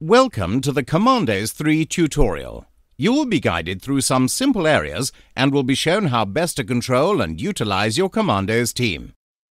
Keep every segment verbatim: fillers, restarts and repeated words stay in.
Welcome to the Commandos three tutorial. You will be guided through some simple areas and will be shown how best to control and utilize your Commandos team.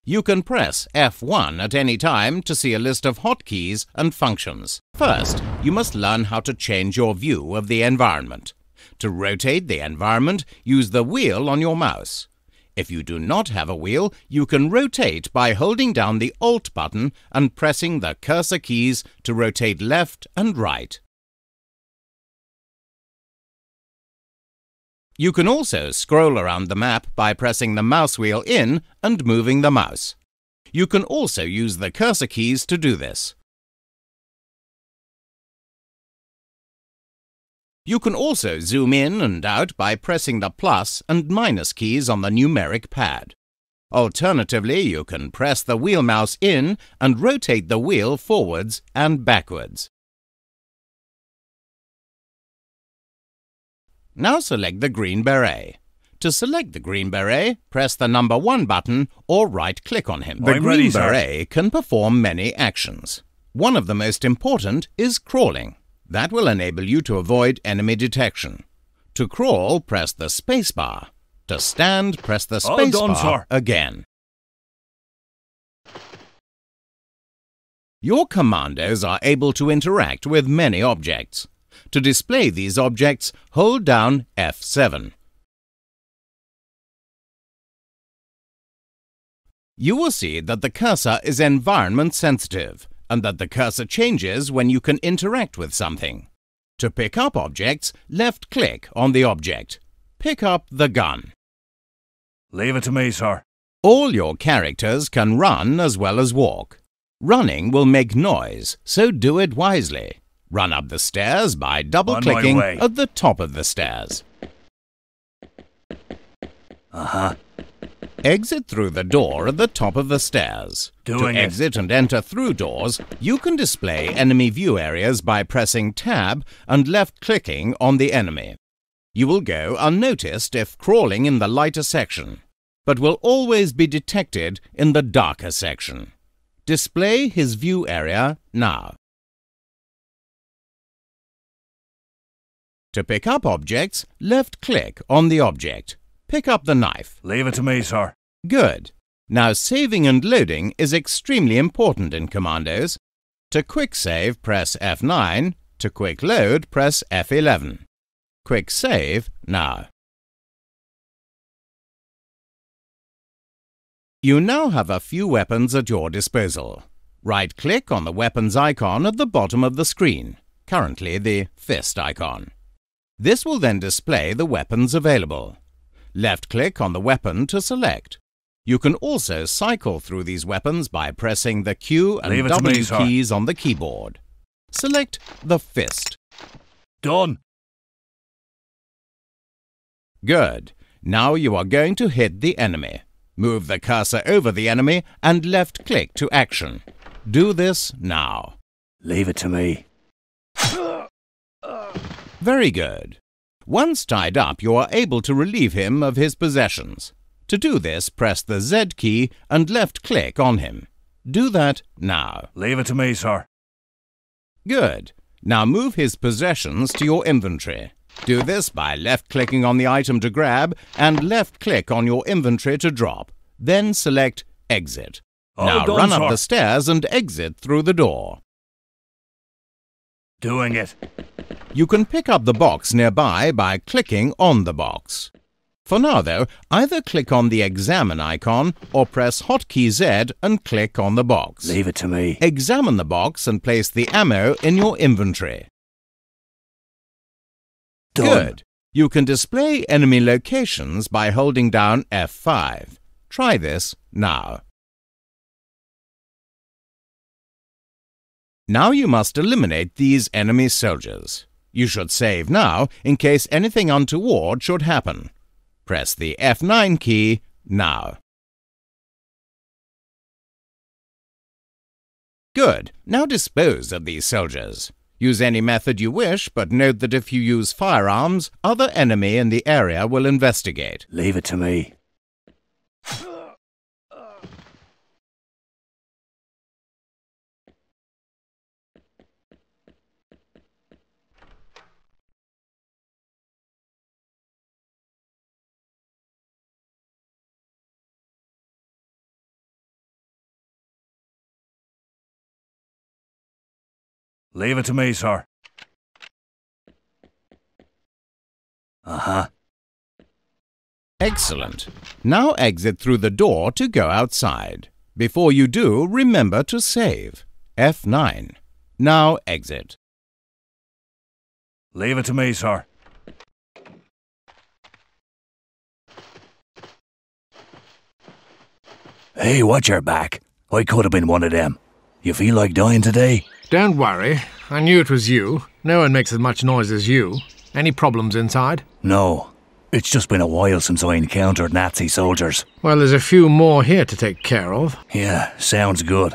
You can press F one at any time to see a list of hotkeys and functions. First, you must learn how to change your view of the environment. To rotate the environment, use the wheel on your mouse. If you do not have a wheel, you can rotate by holding down the Alt button and pressing the cursor keys to rotate left and right. You can also scroll around the map by pressing the mouse wheel in and moving the mouse. You can also use the cursor keys to do this. You can also zoom in and out by pressing the plus and minus keys on the numeric pad. Alternatively, you can press the wheel mouse in and rotate the wheel forwards and backwards. Now select the green beret. To select the green beret, press the number one button or right-click on him. The I'm green ready, beret sir. can perform many actions. One of the most important is crawling. That will enable you to avoid enemy detection. To crawl, press the spacebar. To stand, press the spacebar again. Your commandos are able to interact with many objects. To display these objects, hold down F seven. You will see that the cursor is environment sensitive, and that the cursor changes when you can interact with something. To pick up objects, left-click on the object. Pick up the gun. Leave it to me, sir. All your characters can run as well as walk. Running will make noise, so do it wisely. Run up the stairs by double-clicking at the top of the stairs. Uh-huh. Exit through the door at the top of the stairs. Doing to exit it. and enter through doors, you can display enemy view areas by pressing Tab and left-clicking on the enemy. You will go unnoticed if crawling in the lighter section, but will always be detected in the darker section. Display his view area now. To pick up objects, left-click on the object. Pick up the knife. Leave it to me, sir. Good. Now, saving and loading is extremely important in Commandos. To quick save, press F nine. To quick load, press F eleven. Quick save now. You now have a few weapons at your disposal. Right-click on the weapons icon at the bottom of the screen, currently the fist icon. This will then display the weapons available. Left-click on the weapon to select. You can also cycle through these weapons by pressing the Q and W keys on the keyboard. Select the fist. Done. Good. Now you are going to hit the enemy. Move the cursor over the enemy and left-click to action. Do this now. Leave it to me. Very good. Once tied up, you are able to relieve him of his possessions. To do this, press the Z key and left-click on him. Do that now. Leave it to me, sir. Good. Now move his possessions to your inventory. Do this by left-clicking on the item to grab and left-click on your inventory to drop. Then select Exit. All now done, run up sir. the stairs and exit through the door. Doing it. You can pick up the box nearby by clicking on the box. For now, though, either click on the Examine icon or press Hotkey Z and click on the box. Leave it to me. Examine the box and place the ammo in your inventory. Done. Good. You can display enemy locations by holding down F five. Try this now. Now you must eliminate these enemy soldiers. You should save now in case anything untoward should happen. Press the F nine key now. Good. Now dispose of these soldiers. Use any method you wish, but note that if you use firearms, other enemy in the area will investigate. Leave it to me. Leave it to me, sir. Uh-huh. Excellent. Now exit through the door to go outside. Before you do, remember to save. F nine. Now exit. Leave it to me, sir. Hey, watch your back. I could have been one of them. You feel like dying today? Don't worry. I knew it was you. No one makes as much noise as you. Any problems inside? No. It's just been a while since I encountered Nazi soldiers. Well, there's a few more here to take care of. Yeah, sounds good.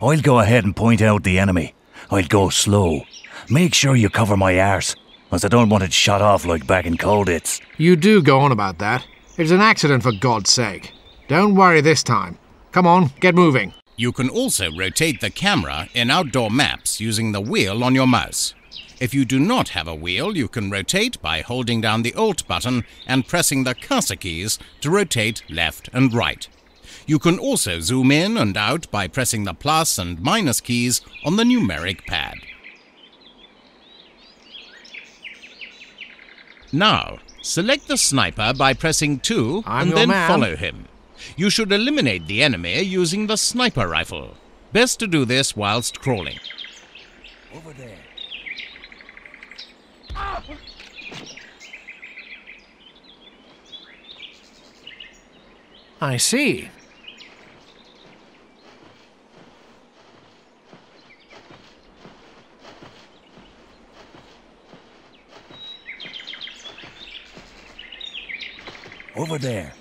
I'll go ahead and point out the enemy. I'll go slow. Make sure you cover my arse, as I don't want it shot off like back in Colditz. You do go on about that. It's an accident, for God's sake. Don't worry this time. Come on, get moving. You can also rotate the camera in outdoor maps using the wheel on your mouse. If you do not have a wheel, you can rotate by holding down the Alt button and pressing the cursor keys to rotate left and right. You can also zoom in and out by pressing the plus and minus keys on the numeric pad. Now, select the sniper by pressing two and then follow him. You should eliminate the enemy using the sniper rifle. Best to do this whilst crawling. Over there. Ah! I see. Over there.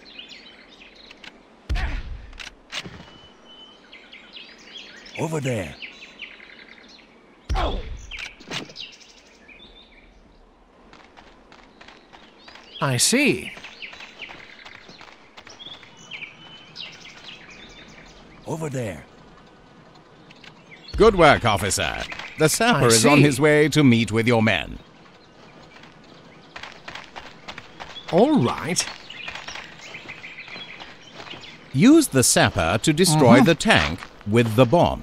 Over there. Oh. I see. Over there. Good work, officer. The sapper I is see. on his way to meet with your men. All right. Use the sapper to destroy uh-huh. the tank with the bomb.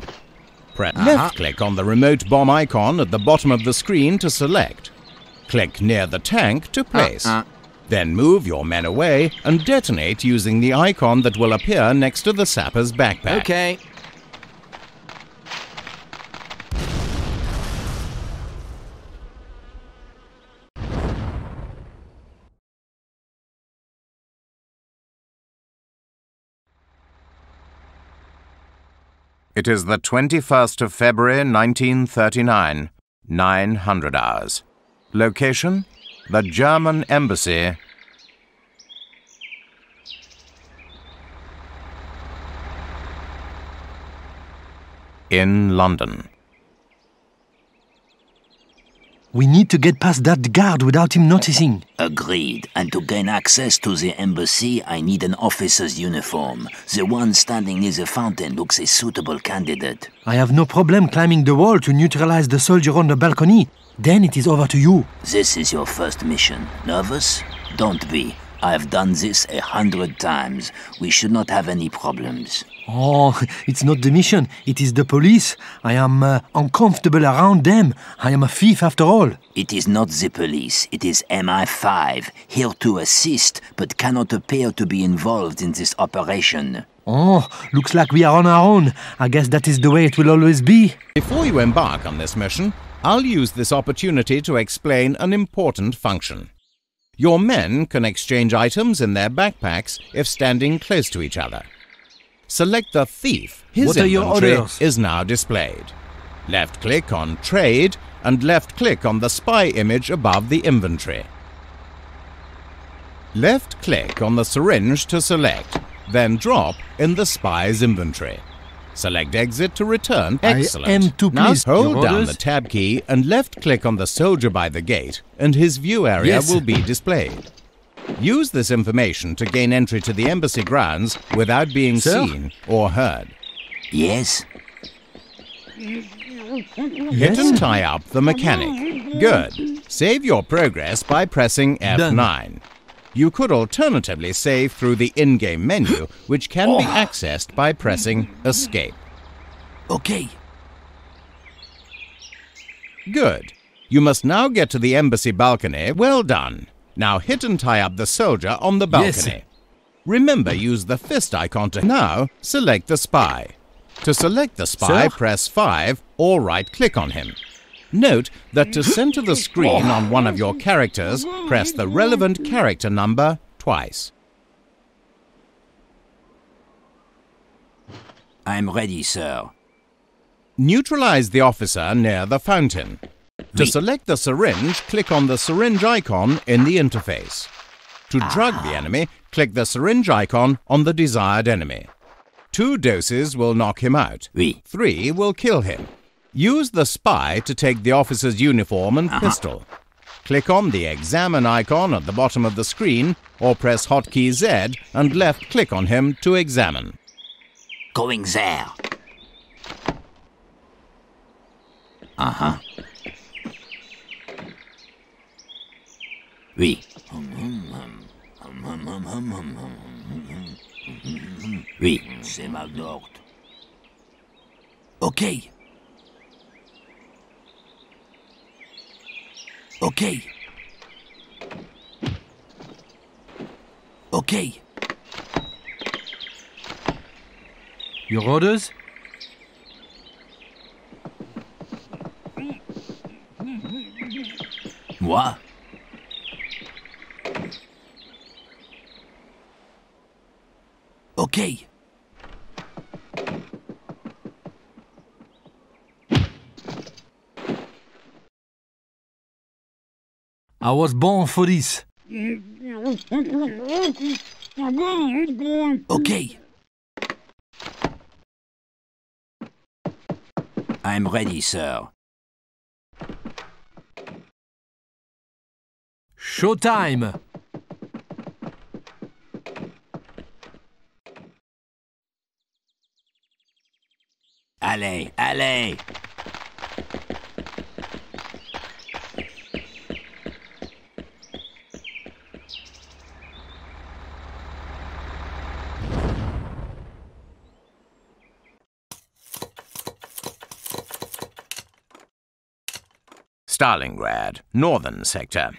Press uh-huh. left-click on the remote bomb icon at the bottom of the screen to select. Click near the tank to place. Uh-uh. Then move your men away and detonate using the icon that will appear next to the sapper's backpack. Okay. It is the twenty-first of February nineteen thirty-nine, nine hundred hours. Location, the German Embassy. In London. We need to get past that guard without him noticing. Agreed. And to gain access to the embassy, I need an officer's uniform. The one standing near the fountain looks a suitable candidate. I have no problem climbing the wall to neutralize the soldier on the balcony. Then it is over to you. This is your first mission. Nervous? Don't be. I've done this a hundred times. We should not have any problems. Oh, it's not the mission. It is the police. I am uh, uncomfortable around them. I am a thief after all. It is not the police. It is M I five, here to assist, but cannot appear to be involved in this operation. Oh, looks like we are on our own. I guess that is the way it will always be. Before you embark on this mission, I'll use this opportunity to explain an important function. Your men can exchange items in their backpacks if standing close to each other. Select the thief. His inventory is now displayed. Left-click on Trade and left-click on the spy image above the inventory. Left-click on the syringe to select, then drop in the spy's inventory. Select Exit to return. Excellent. I am to please. Now hold down the tab key and left-click on the soldier by the gate, and his view area yes. will be displayed. Use this information to gain entry to the embassy grounds without being Sir? seen or heard. Yes. Hit and tie up the mechanic. Good. Save your progress by pressing F nine. Done. You could alternatively save through the in-game menu, which can oh. be accessed by pressing Escape. Okay. Good. You must now get to the embassy balcony. Well done. Now hit and tie up the soldier on the balcony. Yes. Remember, use the fist icon to... Now, select the spy. To select the spy, sir? Press five or right-click on him. Note that to center the screen on one of your characters, press the relevant character number twice. I'm ready, sir. Neutralize the officer near the fountain. To select the syringe, click on the syringe icon in the interface. To drug the enemy, click the syringe icon on the desired enemy. Two doses will knock him out. Oui. Three will kill him. Use the spy to take the officer's uniform and uh-huh. pistol. Click on the examine icon at the bottom of the screen or press hotkey Z and left-click on him to examine. Going there. Uh-huh. Oui. Oui. C'est ma porte. Okay. Okay. Okay. Your orders? Moi? Okay. I was born for this. Okay. I'm ready, sir. Showtime! Allez, allez! Stalingrad, northern sector.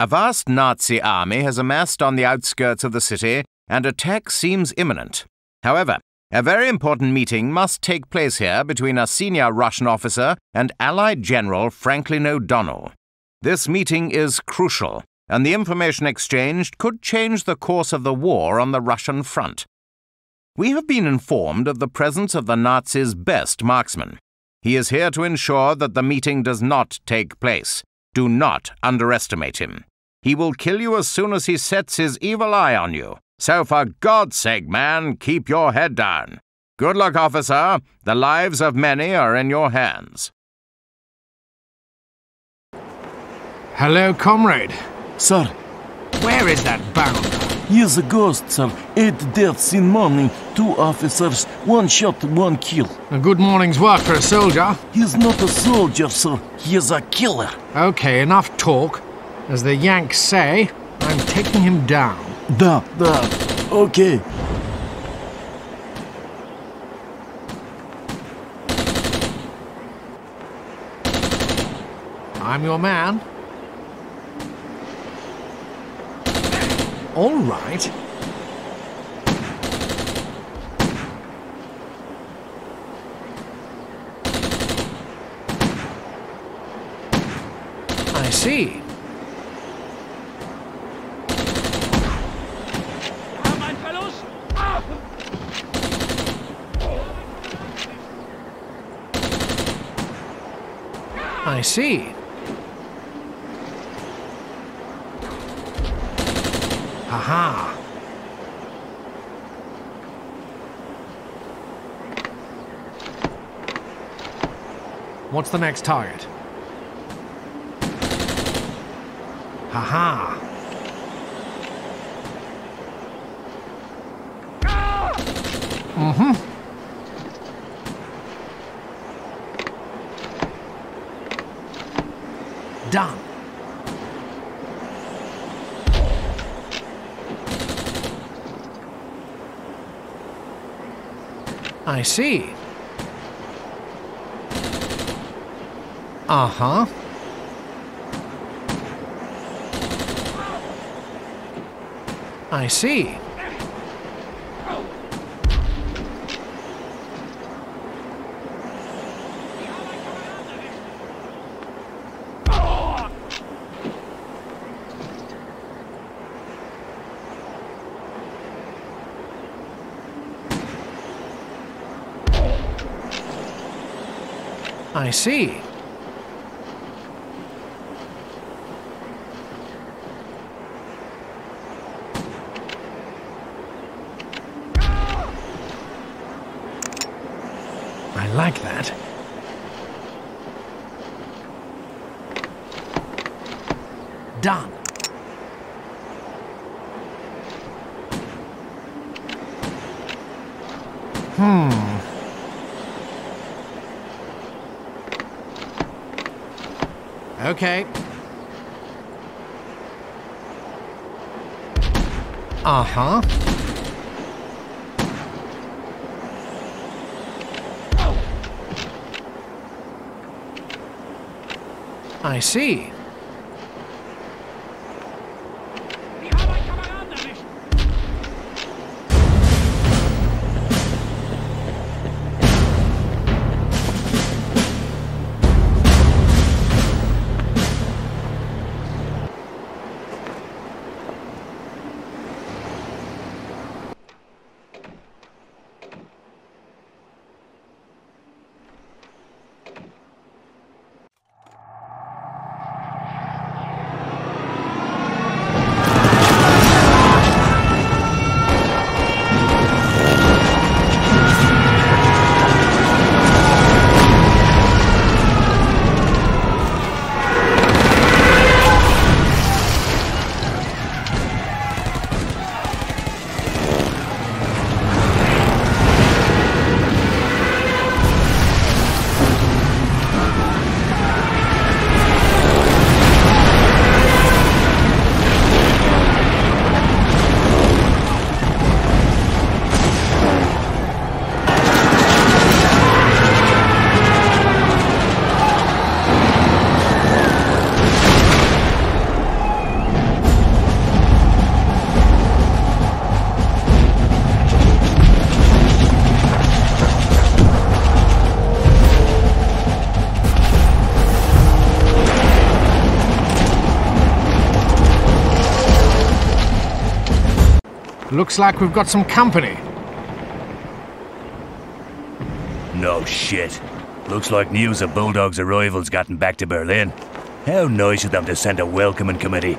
A vast Nazi army has amassed on the outskirts of the city, and attack seems imminent. However, a very important meeting must take place here between a senior Russian officer and Allied General Franklin O'Donnell. This meeting is crucial, and the information exchanged could change the course of the war on the Russian front. We have been informed of the presence of the Nazis' best marksman. He is here to ensure that the meeting does not take place. Do not underestimate him. He will kill you as soon as he sets his evil eye on you. So for God's sake, man, keep your head down. Good luck, officer. The lives of many are in your hands. Hello, comrade. Sir. Where is that bound? Here's a ghost, sir. Eight deaths in morning, two officers, one shot, one kill. A good morning's work for a soldier. He's not a soldier, sir. He is a killer. Okay, enough talk. As the Yanks say, I'm taking him down. Da, da. Okay. I'm your man. All right. I see. I see. Aha! What's the next target? Aha! Mm-hmm. Done. I see. Ajá. I see. I see. I like that. Done. Hmm. Okay. Uh-huh. I see. Looks like we've got some company. No shit. Looks like news of Bulldog's arrival's gotten back to Berlin. How nice of them to send a welcoming committee.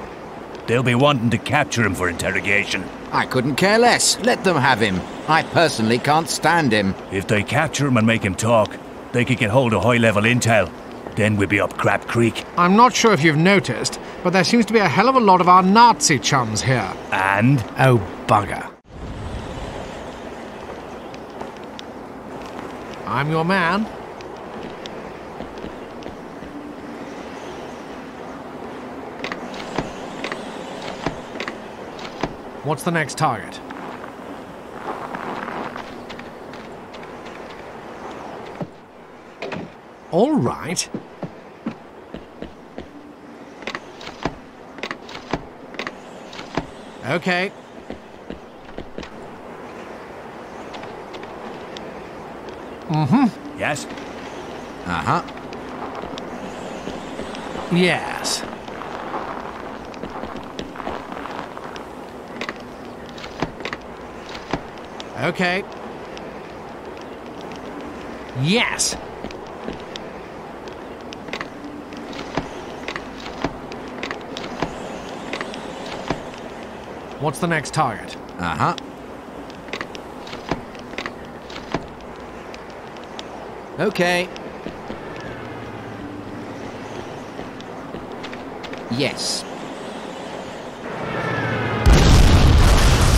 They'll be wanting to capture him for interrogation. I couldn't care less. Let them have him. I personally can't stand him. If they capture him and make him talk, they could get hold of high-level intel. Then we'd be up Crap Creek. I'm not sure if you've noticed, but there seems to be a hell of a lot of our Nazi chums here. And? Oh, bugger. I'm your man. What's the next target? All right. Okay. Mm-hmm. Yes. Uh-huh. Yes. Okay. Yes. What's the next target? Uh-huh. Okay. Yes.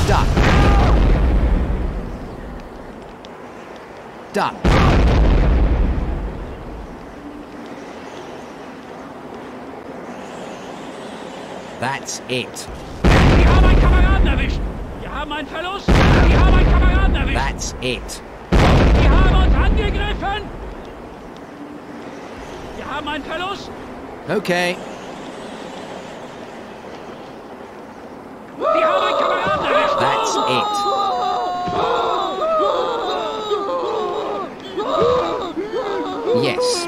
Done. Done. That's it. That's it. haben einen Verlust. Okay. Wir haben einen Kameraden erwischt. That's it. Yes.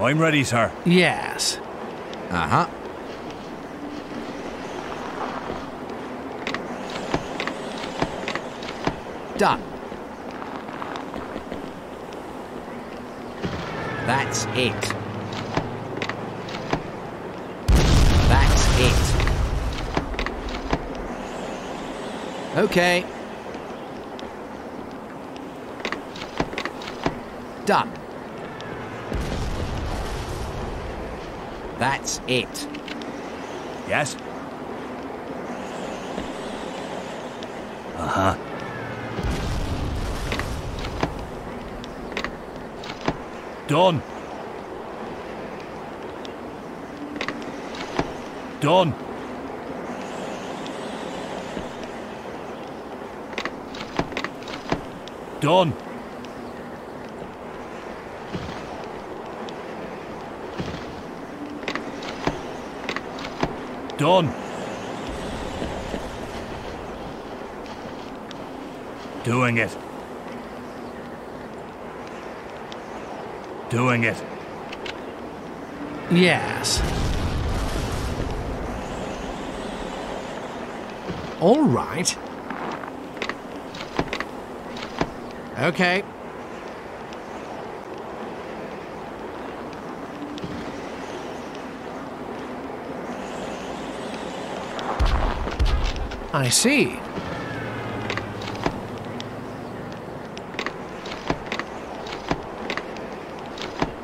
I'm ready, sir. Yes. Uh-huh. Done. That's it. That's it. Okay. Done. That's it. Yes? Uh-huh. Done. Done. Done. Done. Doing it. Doing it. Yes. All right. Okay. I see.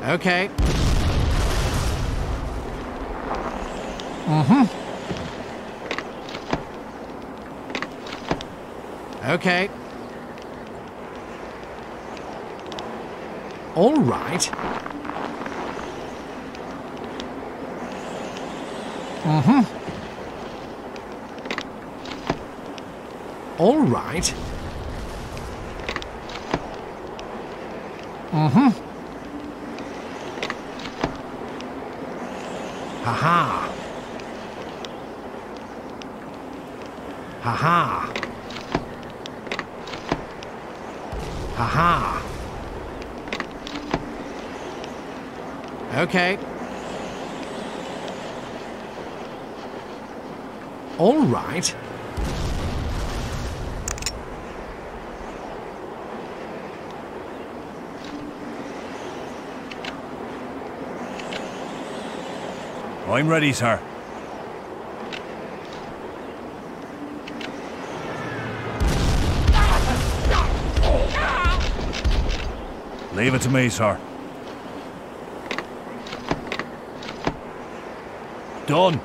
Okay. Mm-hmm. Okay. All right. Mm-hmm. All right. Mm-hmm. Ha-ha. Ha-ha. Ha-ha. Okay. All right. I'm ready, sir. Leave it to me, sir. Done.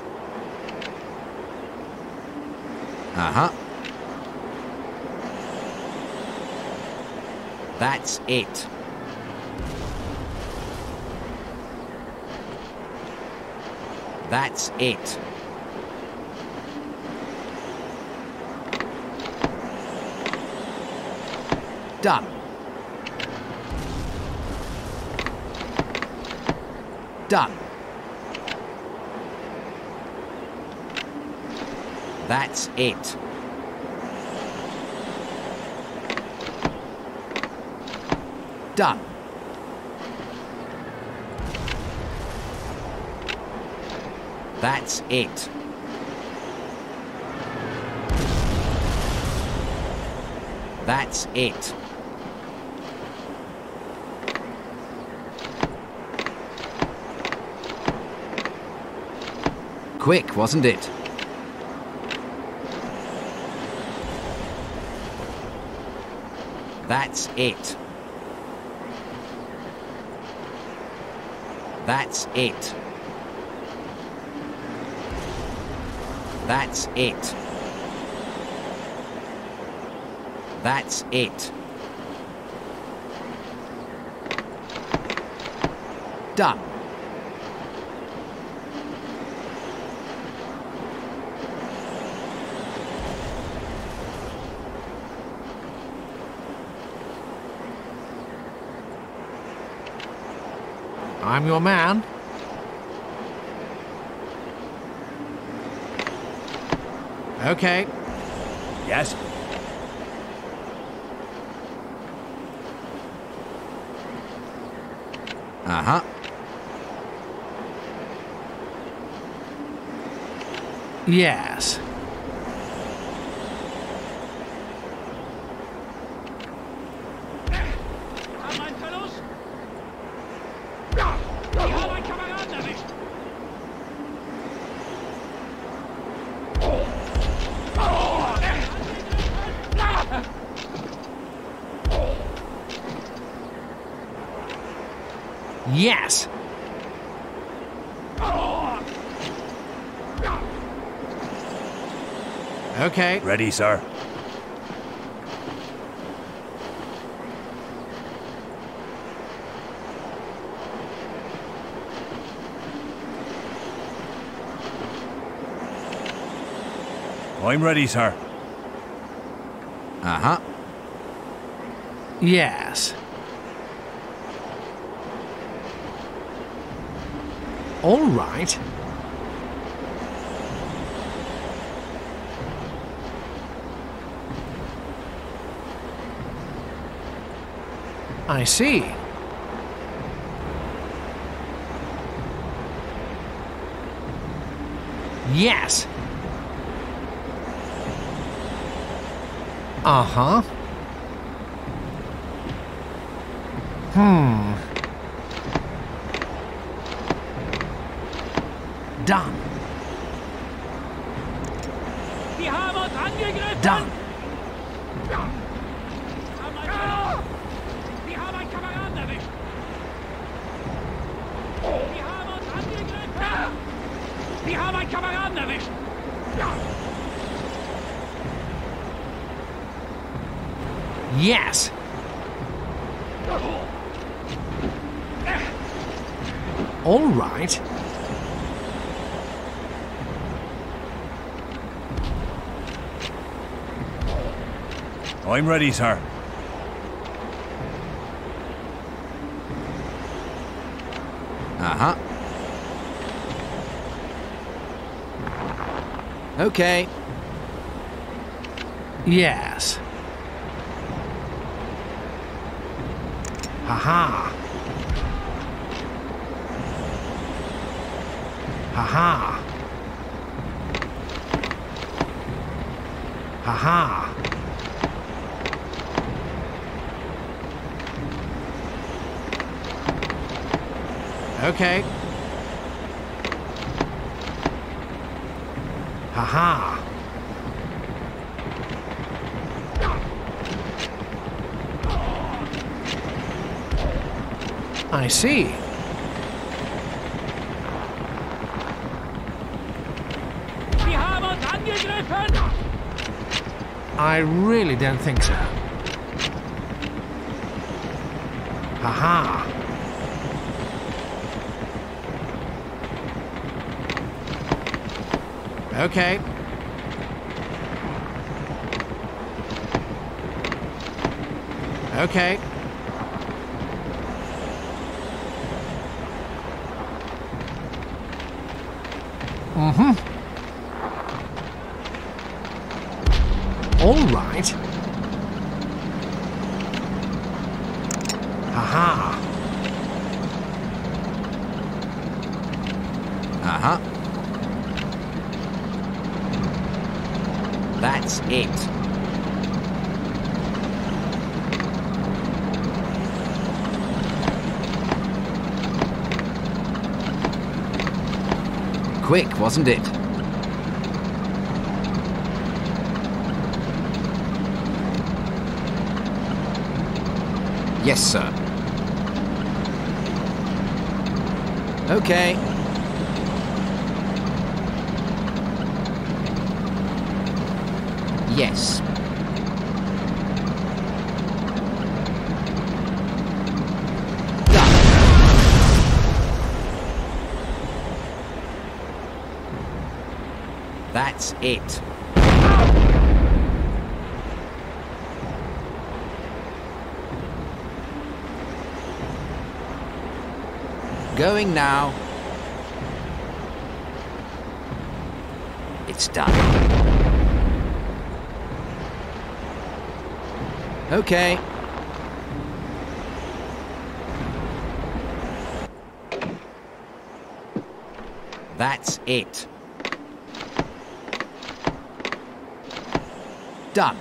Uh-huh. That's it. That's it. Done. Done. That's it. Done. That's it. That's it. Quick, wasn't it? That's it. That's it. That's it. That's it. Done. I'm your man. Okay. Yes. Uh-huh. Yes. Yes. Okay. Ready, sir. I'm ready, sir. Uh-huh. Yes. All right. I see. Yes. Uh-huh. Hmm. Done. Done. Yes. All right. I'm ready, sir. Uh-huh. Okay. Yes. Ha-ha. Ha-ha. Ha-ha. Okay. Haha. I see. I really don't think so. Haha. Okay. Okay. Mm-hmm. All right. Aha. Uh-huh. That's it. Quick, wasn't it? Yes, sir. Okay. Yes. That's it. Going now. It's done. Okay. That's it. Done.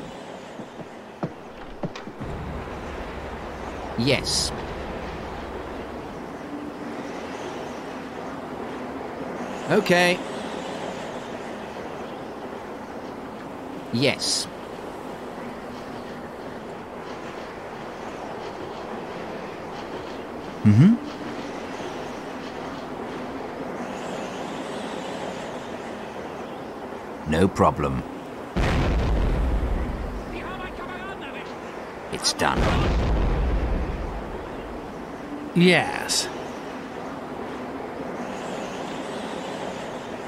Yes. Okay. Yes. Mm-hmm. No problem. It's done. Yes.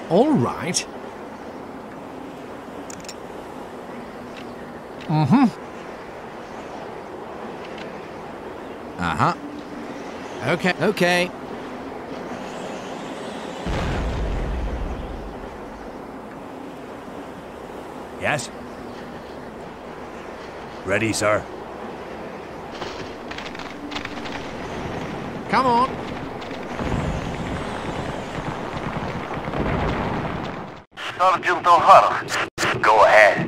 All right. Mm-hmm. Uh-huh. Okay. Okay. Yes. Ready, sir. Come on. Sergeant O'Hara, go ahead.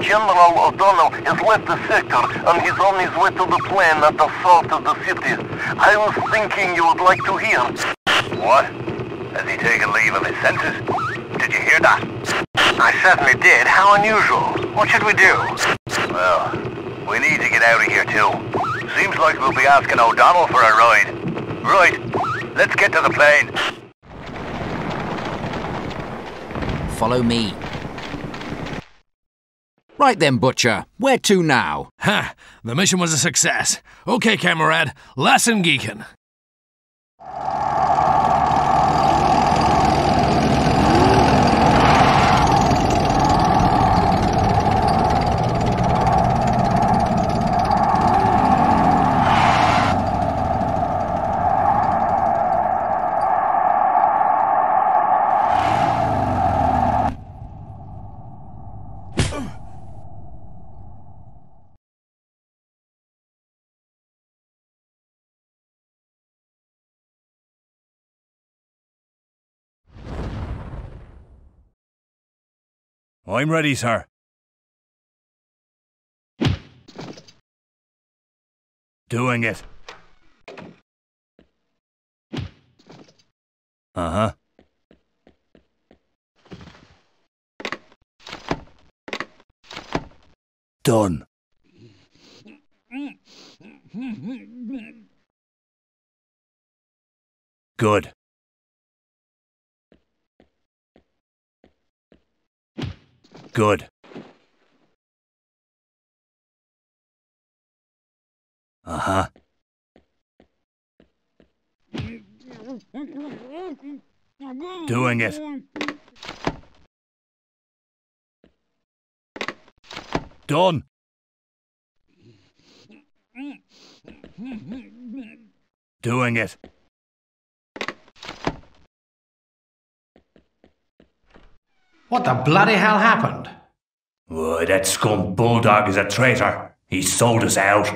General O'Donnell has left the sector and he's on his way to the plane at the south of the city. I was thinking you would like to hear. What? Has he taken leave of his senses? Did you hear that? I certainly did. How unusual. What should we do? Well, we need to get out of here too. Seems like we'll be asking O'Donnell for a ride. Right, let's get to the plane. Follow me. Right then, Butcher. Where to now? Ha! The mission was a success. Okay, Kamerad. Lassen Geeken. I'm ready, sir. Doing it. Uh-huh. Done. Good. Good. Uh-huh. Doing it. Done. Doing it. What the bloody hell happened? Oh, that scum Bulldog is a traitor. He sold us out.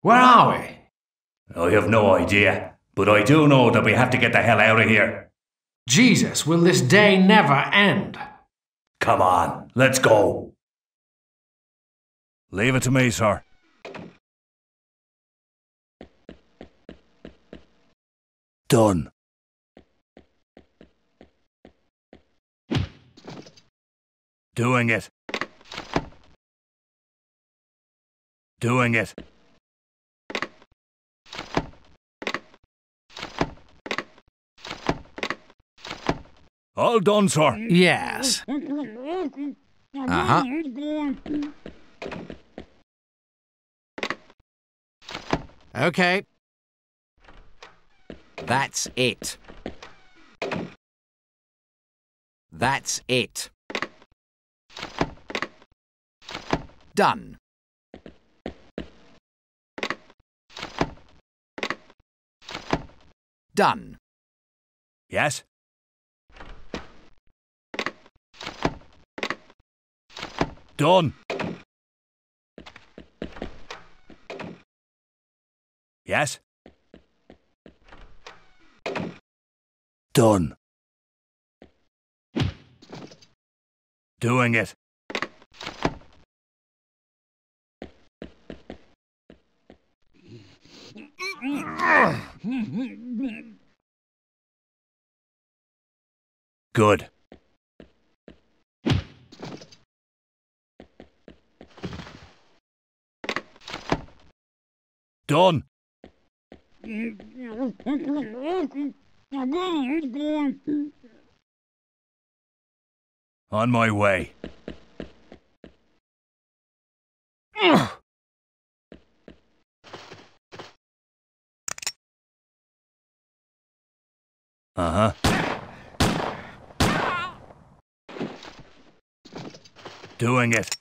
Where are we? I have no idea, but I do know that we have to get the hell out of here. Jesus, will this day never end? Come on, let's go. Leave it to me, sir. Done. Doing it. Doing it. All done, sir. Yes. Uh-huh. Okay. That's it. That's it. Done. Done. Yes? Done. Yes? Done. Doing it. Good. Done. On my way. Uh-huh. Doing it.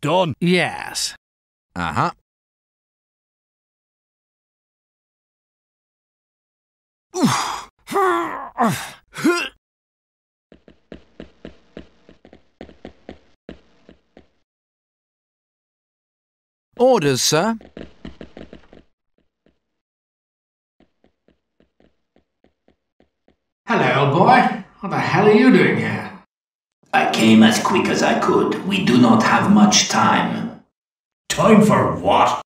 Done. Yes. Uh-huh. Orders, sir. Hello, boy. What the hell are you doing here? I came as quick as I could. We do not have much time. Time for what?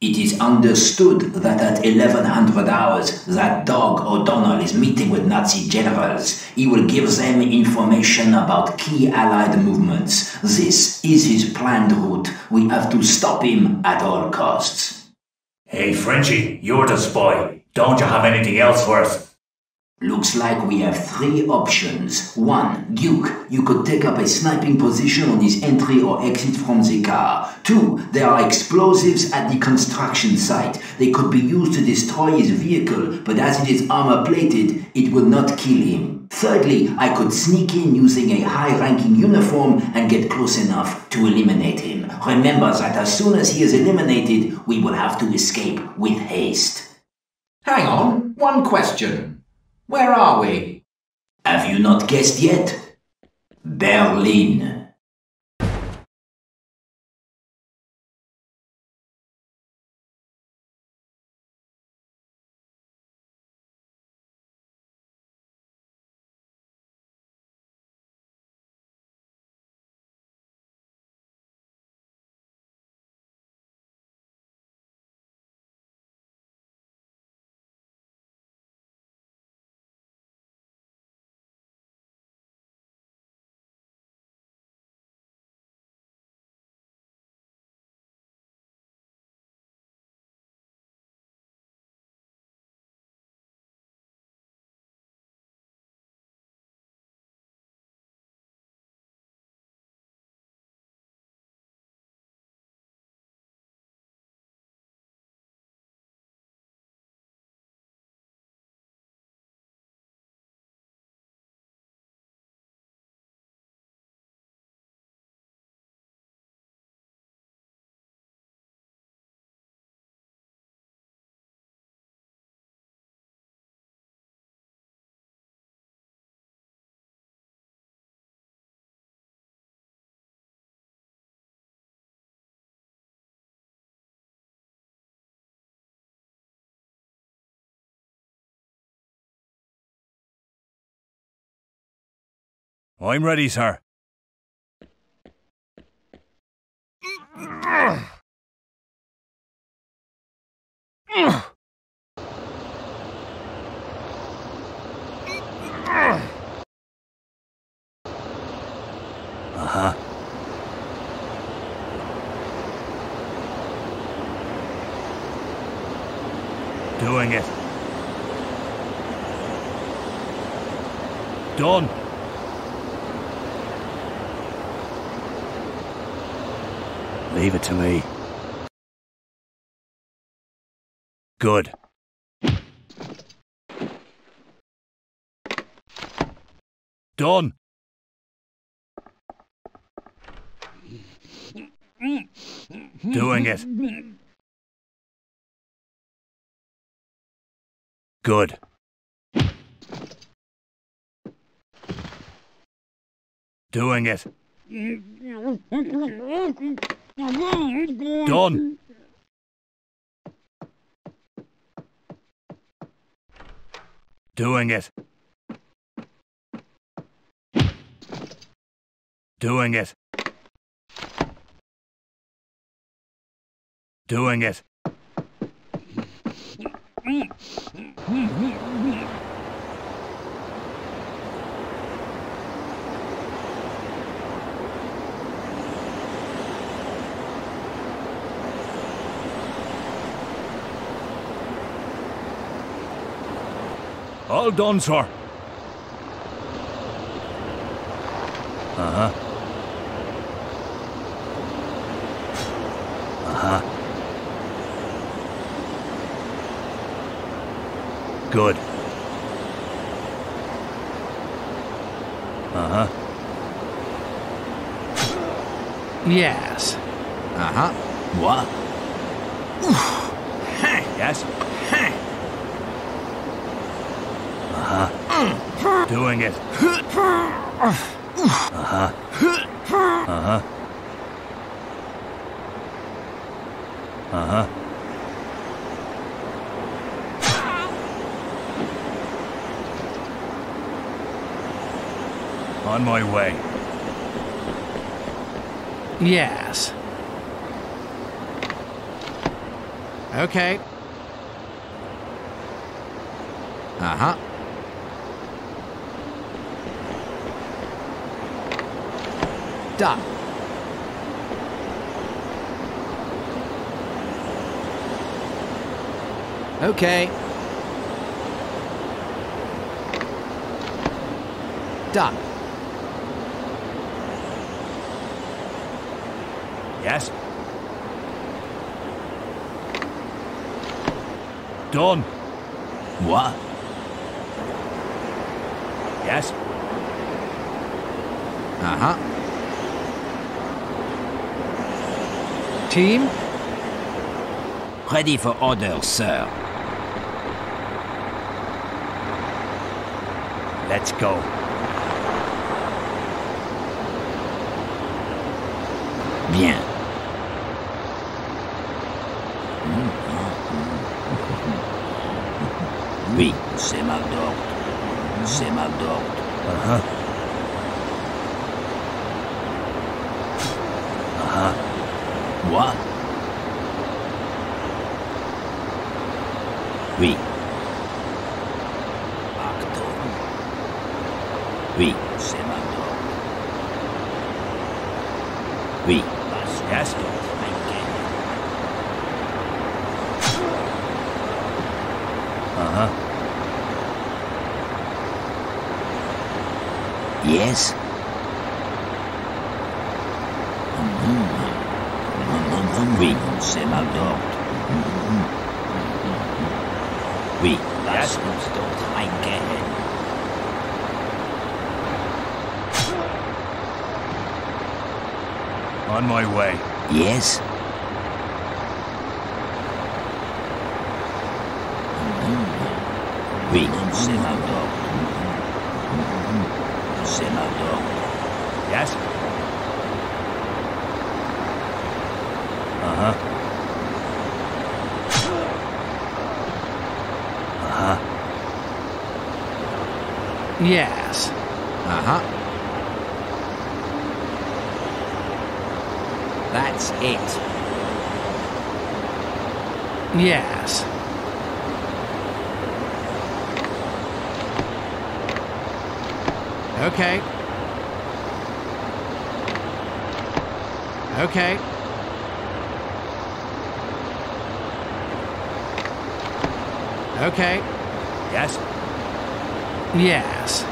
It is understood that at eleven hundred hours, that dog O'Donnell is meeting with Nazi generals. He will give them information about key Allied movements. This is his planned route. We have to stop him at all costs. Hey, Frenchie, you're the spy. Don't you have anything else for us? Looks like we have three options. One, Duke, you could take up a sniping position on his entry or exit from the car. Two, there are explosives at the construction site. They could be used to destroy his vehicle, but as it is armor-plated, it will not kill him. Thirdly, I could sneak in using a high-ranking uniform and get close enough to eliminate him. Remember that as soon as he is eliminated, we will have to escape with haste. Hang on, one question. Where are we? Have you not guessed yet? Berlin. I'm ready, sir. Uh-huh. Doing it. Done. Leave it to me. Good. Done. Doing it. Good. Doing it. Done. Doing it. Doing it. Doing it. All done, sir. Uh-huh. Good. Uh-huh. Yes. Uh-huh. What? Yes. Uh-huh. Doing it. Uh-huh. Uh-huh. Uh-huh. On my way. Yes. Okay. Uh-huh. Done. Okay. Done. Yes. Done. What? Yes. Uh-huh. Team? Ready for order, sir. Let's go. Bien. Oui, c'est ma d'ordre. C'est ma d'ordre. Uh-huh. Uh-huh. What? Oui. Pardon. Oui, c'est ma d'ordre. Oui. Yes. Uh-huh. Yes. Mm-hmm. Oui, c'est ma d'ordre. Mm-hmm. Oui, that's not d'ordre. I get it. On my way. Yes. Mm-hmm. Oui, c'est ma d'ordre. Yes. Uh-huh. Uh-huh. Yes. Uh-huh. That's it. Yes. Okay. Okay. Okay. Yes. Yes.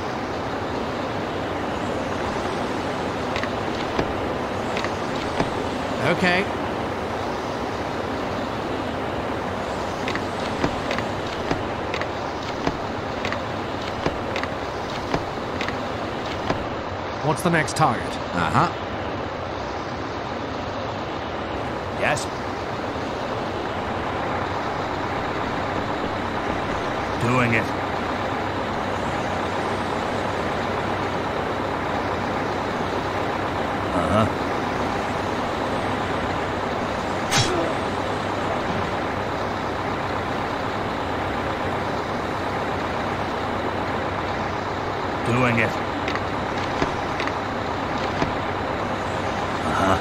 Okay. What's the next target? Uh-huh. doing it. Uh-huh. Doing it. Uh-huh.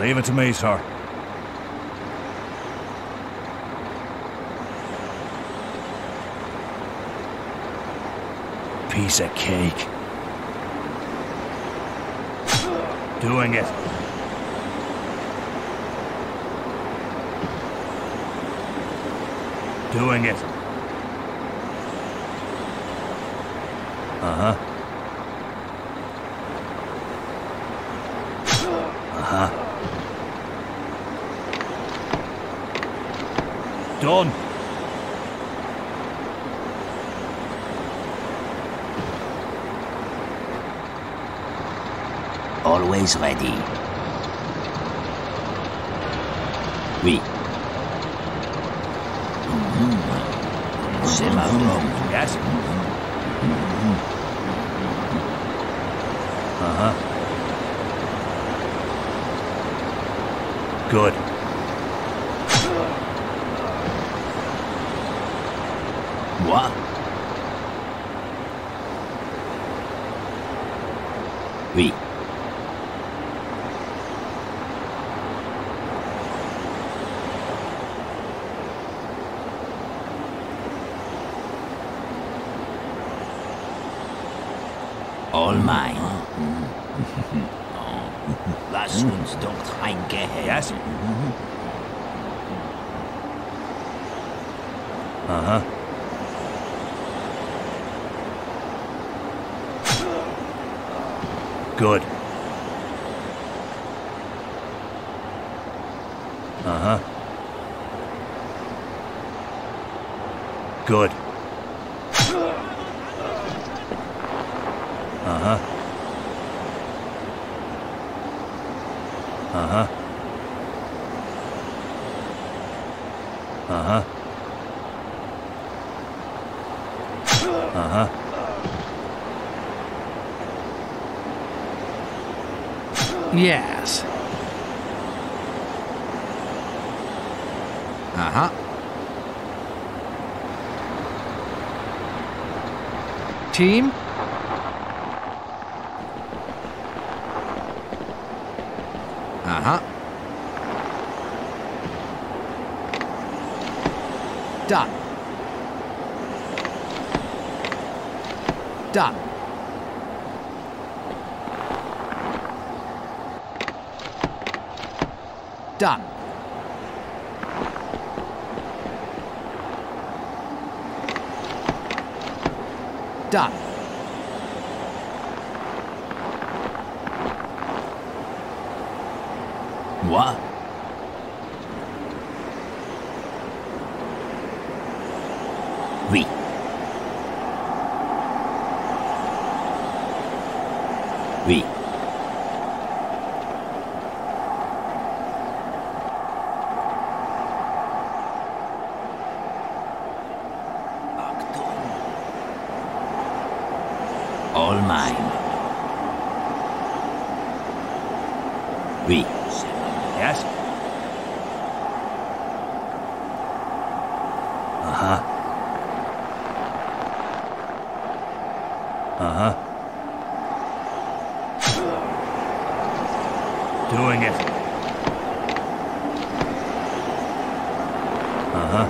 Leave it to me, sir. Piece of cake. Doing it. Doing it. Uh-huh. Uh-huh. Done. Always ready. Oui. Mm-hmm. C'est ma forme. Yes. Mm-hmm. Uh-huh. Good. What? Oui. All mine. Lass uns dort reingehen. Yes. Uh-huh. Good. Uh-huh. Good. Uh-huh. Uh-huh. Uh-huh. Uh-huh. Yes. Uh-huh. Team? Done. Done. Done. Done. What? Oui. Achtung. All mine. Oui. Yes. Aha. Aha. Doing it. Uh-huh.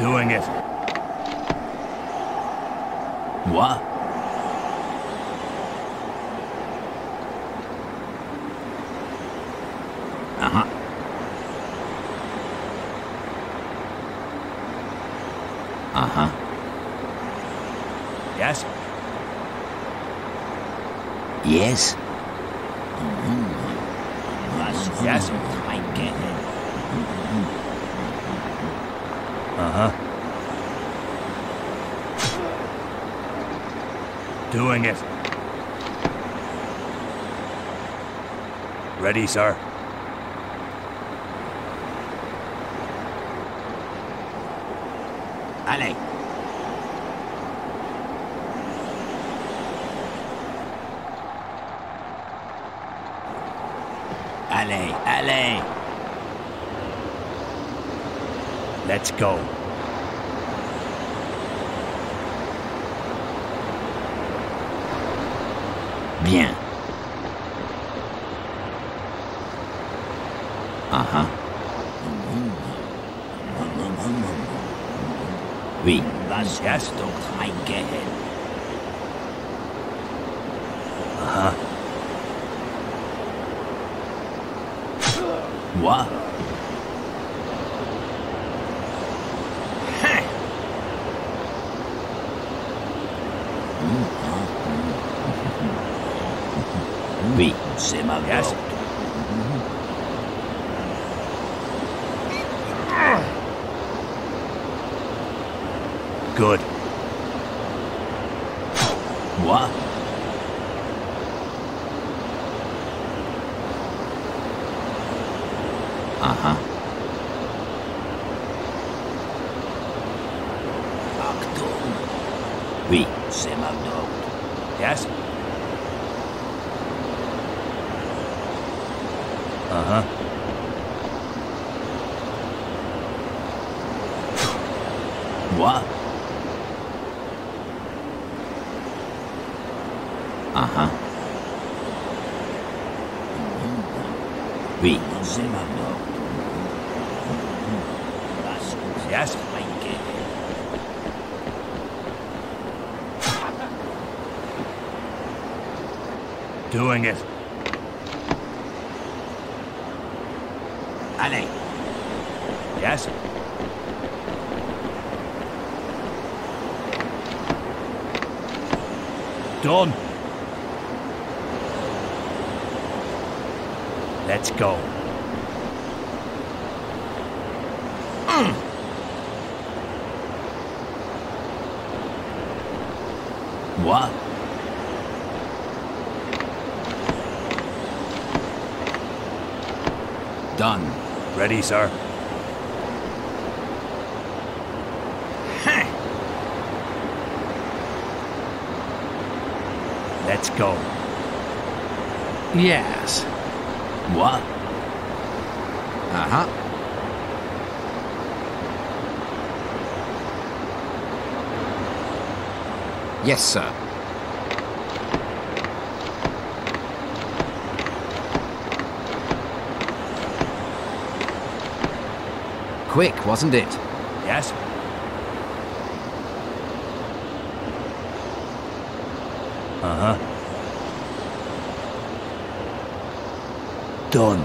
Doing it. What? Uh-huh. Uh-huh. Yes. Yes. Mm-hmm. Yes. I get it. Mm-hmm. Uh-huh. Doing it. Ready, sir. Allez. Allez, allez. Let's go. Bien. Ajá. Wie? Was hast du reingehängt? Aha. What? Wie? C'est mal erst. Good. What? Aha. Achtung. Oui, c'est mal dort. Yes? Aha. What? Ajá. Oui. Doing it. Allez. Yes. Done. Let's go. Mm. What? Done. Ready, sir. Let's go. Yes. What? Ajá. Yes, sir. Quick, wasn't it? Yes. Uh-huh. Done.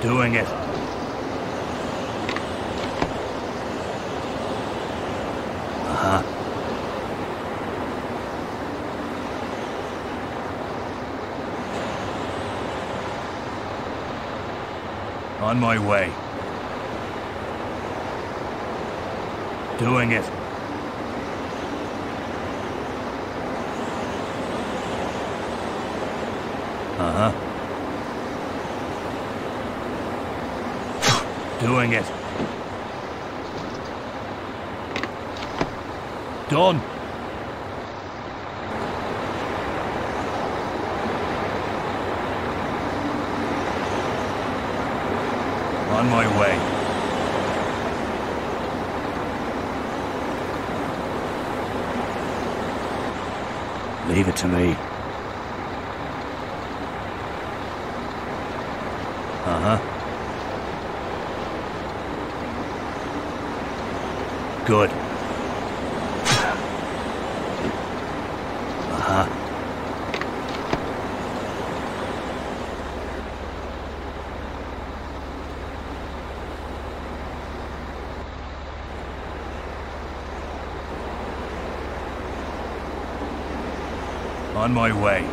Doing it. Uh-huh. On my way. Doing it. Uh-huh. Doing it. Done. On my way. Leave it to me. Uh-huh. Good. Uh-huh. On my way.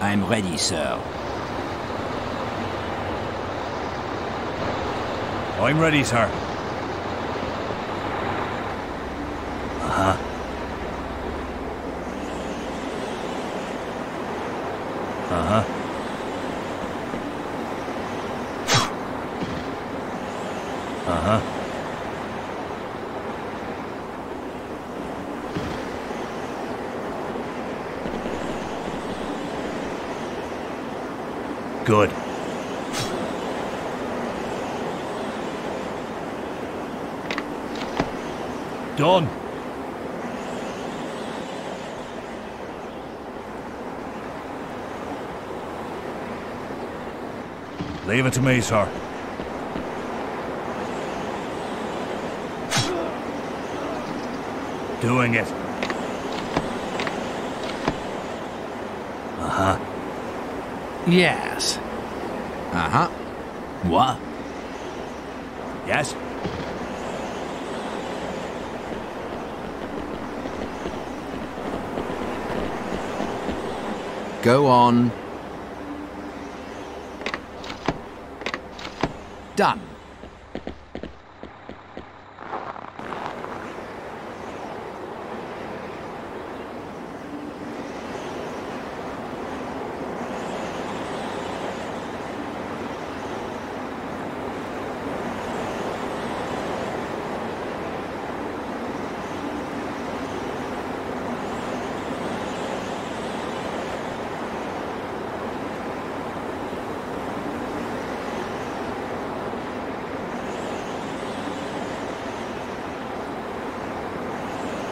I'm ready, sir. I'm ready, sir. Uh-huh. Uh-huh. Uh-huh. Good. Done. Leave it to me, sir. Doing it. Uh-huh. Yes. Uh-huh. What? Yes. Go on. Done.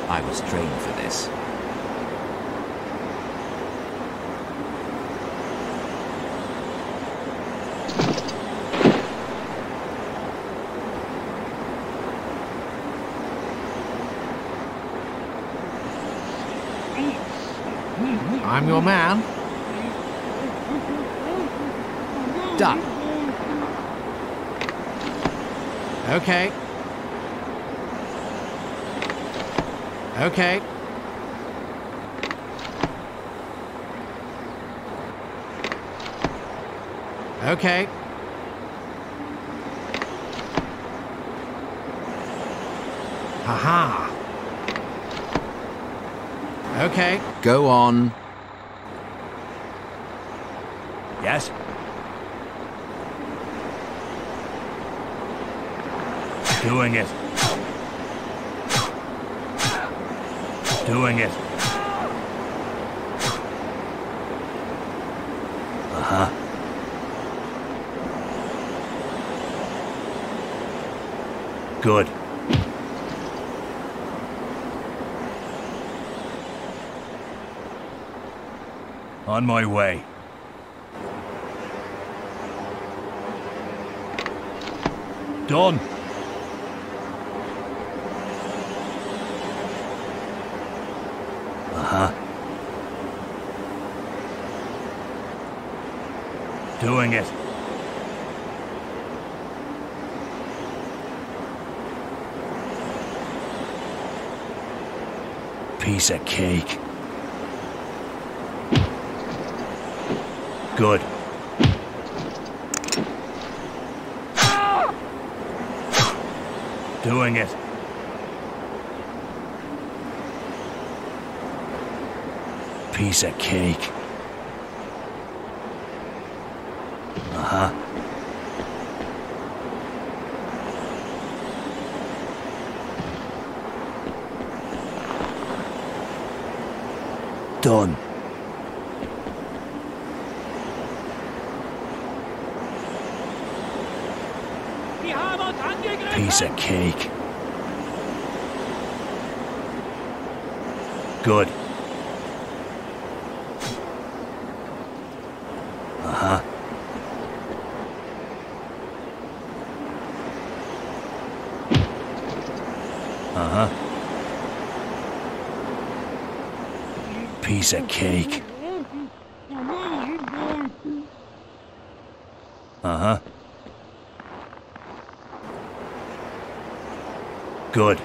I was trained for this. I'm your man. Done. Okay. Okay. Okay. Aha. Okay. Go on. Yes. Doing it. Doing it. Uh-huh. Good. On my way. Done. Doing it. Piece of cake. Good. Doing it. Piece of cake. Uh-huh. Done. Piece of cake. Good. Piece of cake. Uh-huh. Good.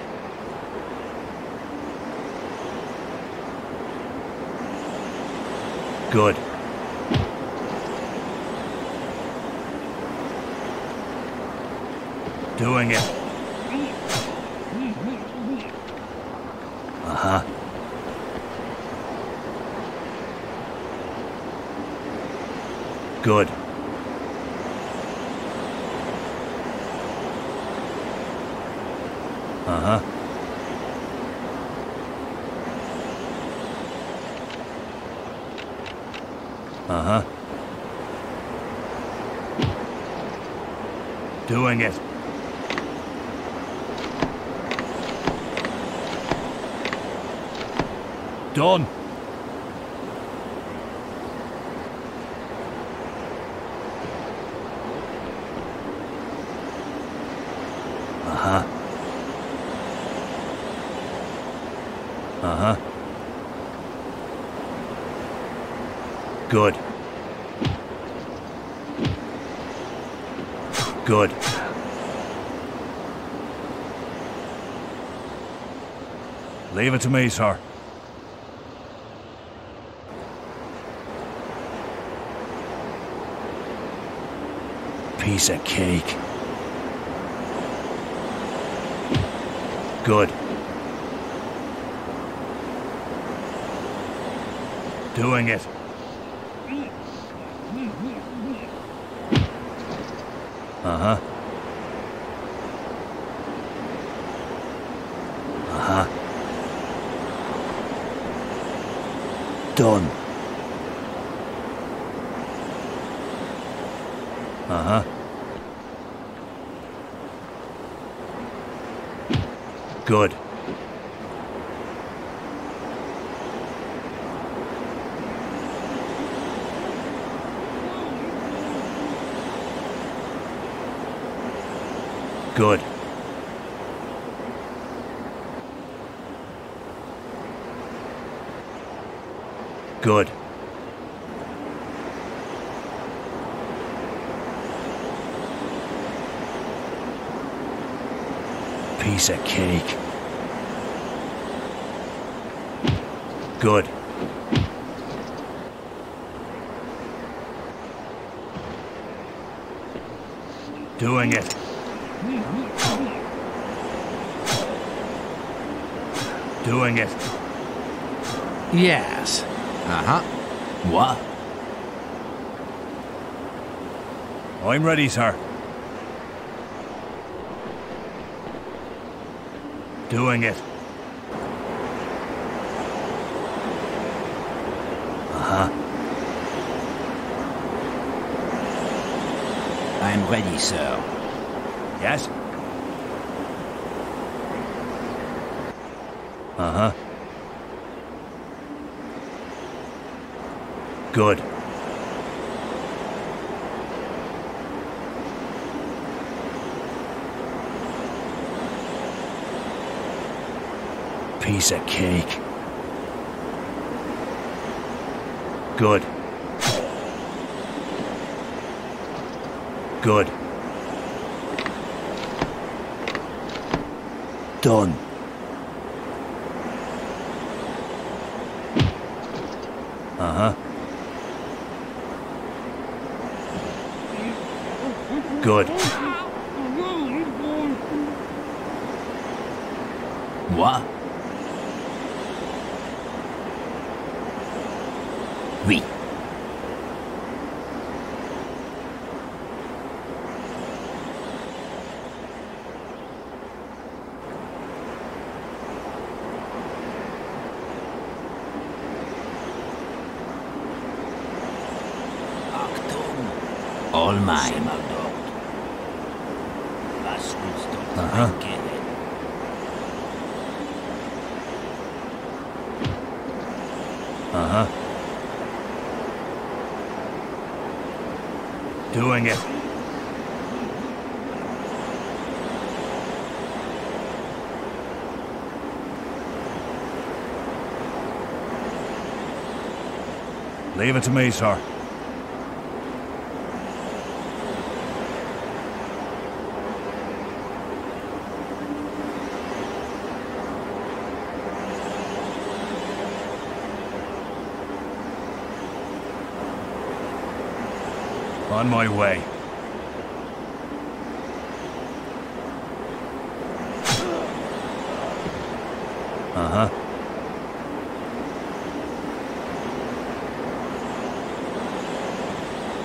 Good. doing it. Uh-huh. Good. Uh-huh. Uh-huh. Doing it. Done. Uh-huh. Uh-huh. Good. Good. Leave it to me, sir. Piece of cake. Good. Doing it. Uh-huh. Uh-huh. Done. Uh-huh. Good. Good. Good. Piece of cake. Good. Doing it. Doing it. Yes. Uh-huh. What? I'm ready, sir. Doing it. Uh-huh. I'm ready, sir. Yes? Uh-huh. Good. Piece of cake. Good. Good. Done. Uh-huh. Good. What? Oui. All mine. Uh-huh. Uh-huh. Doing it. Leave it to me, sir. On my way.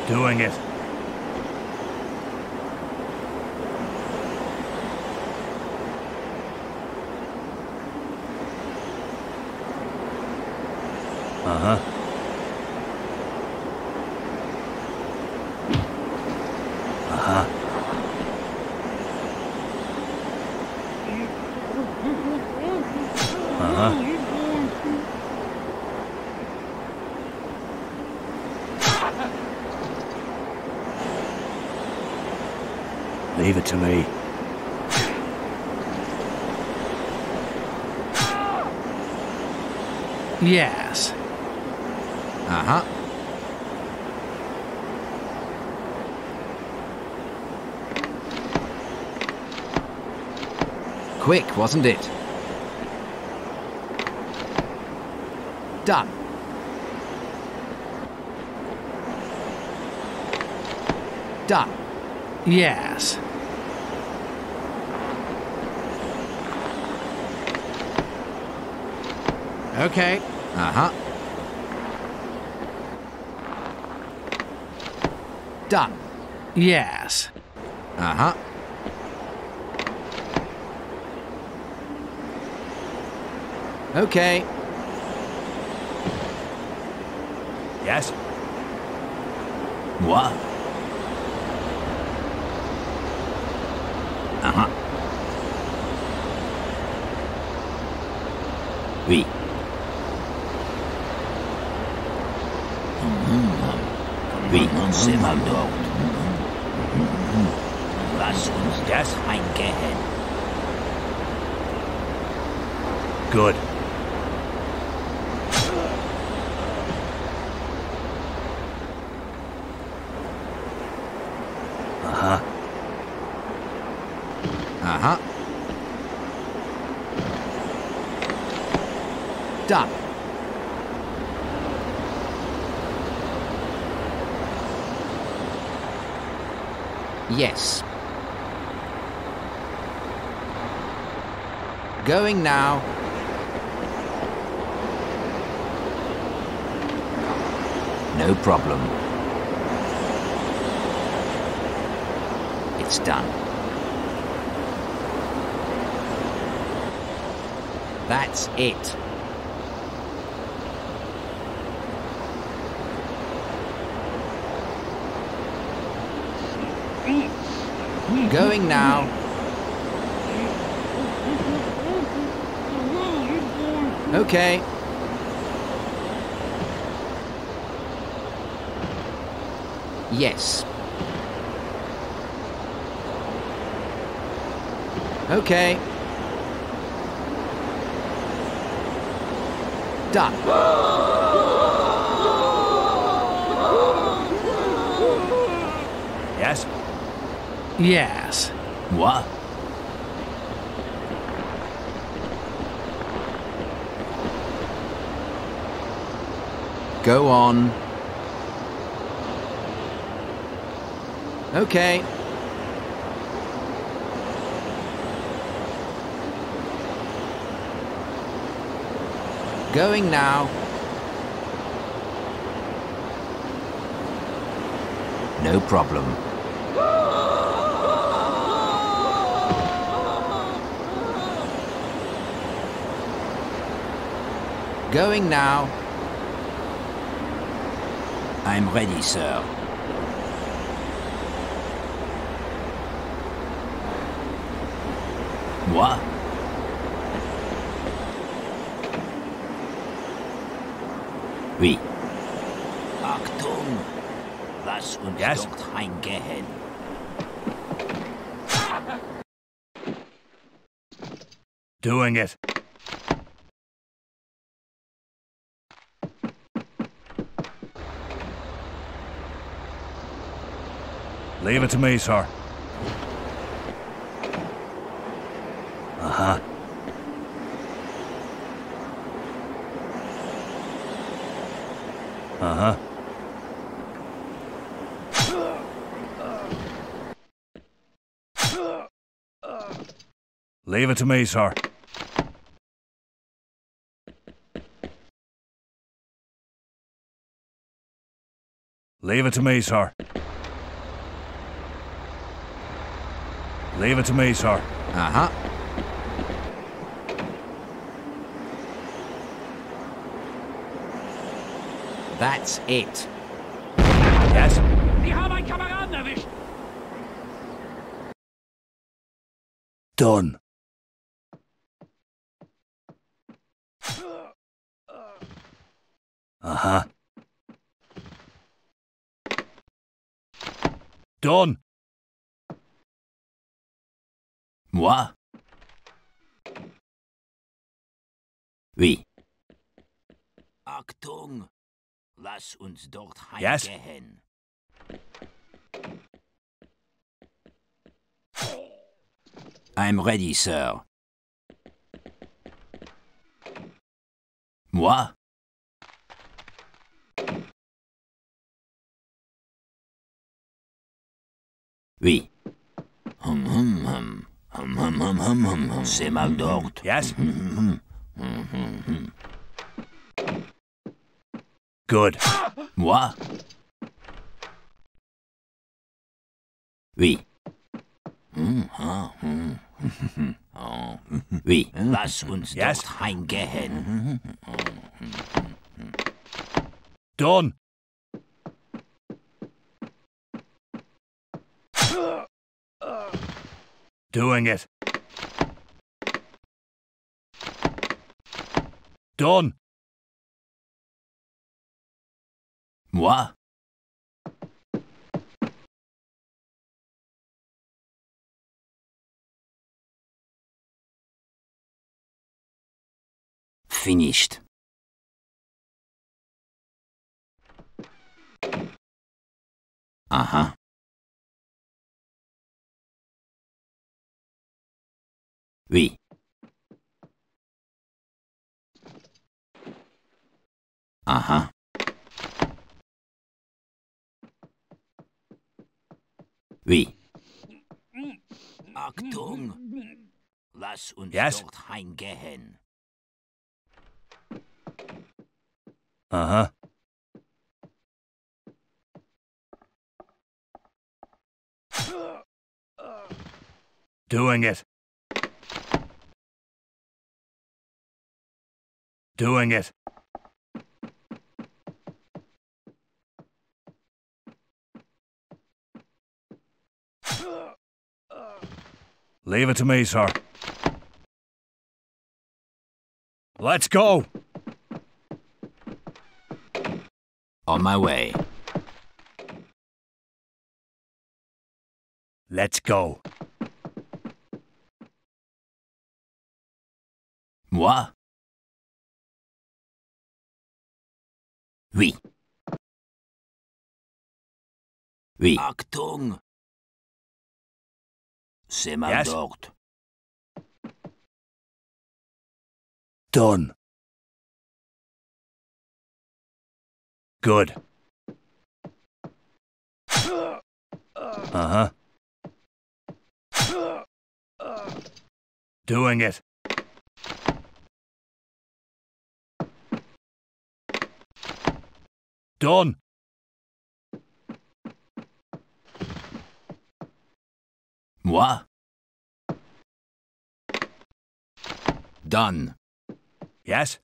doing it. Uh-huh. Uh-huh. Uh-huh. Leave it to me. Yes. Uh-huh. Quick, wasn't it? Done. Done. Yes. Okay. Uh-huh. Done. Yes. Uh-huh. Okay. Yes. What? Uh-huh. Oui. Oui, c'est mal d'ordre. Lass uns das eingehen. Good. Aha. Aha. Done. Yes. Going now. No problem. It's done. That's it. Going now. Okay. Yes. Okay. Done. Yes. Yes. What? Go on. Okay. Going now. No problem. Going now. I'm ready, sir. What? Oui. Achtung! Lass uns yes. dort reingehen. Doing it. Leave it to me, sir. Uh-huh. Uh-huh. Leave it to me, sir. Leave it to me, sir. Leave it to me, sir. Ajá. That's it. Yes. Sie haben einen Kameraden erwischt. Done. Ajá. Done. Moi? Oui. Achtung! Lass uns dort heimgehen. Yes. I'm ready, sir. Moi? Oui. Hum, hum, hum. Hum, hum, hum, hum, hum, hum. C'est mal dort. Yes. Hum, hum, hum, hum, hum. Good. Moi? Oui. Hum, ah, hum. Oh. Oui. Lass uns yes. dort heimgehen. Done. Doing it. Done. Moi? Finished. Aha. Oui. Aha. Oui. Achtung! Lass uns yes. dort heimgehen. Aha. Doing it. Doing it. Leave it to me, sir. Let's go! On my way. Let's go. Moi? Oui. Oui. Achtung! C'est mal yes. dort. Done. Good. Uh-huh. Doing it. Done. Moi? Done. Yes?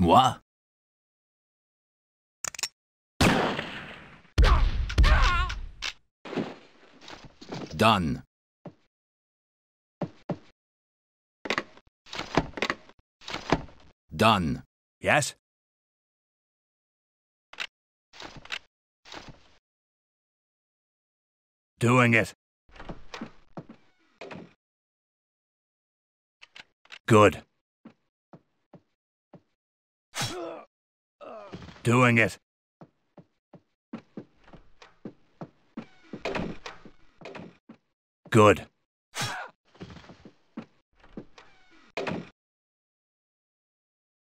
Moi? Done. Done. Yes? Doing it. Good. Doing it. Good.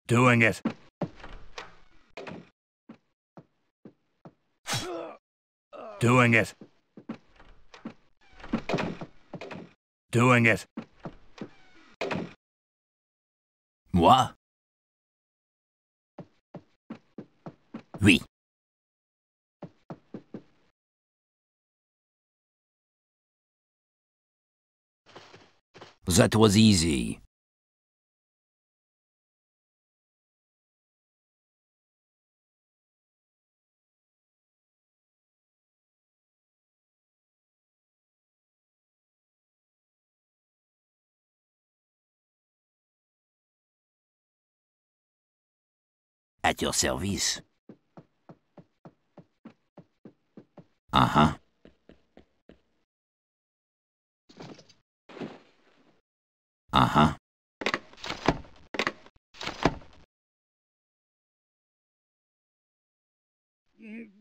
Doing it. Doing it. Doing it. Moi? lui. That was easy. At your service. Uh-huh. Uh-huh.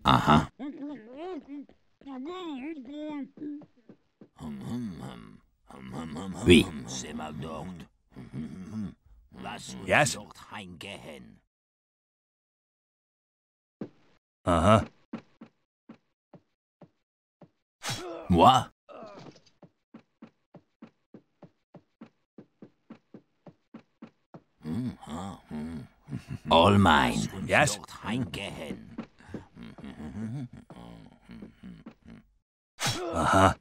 Uh-huh. Oui. Yes. Uh-huh. Moi? All mine. Yes. Uh-huh.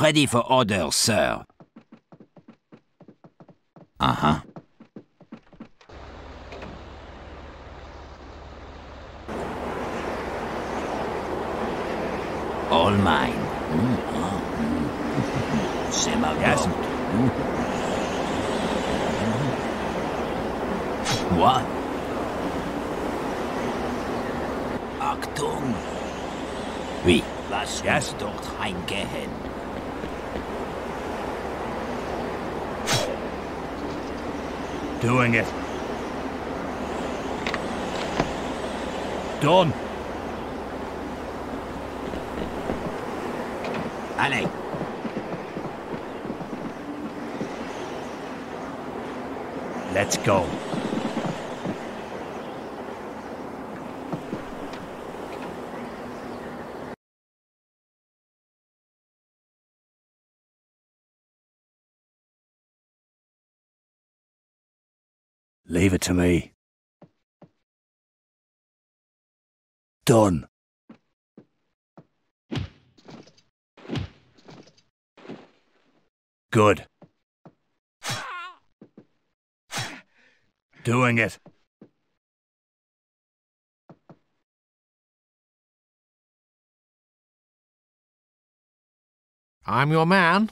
Ready for orders, sir. Uh-huh. All mine. C'est ma garde. Moi? Achtung. Oui. Lass uns dort reingehen. Doing it. Done. Allez. Let's go. Leave it to me. Done. Good. Doing it. I'm your man.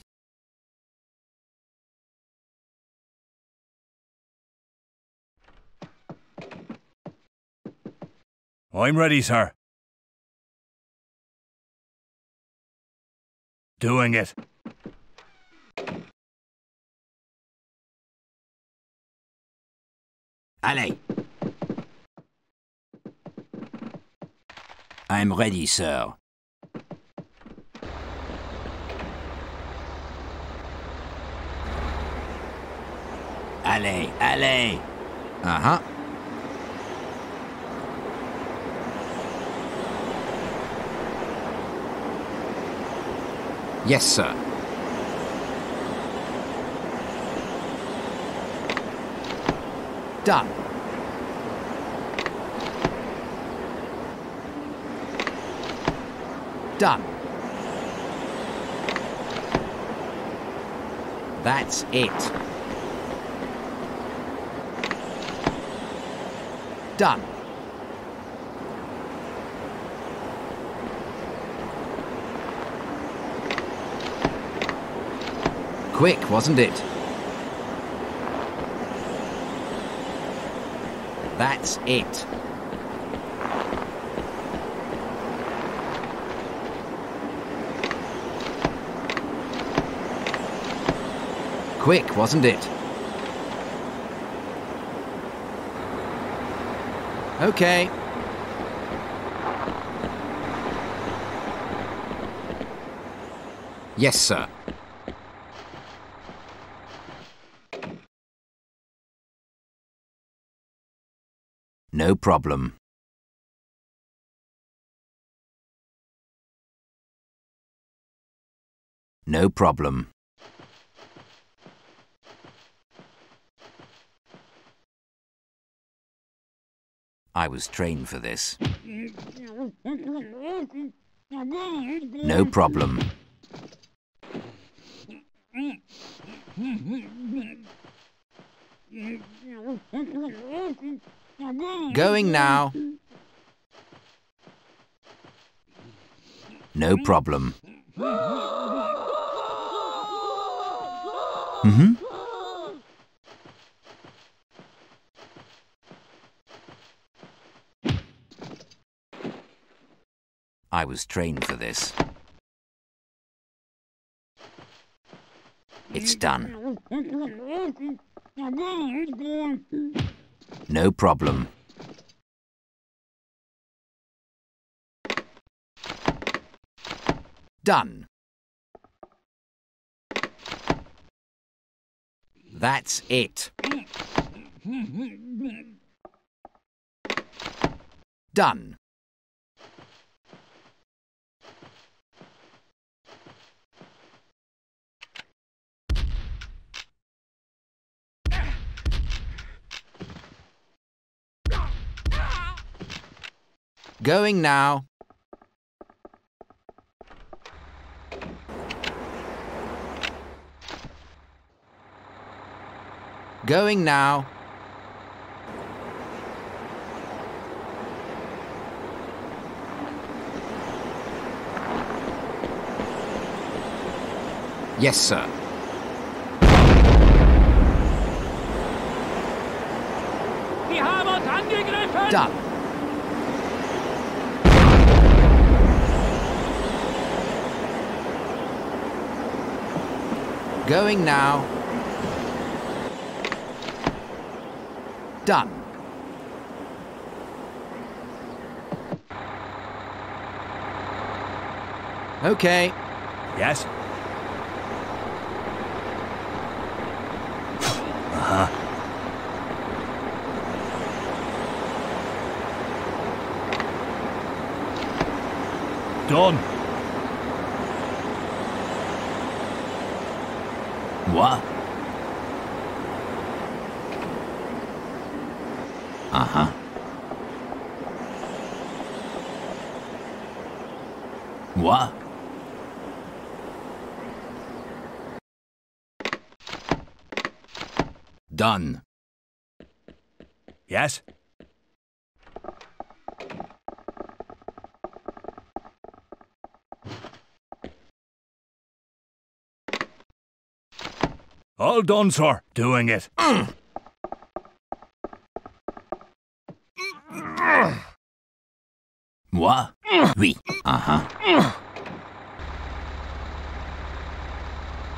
I'm ready, sir. Doing it. Allez. I'm ready, sir. Allez, allez. Uh-huh. Yes, sir. Done. Done. That's it. Done. Quick, wasn't it? That's it. Quick, wasn't it? Okay. Yes, sir. No problem. No problem. I was trained for this. No problem. Going now. No problem. Mm-hmm. I was trained for this. It's done. No problem. Done. That's it. Done. Going now. Going now. Yes, sir. Sie haben uns angegriffen! Done. Going now. Done. Okay. Yes. Uh-huh. Done. What? Uh-huh. What? Done. Yes? All done, sir. Doing it. Mm. What? Oui. Uh-huh.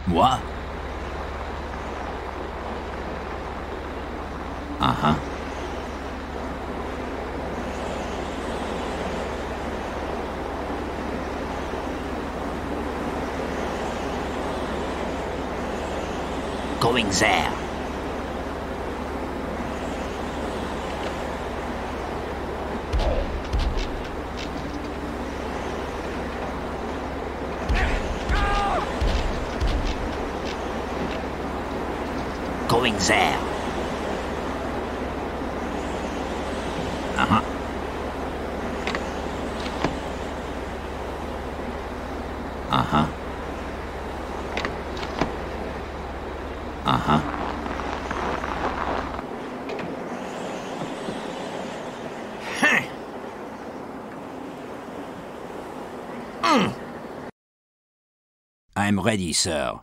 What? Uh-huh. Going there. Going there. Uh-huh. Uh-huh. Uh-huh. Mm. I'm ready, sir.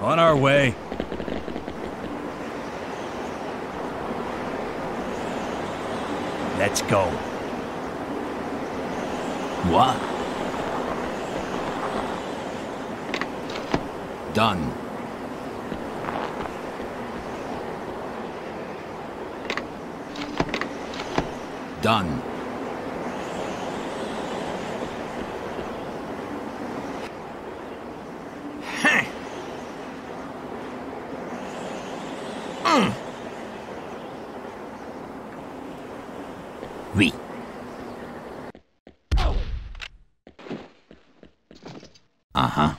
On our way. Let's go. What? Done. Done. mm. lui. Ajá.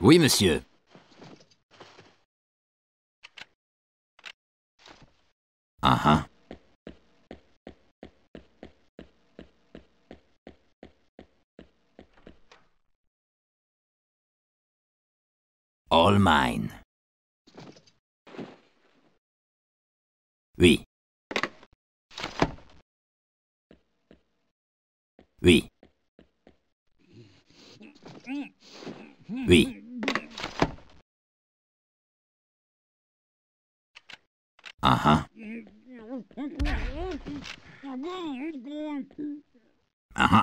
Oui, monsieur. Ajá. All mine. Oui. Oui. Oui. Ajá. Ajá.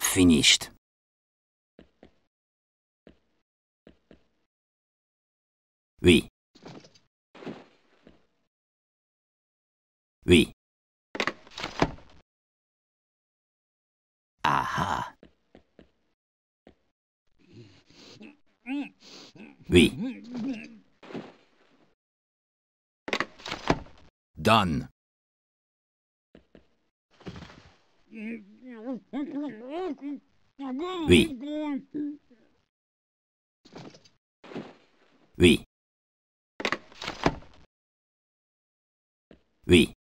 Finished. Oui. Oui. Aha. Oui. Done. Oui. Oui. Oui.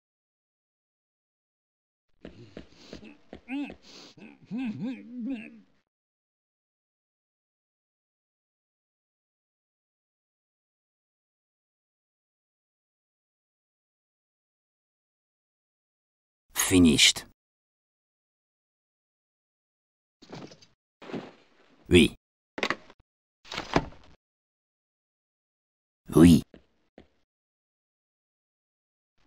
Finished. Oui. Oui.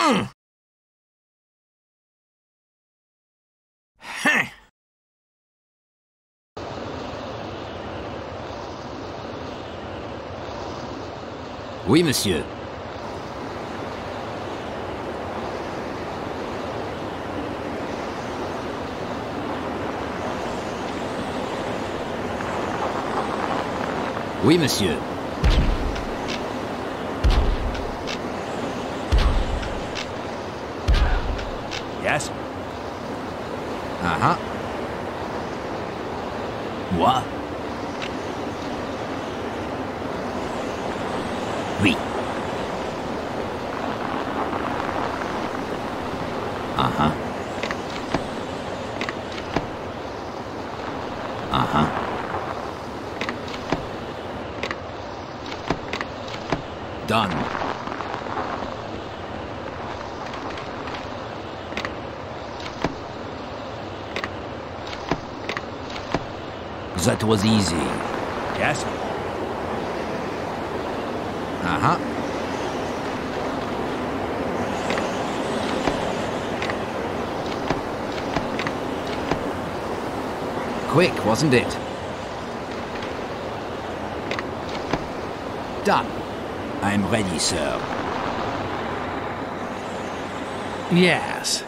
Mm. Huh. Oui, monsieur. Oui, monsieur. Yes. Aha. Moi. Oui. Aha. Aha. Done. That was easy. Yes. Uh-huh. Quick, wasn't it? Done. I'm ready, sir. Yes.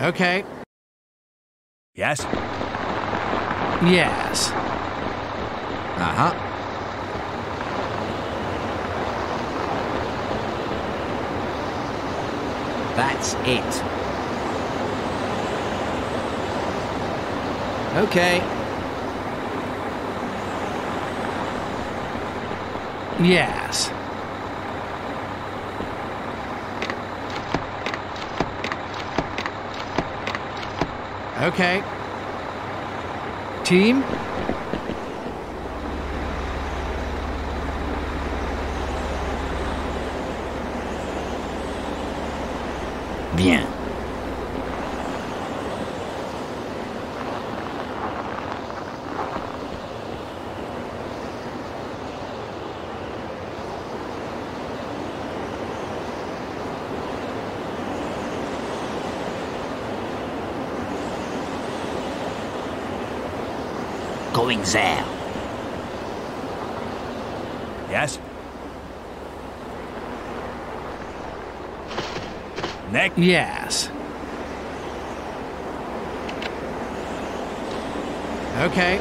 Okay. Yes. Yes. Uh-huh. That's it. Okay. Yes. Okay. Team? Bien. Going there. Yes. Next. Yes. Okay.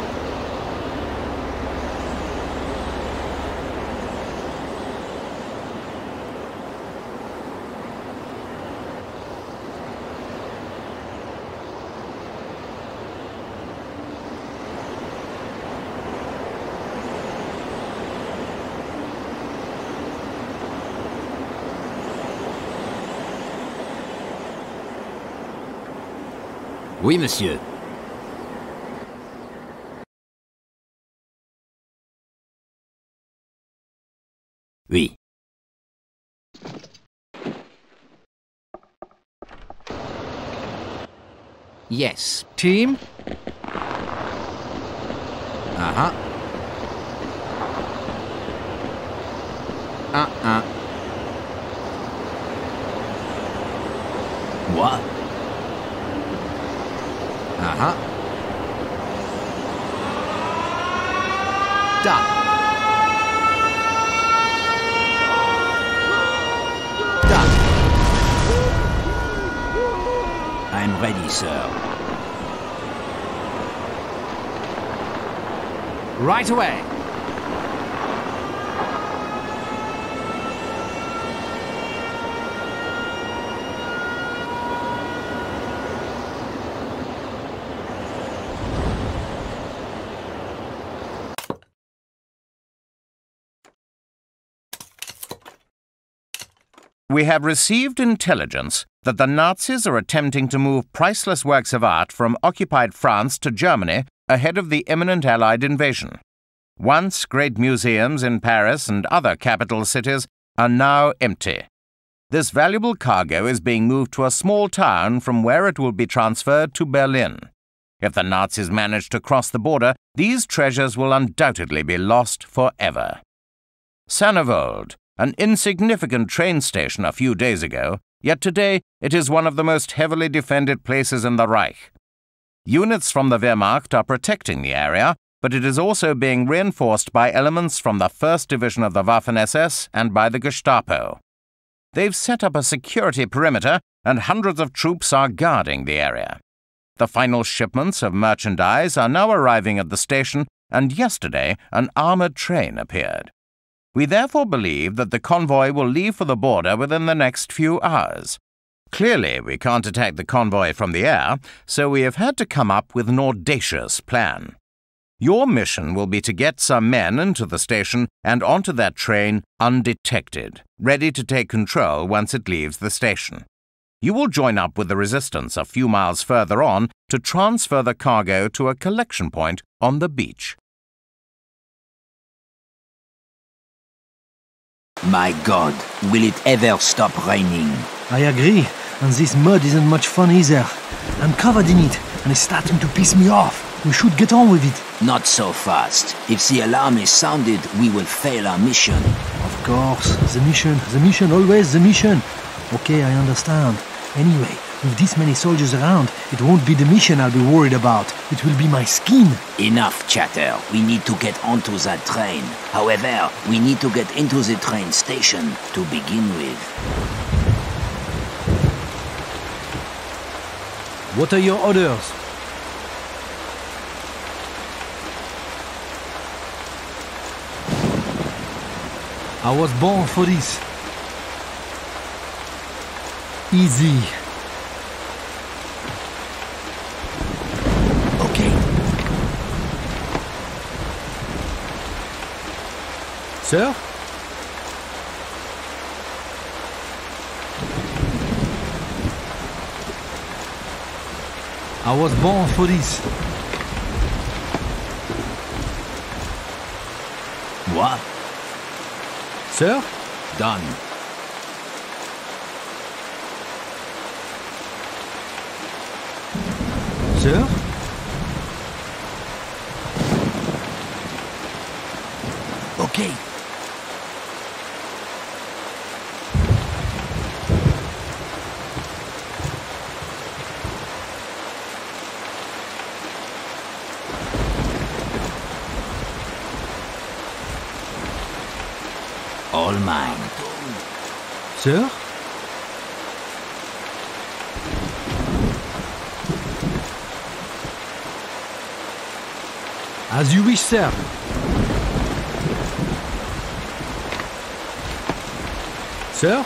Oui, monsieur. Oui. Yes. Team? Uh-huh. Uh-uh. What? Ajá. Da. Da. I'm ready, sir. Right away. We have received intelligence that the Nazis are attempting to move priceless works of art from occupied France to Germany ahead of the imminent Allied invasion. Once great museums in Paris and other capital cities are now empty. This valuable cargo is being moved to a small town from where it will be transferred to Berlin. If the Nazis manage to cross the border, these treasures will undoubtedly be lost forever. Sennevold, an insignificant train station a few days ago, yet today it is one of the most heavily defended places in the Reich. Units from the Wehrmacht are protecting the area, but it is also being reinforced by elements from the first Division of the Waffen-S S and by the Gestapo. They've set up a security perimeter and hundreds of troops are guarding the area. The final shipments of merchandise are now arriving at the station, and yesterday an armored train appeared. We therefore believe that the convoy will leave for the border within the next few hours. Clearly, we can't attack the convoy from the air, so we have had to come up with an audacious plan. Your mission will be to get some men into the station and onto that train undetected, ready to take control once it leaves the station. You will join up with the resistance a few miles further on to transfer the cargo to a collection point on the beach. My God, will it ever stop raining? I agree, and this mud isn't much fun either. I'm covered in it, and it's starting to piss me off. We should get on with it. Not so fast. If the alarm is sounded, we will fail our mission. Of course, the mission, the mission, always the mission. Okay, I understand. Anyway, with this many soldiers around, it won't be the mission I'll be worried about. It will be my skin. Enough chatter. We need to get onto that train. However, we need to get into the train station to begin with. What are your orders? I was born for this. Easy. Okay. Sir? I was born for this. What? Sir? Done. Sir? Okay. All mine. Sir? As you wish, sir. Sir?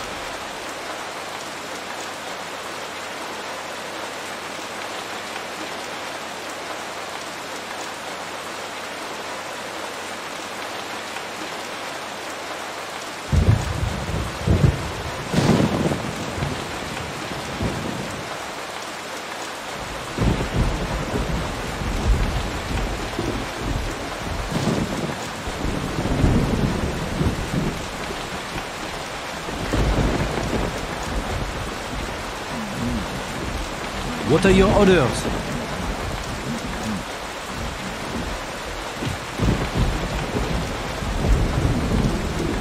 What are your orders?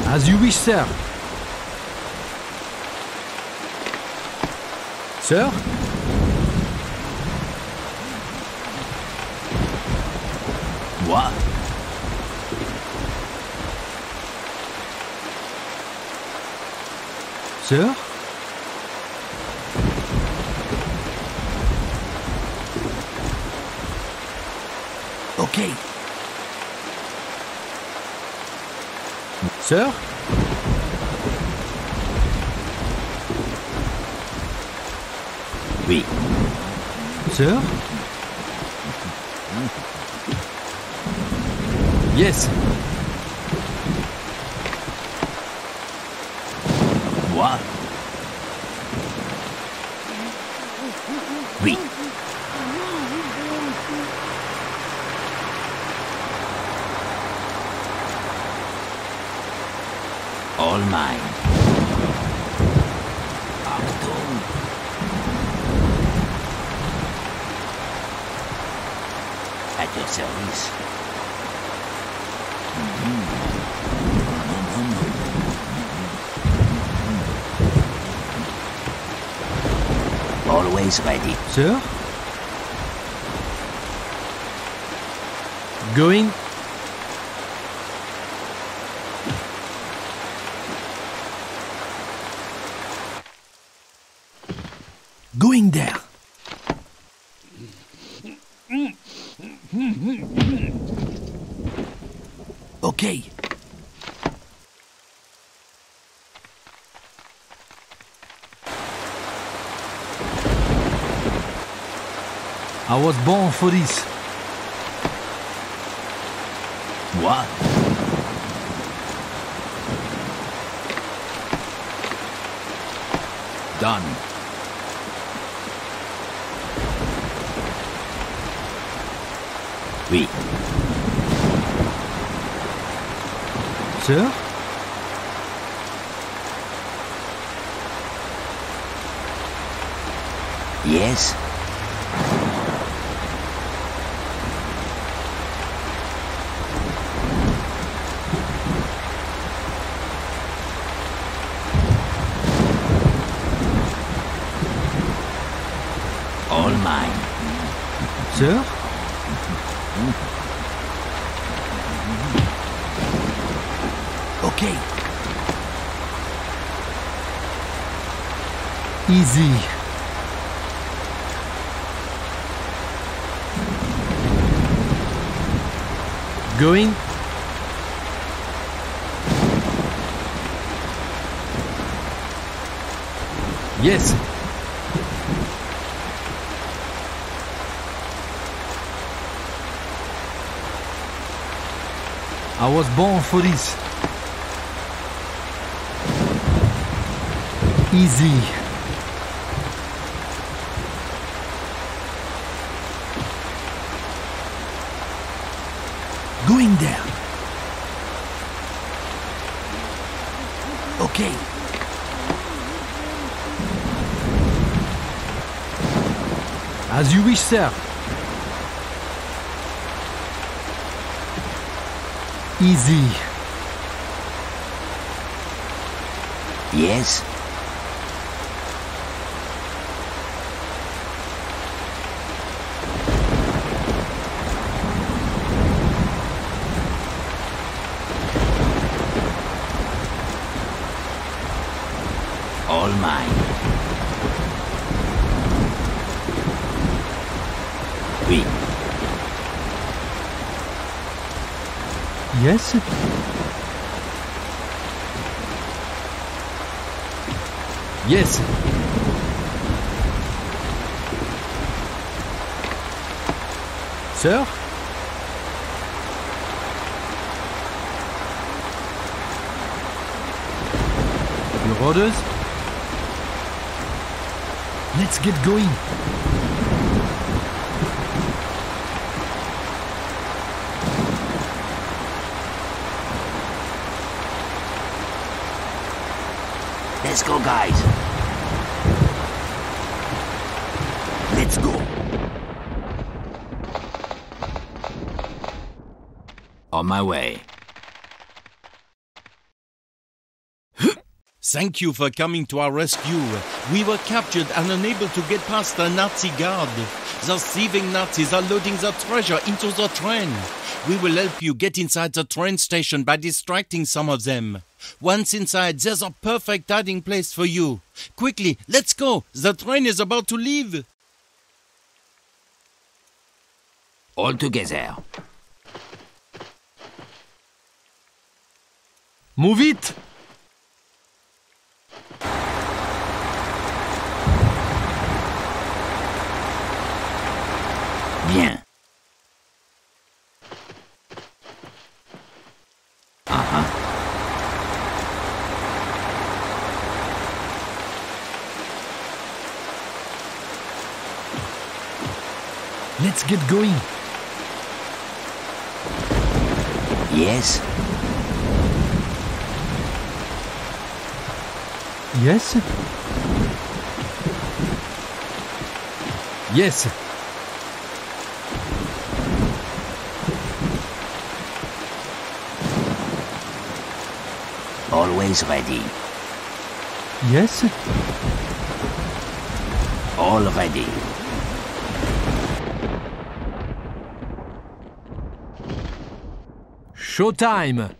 As you wish, sir. Sir? What? Sir? Sir? Oui. Sir? Yes. What? Oui. All mine. Achtung. At your service. Mm-hmm. Mm-hmm. Always ready. Sir? Going? Going there. Okay. I was born for this. What? Done. Oui. Sir? Yes. All mine. Sir? Okay. Easy. Going? Yes. I was born for this. Easy. down. Okay. As you wish, sir. Easy. Yes? All mine. Oui. Yes? Yes. Sir? Your orders? Let's get going. Let's go, guys. Let's go. On my way. Thank you for coming to our rescue. We were captured and unable to get past the Nazi guard. The thieving Nazis are loading the treasure into the train. We will help you get inside the train station by distracting some of them. Once inside, there's a perfect hiding place for you. Quickly, let's go. The train is about to leave. All together. Move it. Bien. Ajá. Let's get going. Yes. Yes. Yes. Always ready. Yes. All ready. Showtime.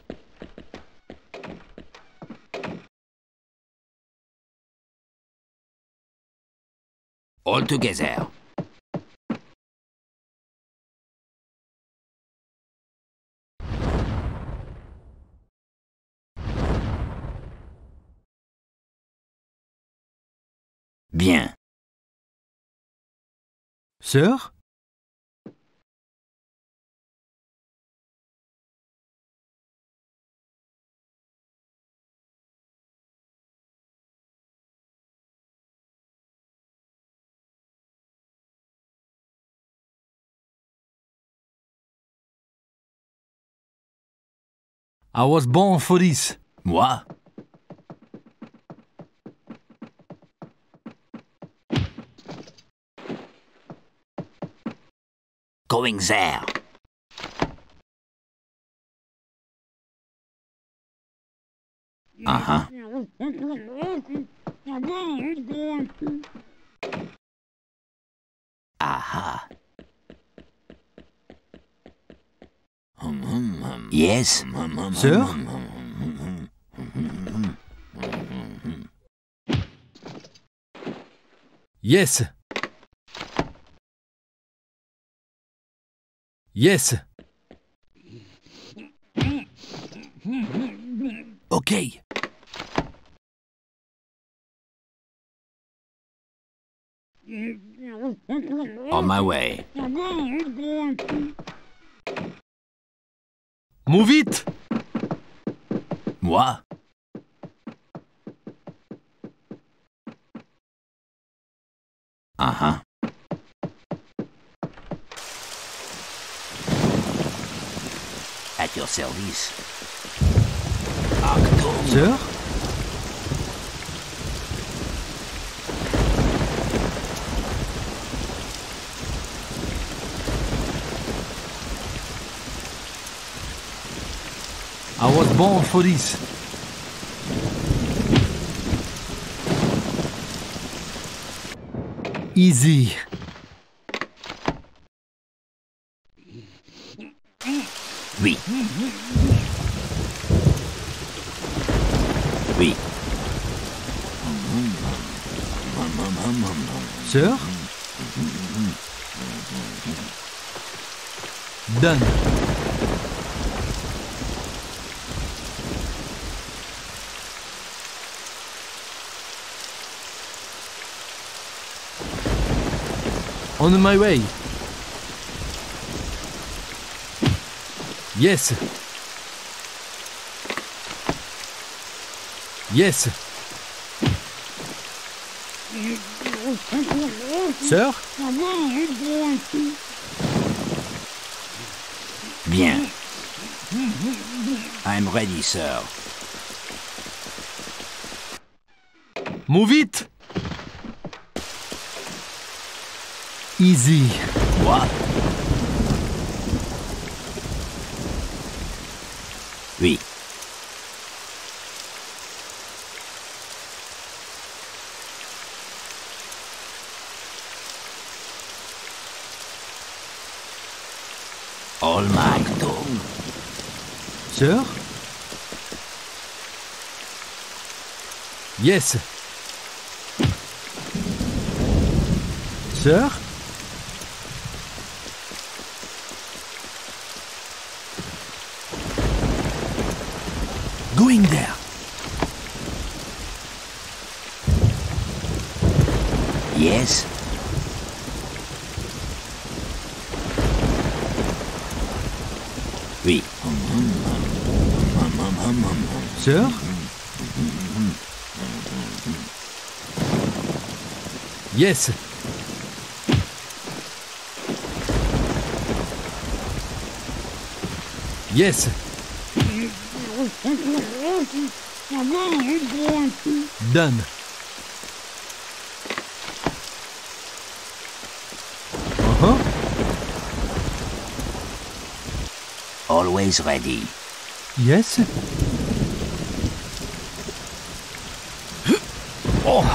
All together. Bien. Sir? I was born for this. Moi? Going there. Uh-huh. Aha. Yes. Sir? Yes. Yes. Okay. On my way. Move it. Moi? Uh-huh. at your service. Achtung! Sir? I was born for this. Easy. Oui. Oui. Sir? Done. On my way. Yes. Yes. Sir? Bien. I'm ready, sir. Move it. Easy. What? Oui. All my dog. Sir? Yes. Sir? Going there. Yes. Oui. Sir? Yes. Yes. Done. Uh-huh. Always ready. Yes. Oh.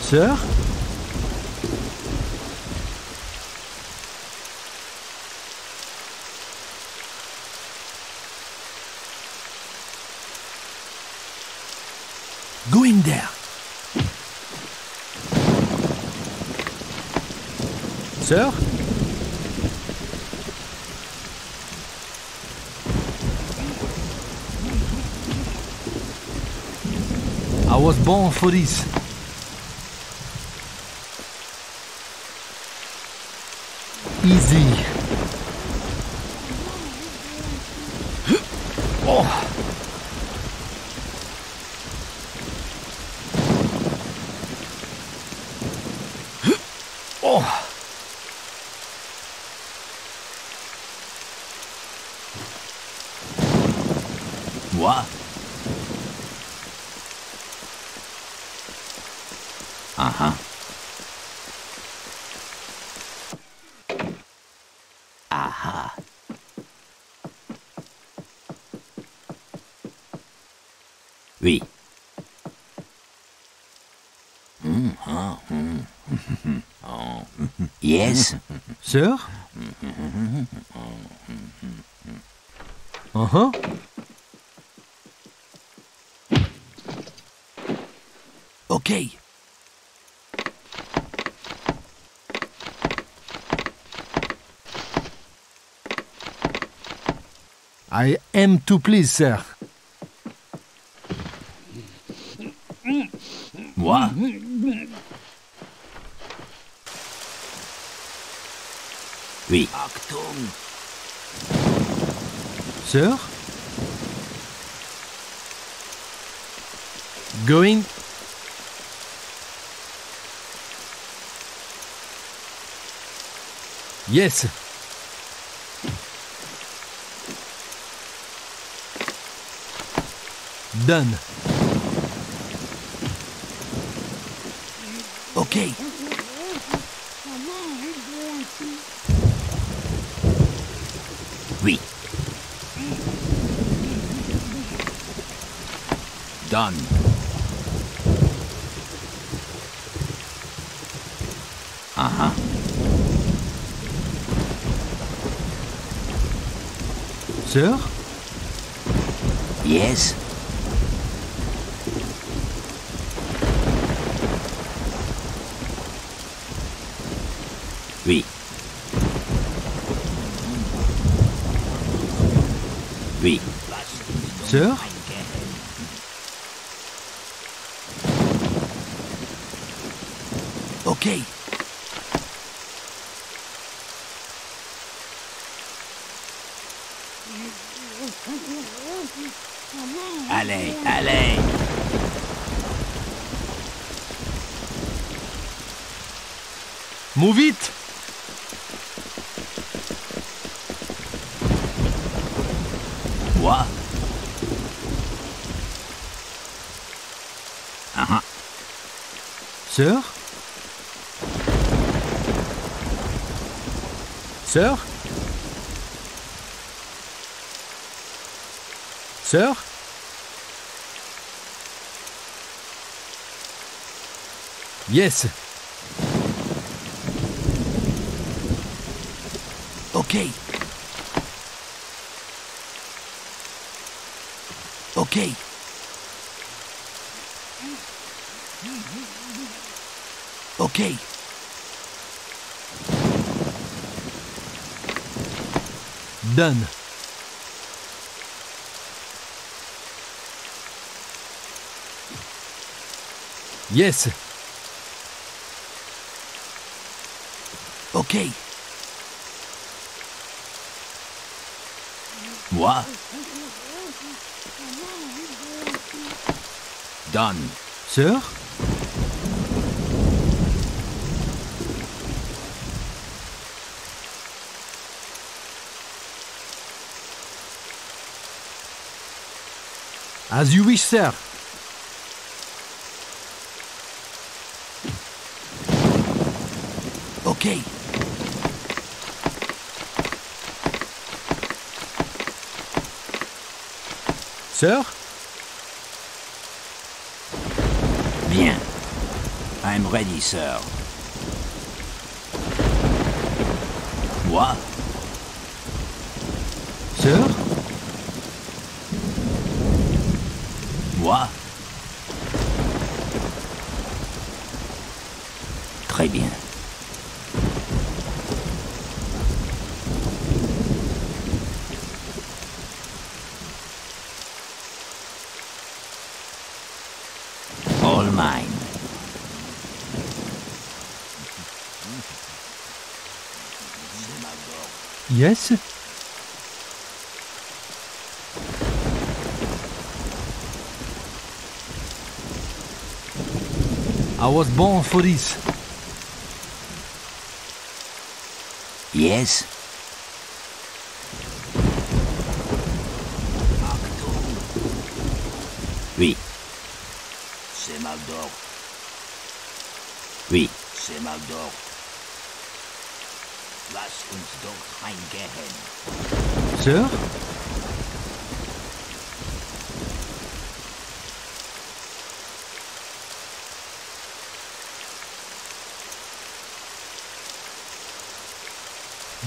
Sir? Going there. Sir? I was born for this. Easy. Oh. Oh. What? Uh-huh. Yes? Sir? Uh-huh. Okay. I am to please, sir. Moi? Oui. Achtung. Sir? Going? Yes. Done. Okay. Oui. Done. Aha. Sir? Yes. Oui. Oui. Sir? Okay. Allez, allez. Move it. Sir? Sir? Sir? Yes. Okay. Okay. Okay. Done. Yes. Okay. Moi? Done. Sir? As you wish, sir. Okay. Sir? Bien. I'm ready, sir. Moi? Sir? Très bien. All mine. Yes? I was born for this. Yes. Oui. C'est ma dor. Oui. C'est ma dor. Lass uns doch eingehen. Sir?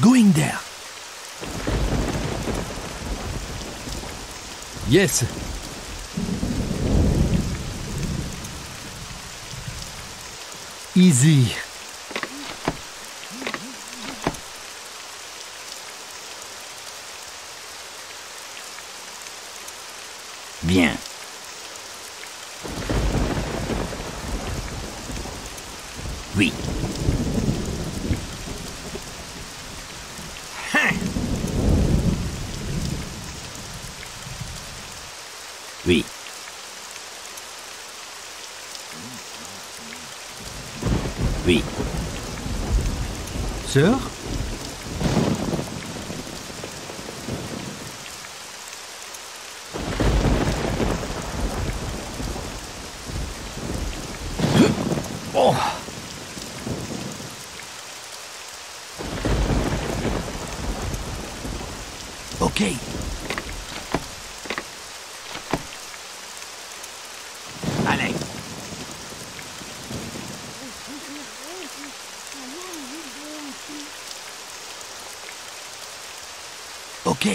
going there. Yes. Easy. Bien. Oui. Oui. Oui. Sœur? Oh. Ok. Allez. Ok.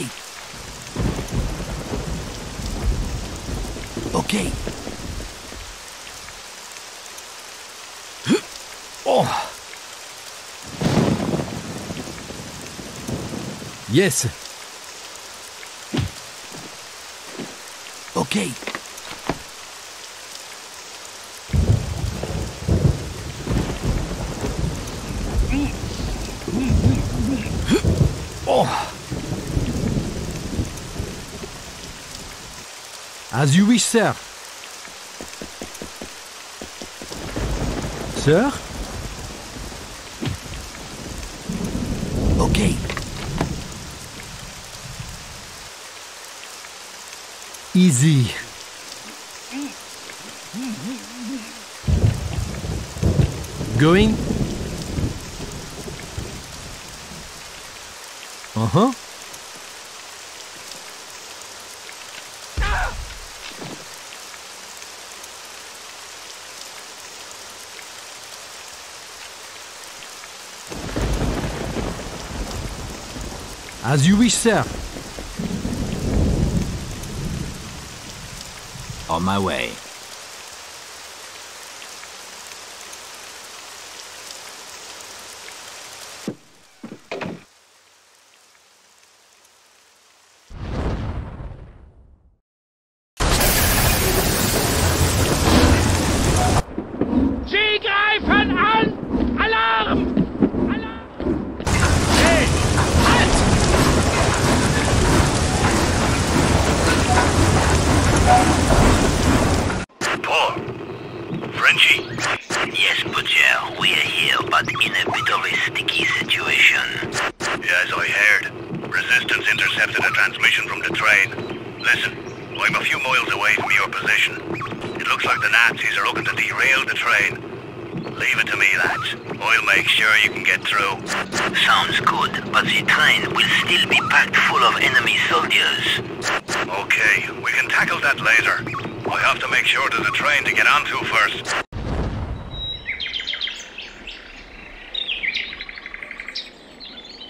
Ok. Oh. Yes. Ok. Oh. As you wish, sir. Sir? Ok. Easy. Going. Uh-huh. As you wish, sir. On my way.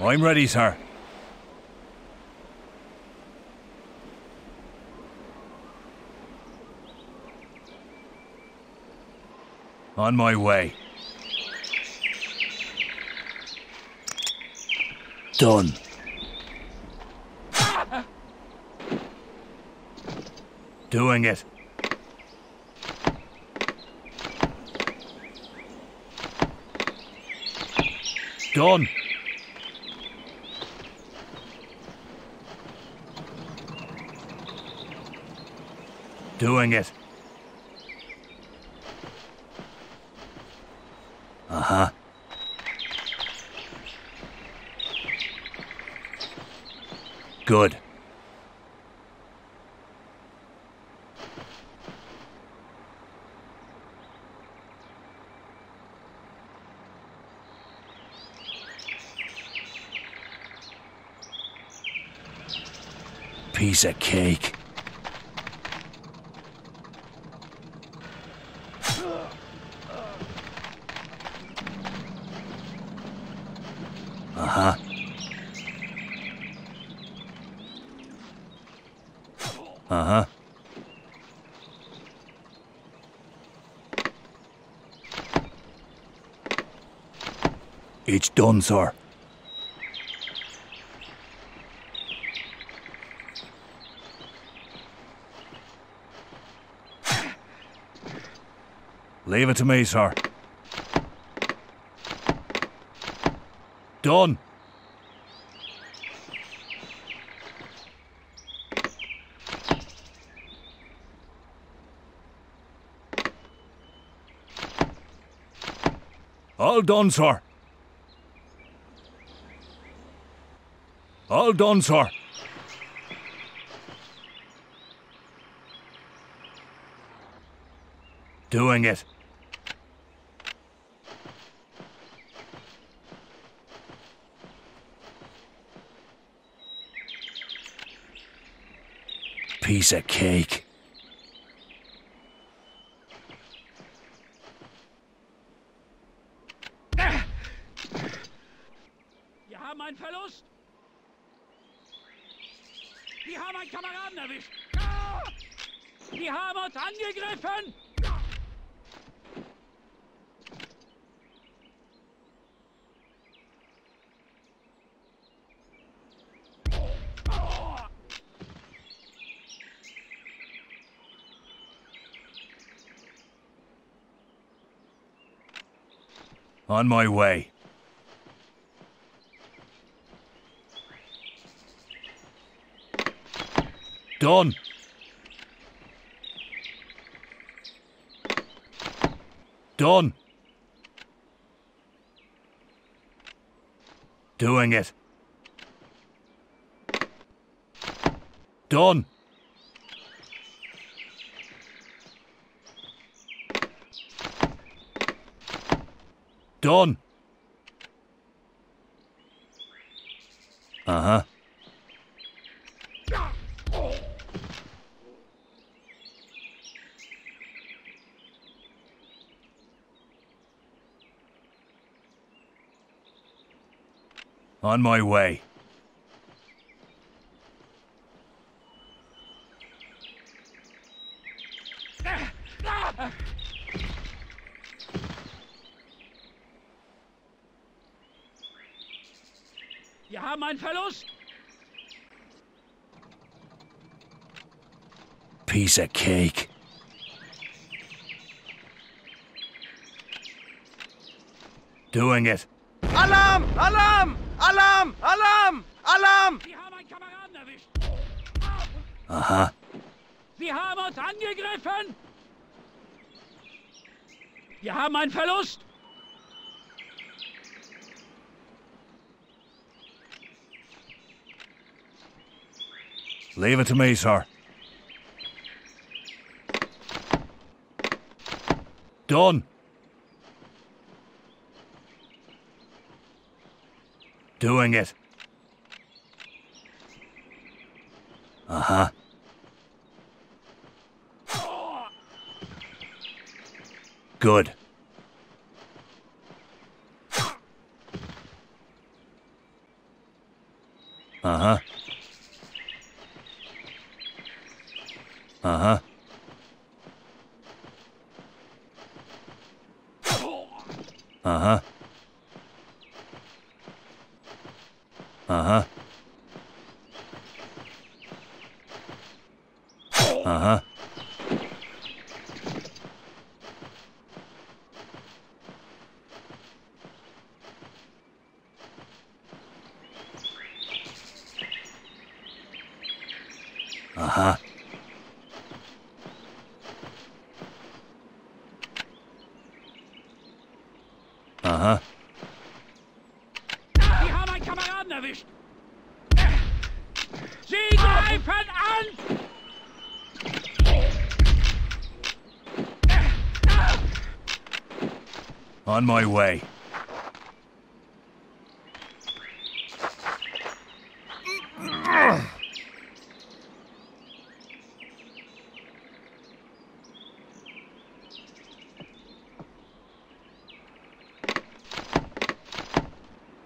I'm ready, sir. On my way. Done. Doing it. Done. Doing it. Uh-huh. Good. Piece of cake. Ajá. It's done, sir. Leave it to me, sir. Done. All done, sir. All done, sir. Doing it. Piece of cake. Wir haben einen Verlust. Wir haben einen Kameraden erwischt. Wir haben uns angegriffen. On my way. Done. Done. Doing it. Done. Done. Uh-huh. On my way. Piece of cake. Doing it. Alarm! Alarm! Alarm! Alarm! Alarm! Wir haben einen Kameraden erwischt. Aha. Sie haben uns angegriffen. Wir haben einen Verlust. Leave it to me, sir. Done. Doing it. Uh-huh. Good. Uh-huh. Uh-huh. Uh-huh. Uh-huh. Uh-huh. Uh-huh. Uh-huh. Wir haben einen Kameraden erwischt. Sie greifen an! On my way.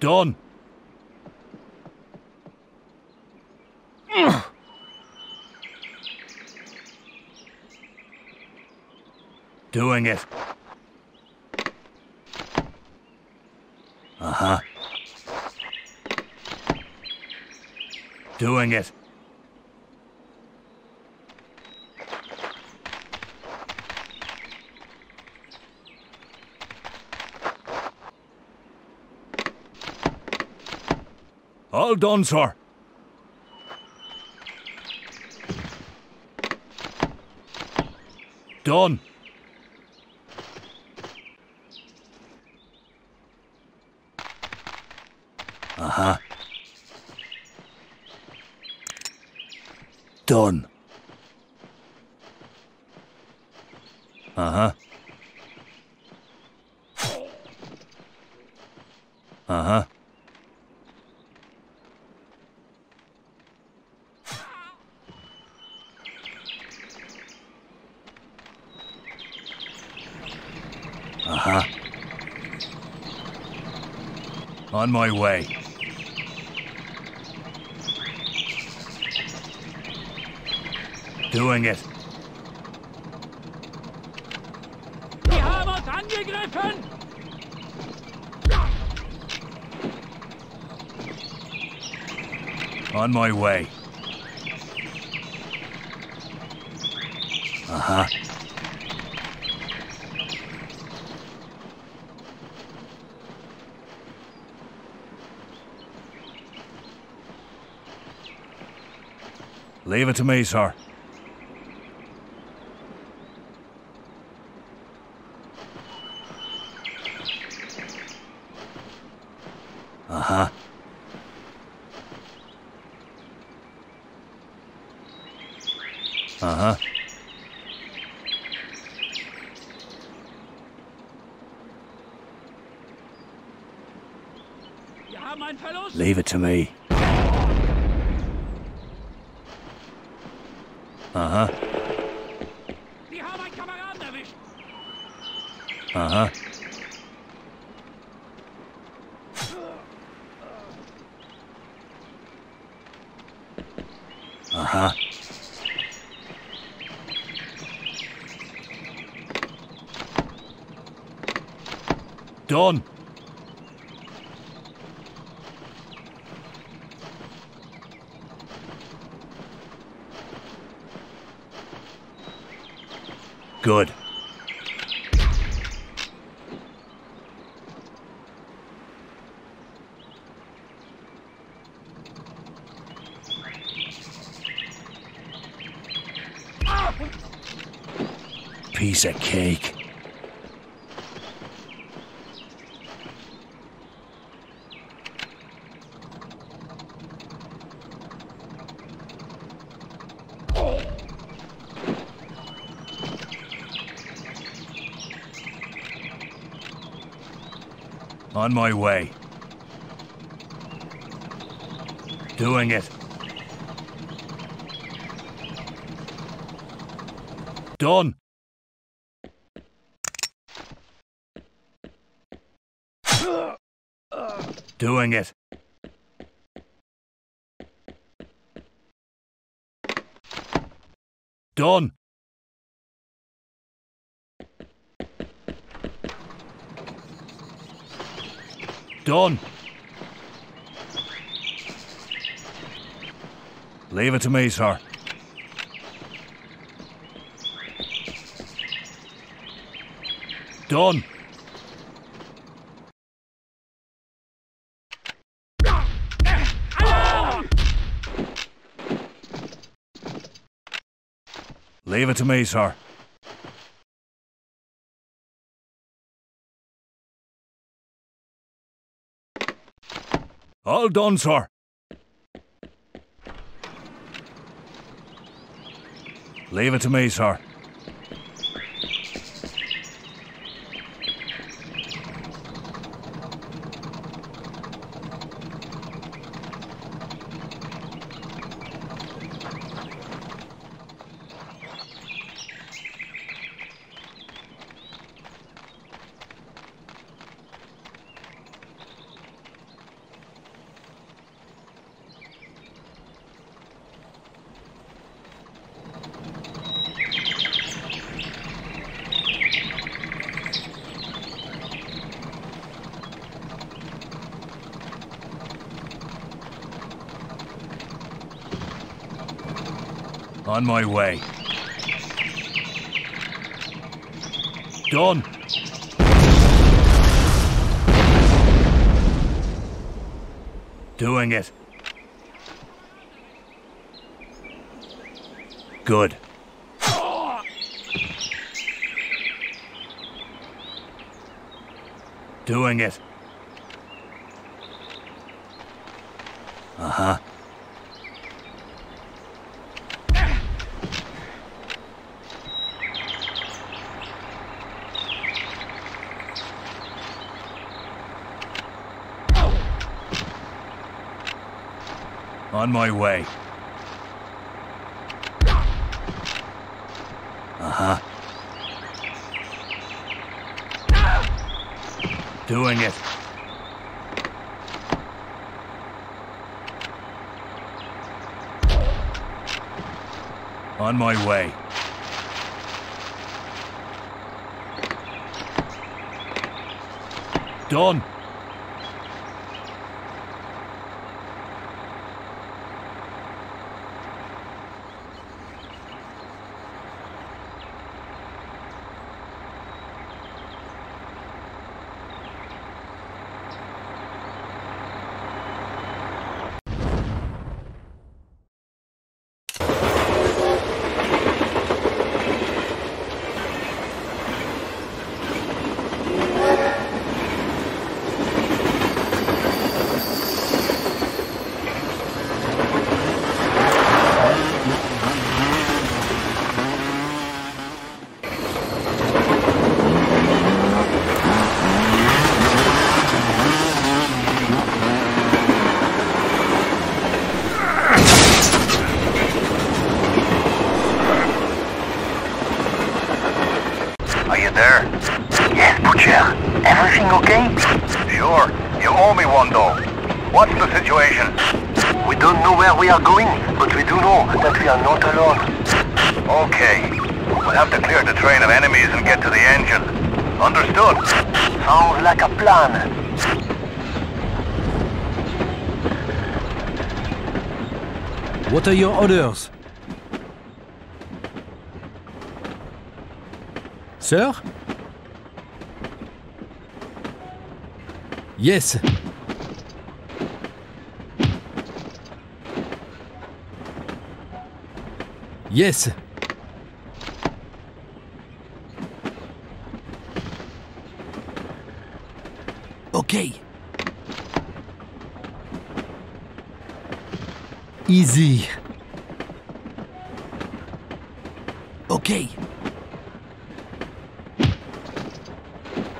Done. doing it. Uh-huh. Doing it. All done, sir. Done. Uh-huh. Done. Uh-huh. Uh-huh. Uh-huh. On my way. Doing it. Wir haben uns angegriffen! On my way. Uh-huh. Leave it to me, sir. Uh-huh. Uh-huh. Leave it to me. Ajá. Ajá. Ajá. Done. Good. Piece of cake. On my way. Doing it. Done. Doing it. Done. Done. Leave it to me, sir. Done. Leave it to me, sir. All done, sir. Leave it to me, sir. On my way. Done. Doing it. Good. Doing it. Uh-huh. On my way. Uh-huh. Doing it. On my way. Done. What are your orders? Sir? Yes. Yes. Okay. Easy. Okay.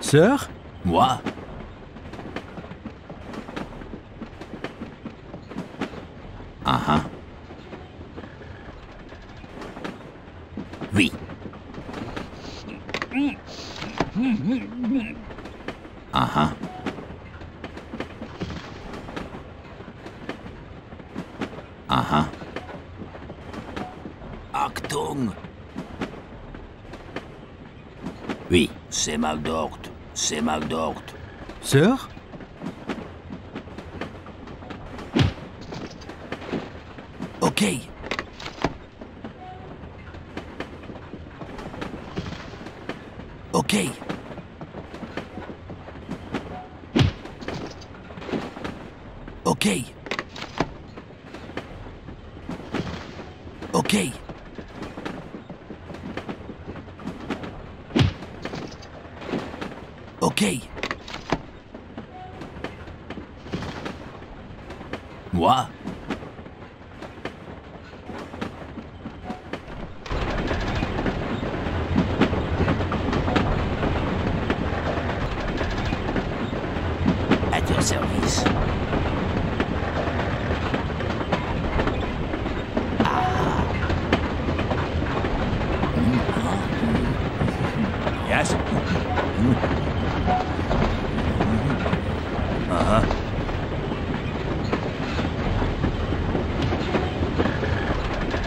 Sir? Moi? Uh-huh. Oui. Uh-huh. Aha. Achtung! Oui, c'est mal dort, c'est mal dort. Sir? Okay. Okay. Okay. Okay. Okay. Moi? At your service.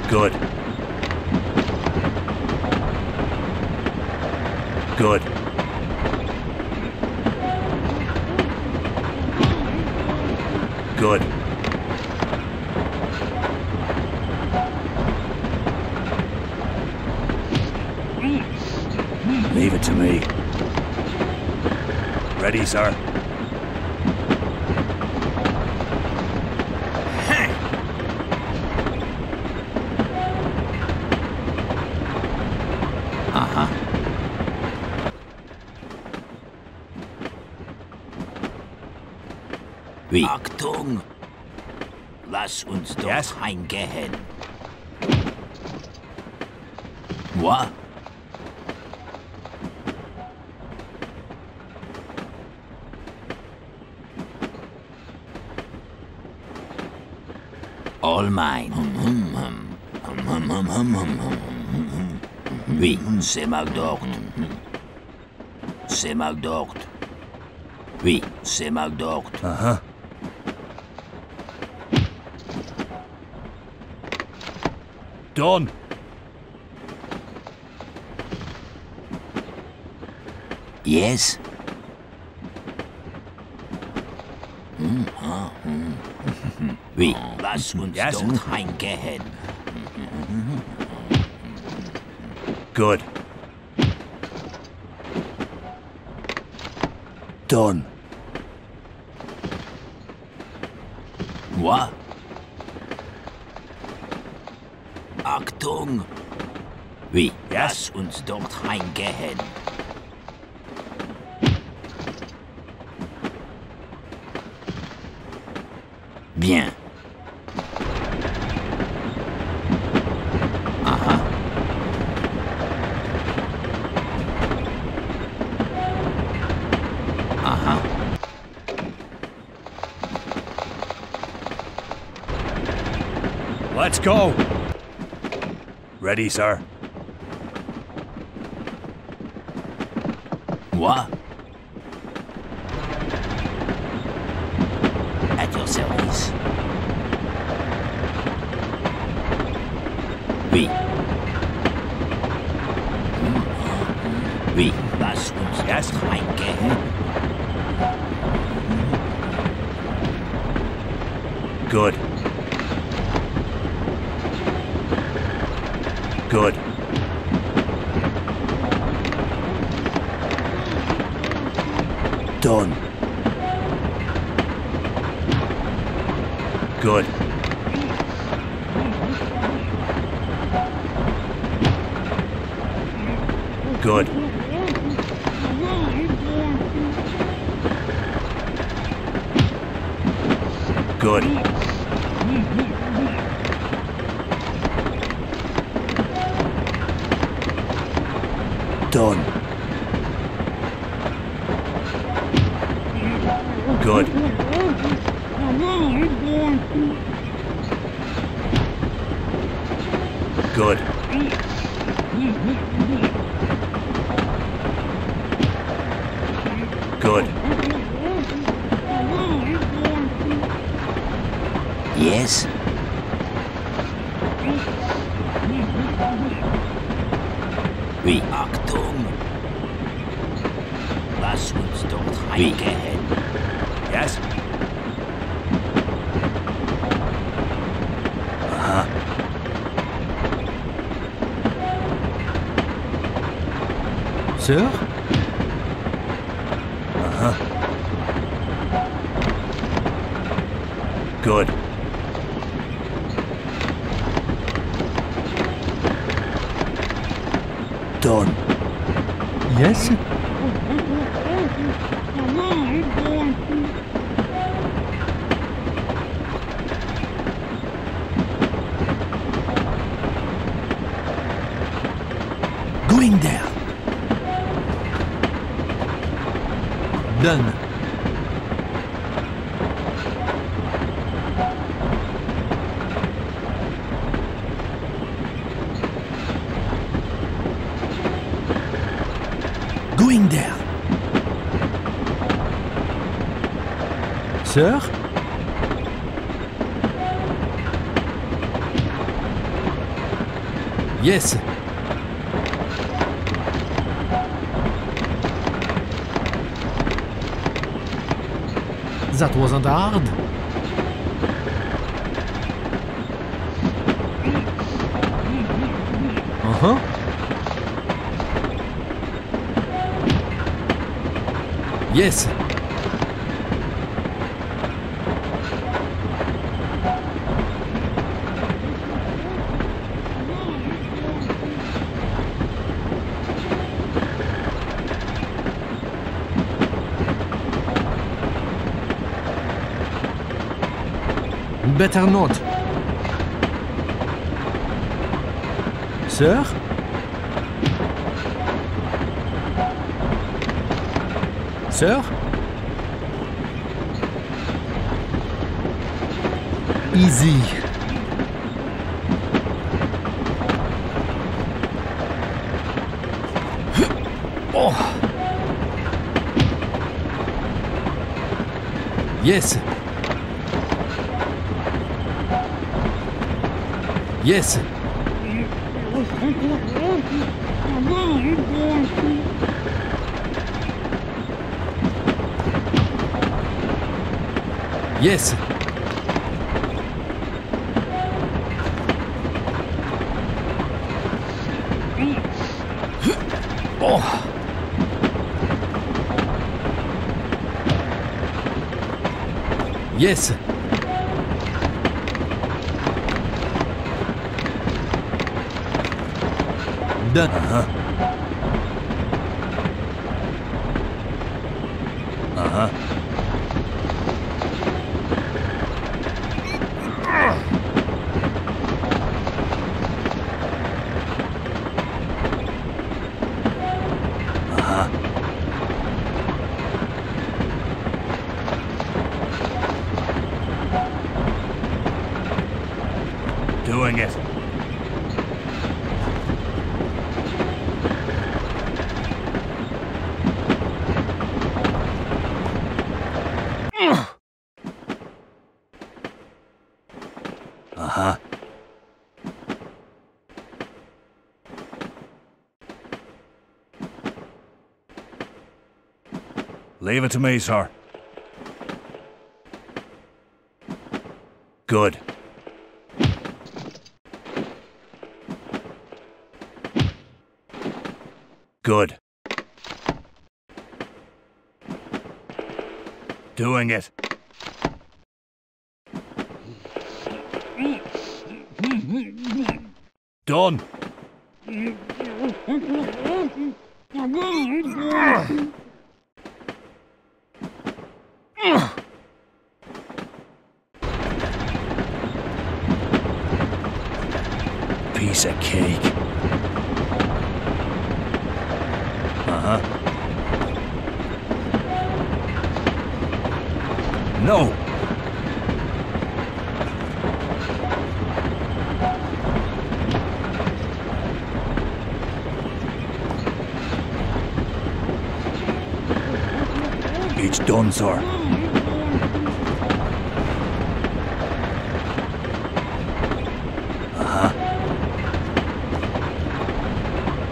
Good. me. Ready, sir. Wie? Achtung! Lass uns doch yes? Eingehen. Moi? All mine. Wie? C'est mal dort. C'est mal dort. Wie? C'est mal dort. Aha. Done. Yes. Wie? Lass uns yes. dort reingehen. Good. Done. Moi? Achtung! Wie? Lass uns dort reingehen. Bien. Aha. Aha. Let's go! Ready, sir. Moi? At your service. Oui. Oui. Lass uns erst reingehen. Good. Good. Done. Good. Good. Good. Done. Good. Good. Good. Yes. Wie? Achtung! Lass uns dort reingehen. Yes? Aha. Sir? Aha. Good. Done. Yes? Going there. Done. Sir? Yes. That wasn't hard. Uh-huh. Yes. Better not. Sir? Sir? Easy. Oh. Yes. Yes. Yes. Oh. Yes. Ajá. Ajá. Ajá. Doing it. Leave it to me, sir. Good. Good. Doing it. Done. Piece of cake. Uh-huh. No. It's done, sir.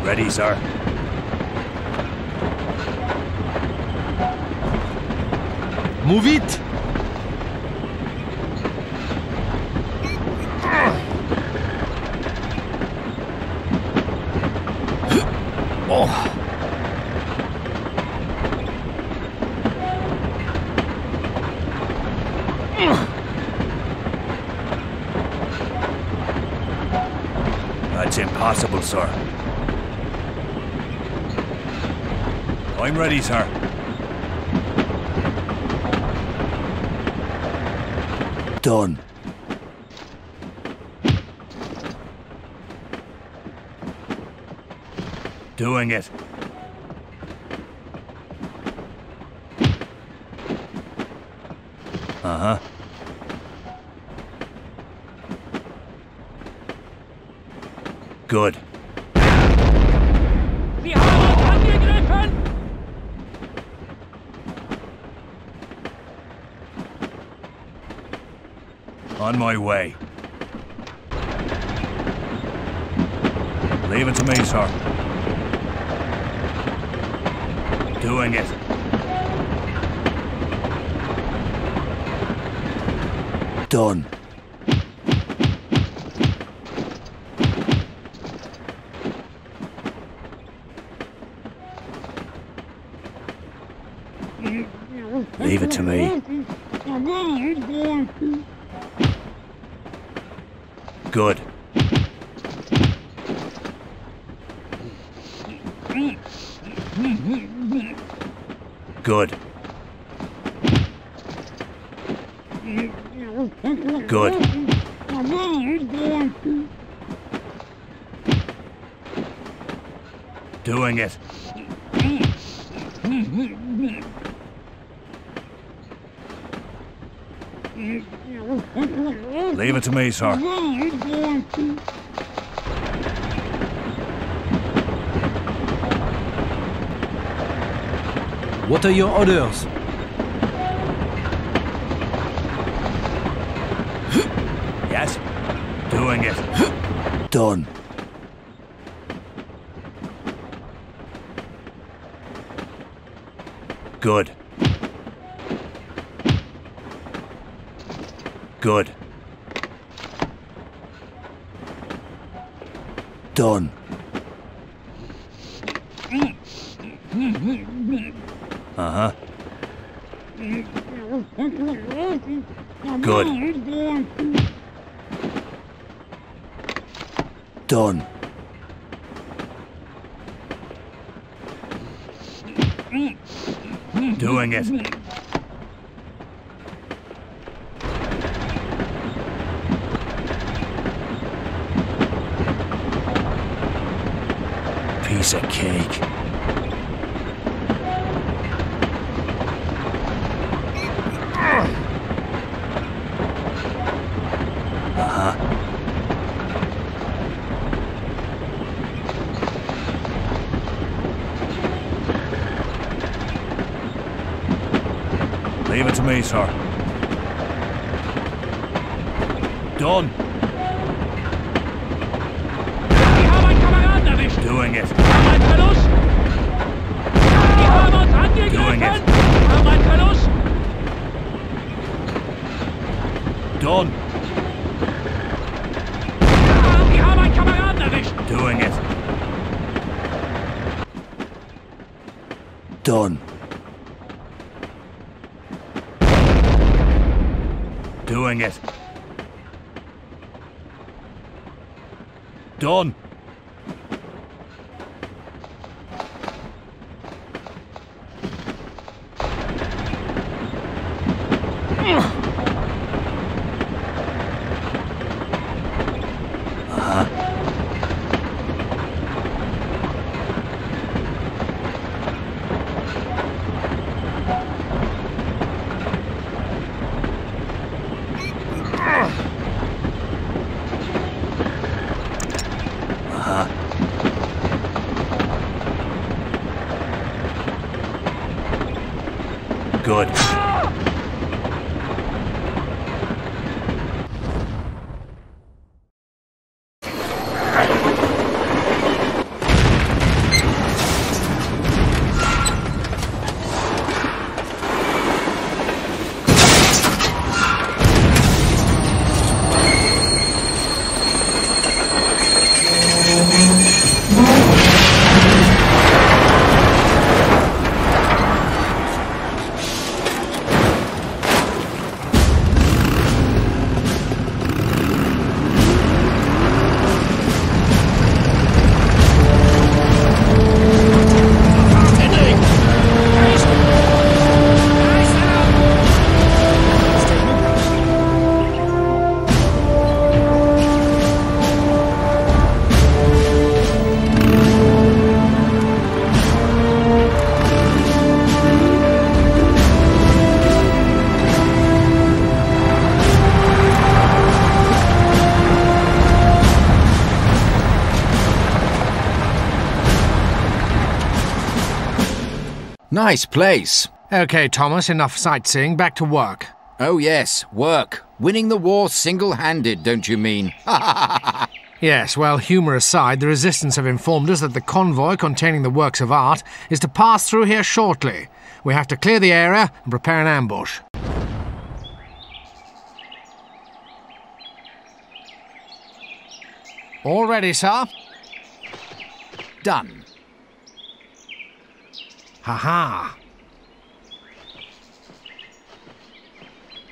Ready, sir. Move it. Oh. That's impossible, sir. I'm ready, sir. Done. Doing it. Uh-huh. Good. On my way. Leave it to me, sir. Doing it. Done. Leave it to me. Good. Good. Good. Doing it. Leave it to me, sir. What are your orders? Yes? Doing it. Done. Good. Good. Done. Uh-huh. Good. Done. Doing it. Piece of cake. Sir. Done. Doing it. Doing it. Done. Doing it. Done. Doing it. Done. Nice place. Okay, Thomas, enough sightseeing. Back to work. Oh, yes, work. Winning the war single-handed, don't you mean? Yes, well, humour aside, the Resistance have informed us that the convoy containing the works of art is to pass through here shortly. We have to clear the area and prepare an ambush. All ready, sir? Done. Ha-ha.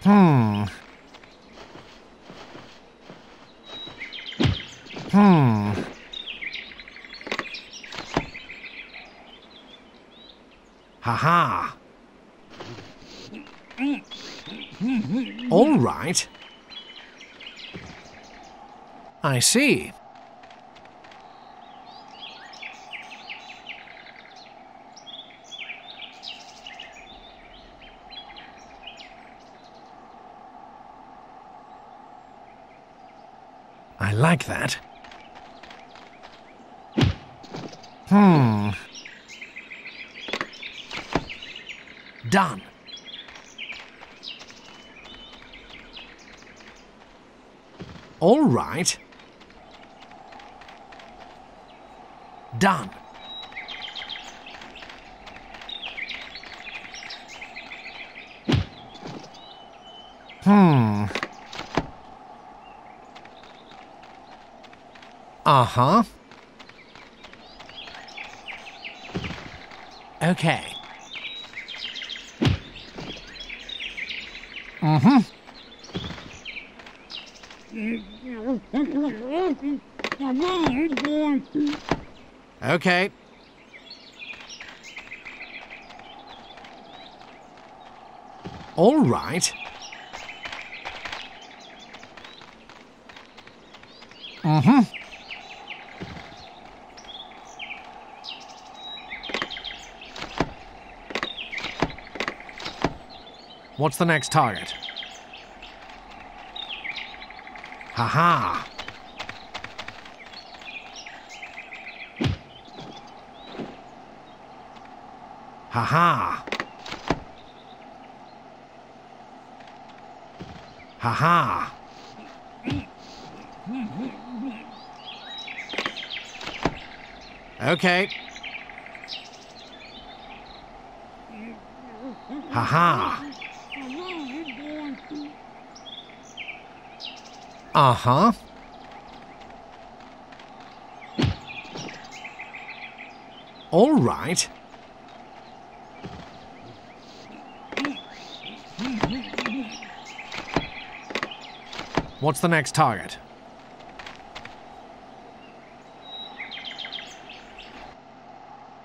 Hmm. Hmm. Haha. All right. I see. I like that. Hmm. Done. All right. Done. Hmm. Uh-huh. Okay. Mm-hmm. Okay. All right. Mm-hmm. What's the next target? Haha. Haha. Haha. Okay. Haha. Uh-huh. All right. What's the next target?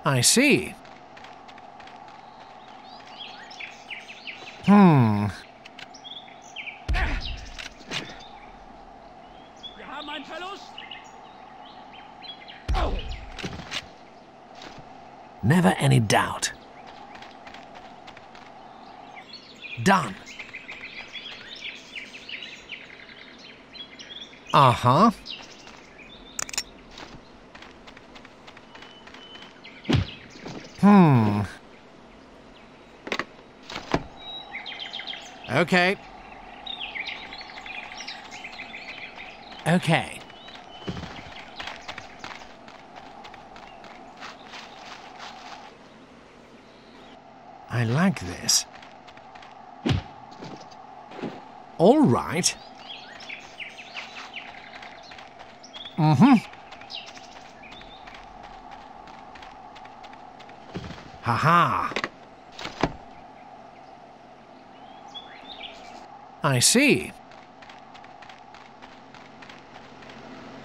I see. Hmm. Never any doubt. Done. Uh-huh. Hmm. Okay. Okay. I like this. All right. Mm-hmm. Haha. I see.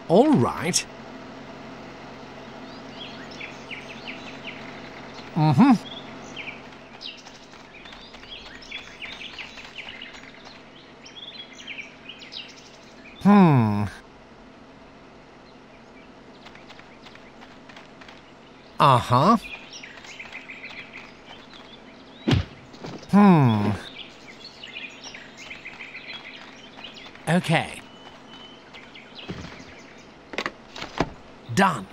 All right. Mm-hmm. Hmm. Uh-huh. Hmm. Okay. Done.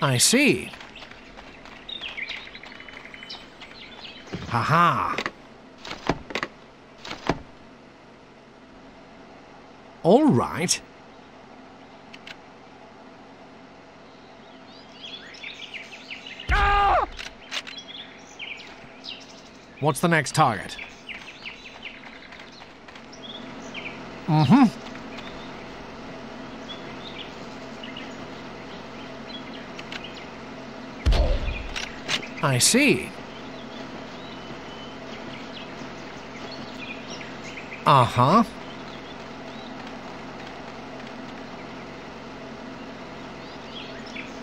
I see. Haha. All right. Ah! What's the next target? Mm-hmm. I see. Uh-huh.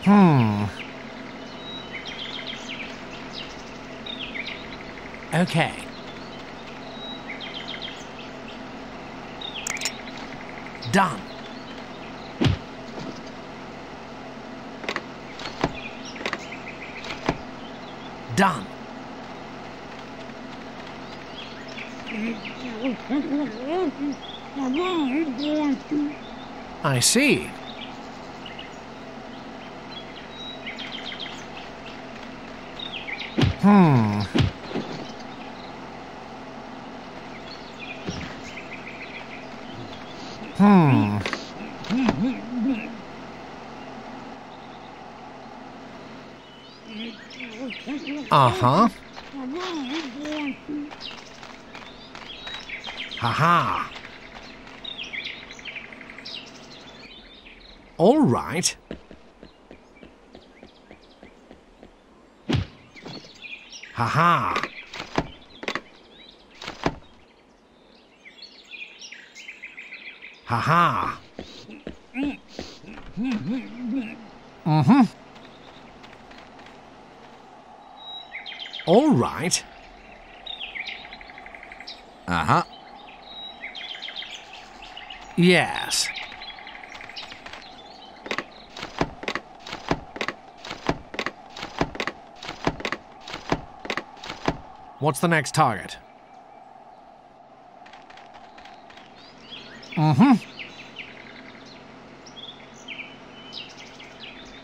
Hmm. Okay. Done. Done. I see. Hmm. Hmm. Uh-huh. Aha. All right. Haha. Haha. Mm-hmm. All right. Uh-huh. Yes. What's the next target? Mm-hmm.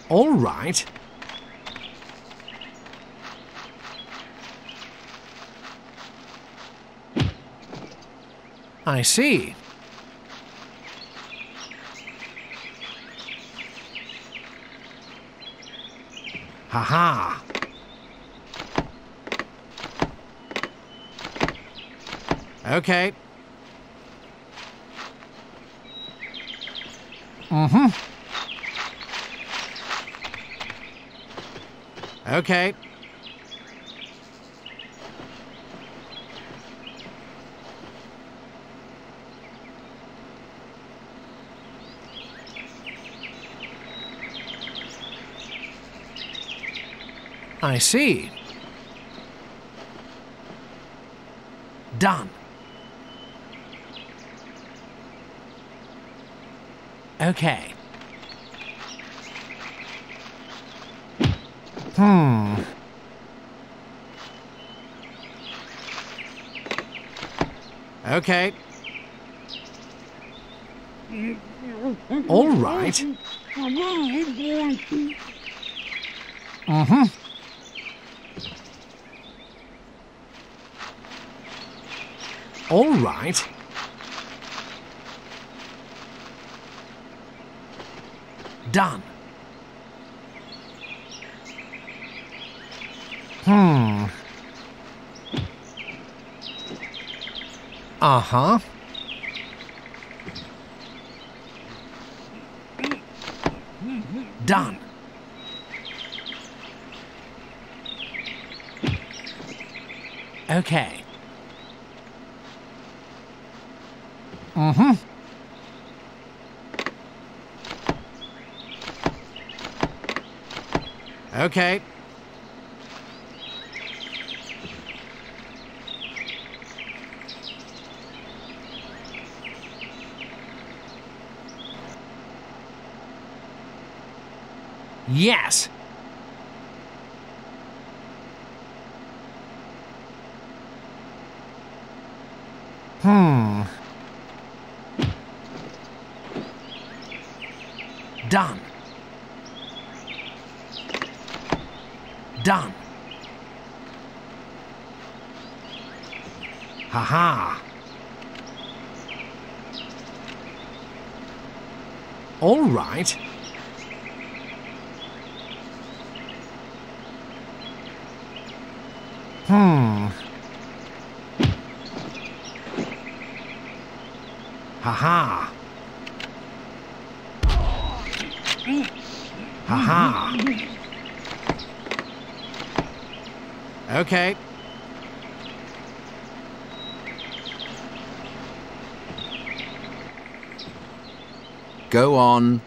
All right. I see. Haha. Okay. Mm-hmm. Okay. I see. Done. Okay. Hmm. Okay. All right. Mm-hmm. All right. Done. Hmm. Uh-huh. Done. Okay. Mm-hmm. Okay. Yes. Hmm. Done. Done. Haha. All right. Hmm. Haha. Haha. Okay. Go on.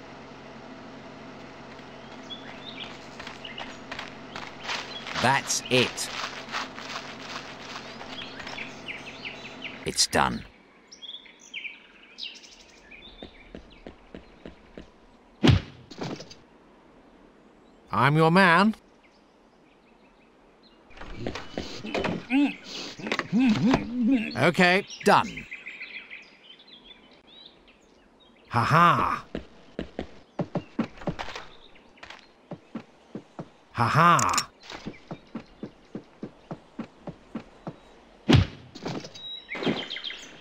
That's it. It's done. I'm your man. Okay, done. Ha-ha. Ha-ha.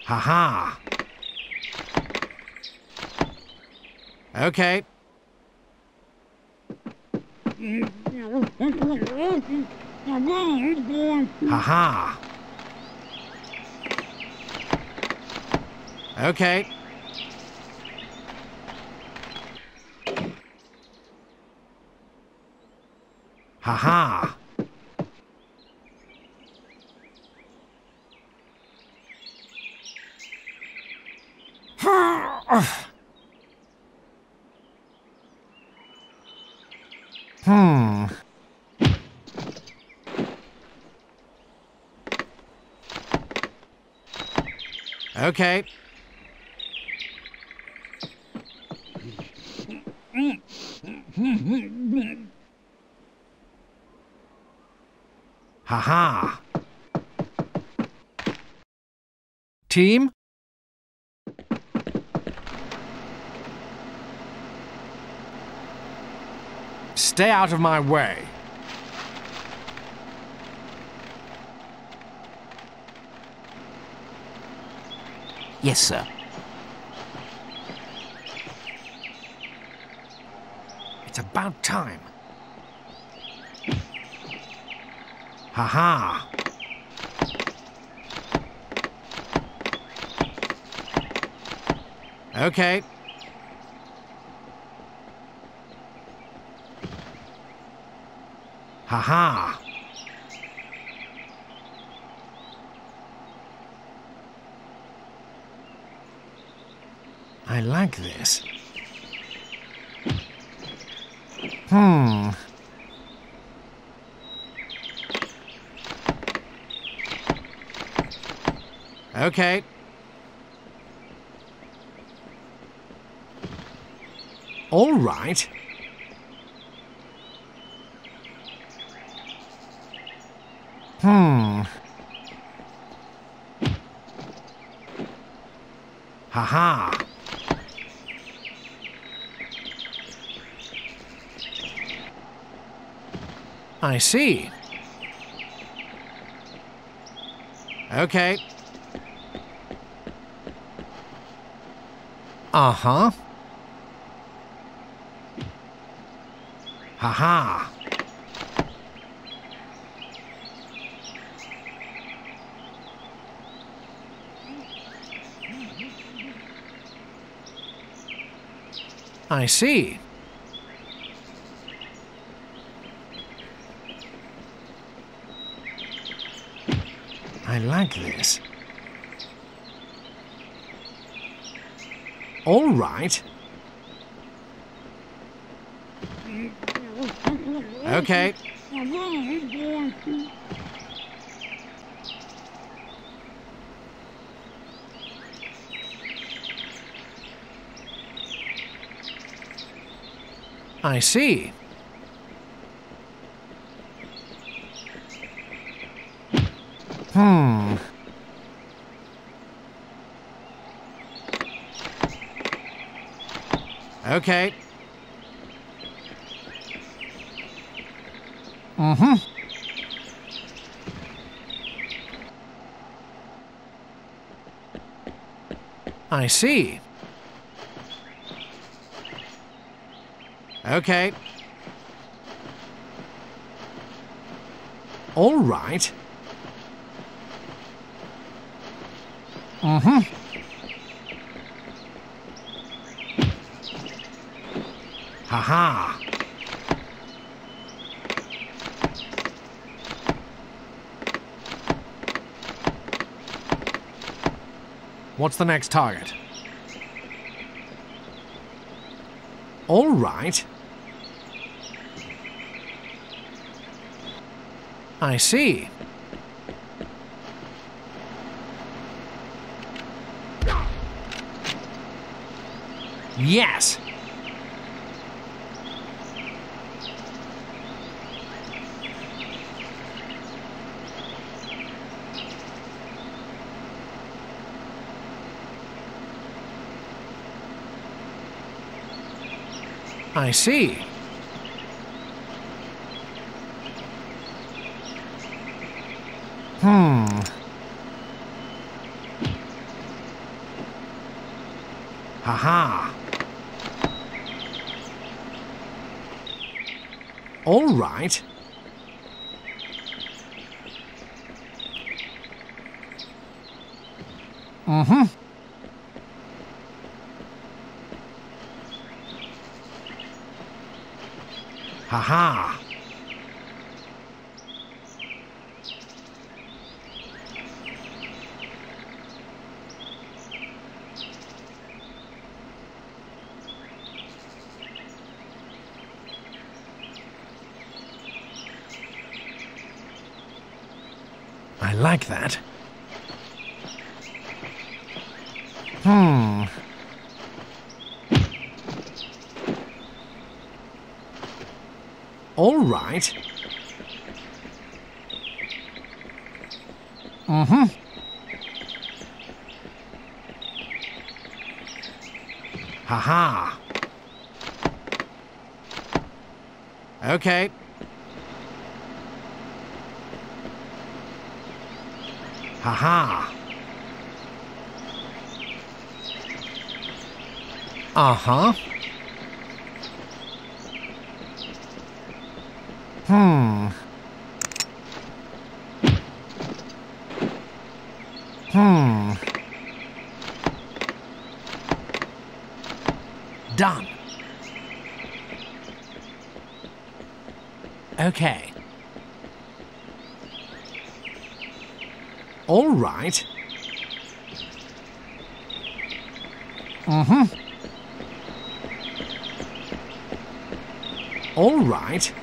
Ha-ha. Okay. Ha-ha. Okay. Ha-ha. Hmm. Okay. Ha-ha. Team? Stay out of my way. Yes, sir. It's about time. Ha-ha. Okay. Ha-ha. I like this. Hmm. Okay. All right. Hmm. Ha-ha. I see. Okay. Uh-huh. Ha-ha. I see. I like this. All right. Okay. I see. Hmm. Okay. Mm-hmm. I see. Okay. All right. Mm-hmm. Ha-ha. What's the next target? All right. I see. Yes. I see. Hmm. Haha. All right. Mm-hmm. Haha. I like that. Hmm. All right. Mm-hmm. Haha. Okay. Haha. Uh-huh. Hmm. Hmm. Done. Okay. All right. Mm-hmm. All right.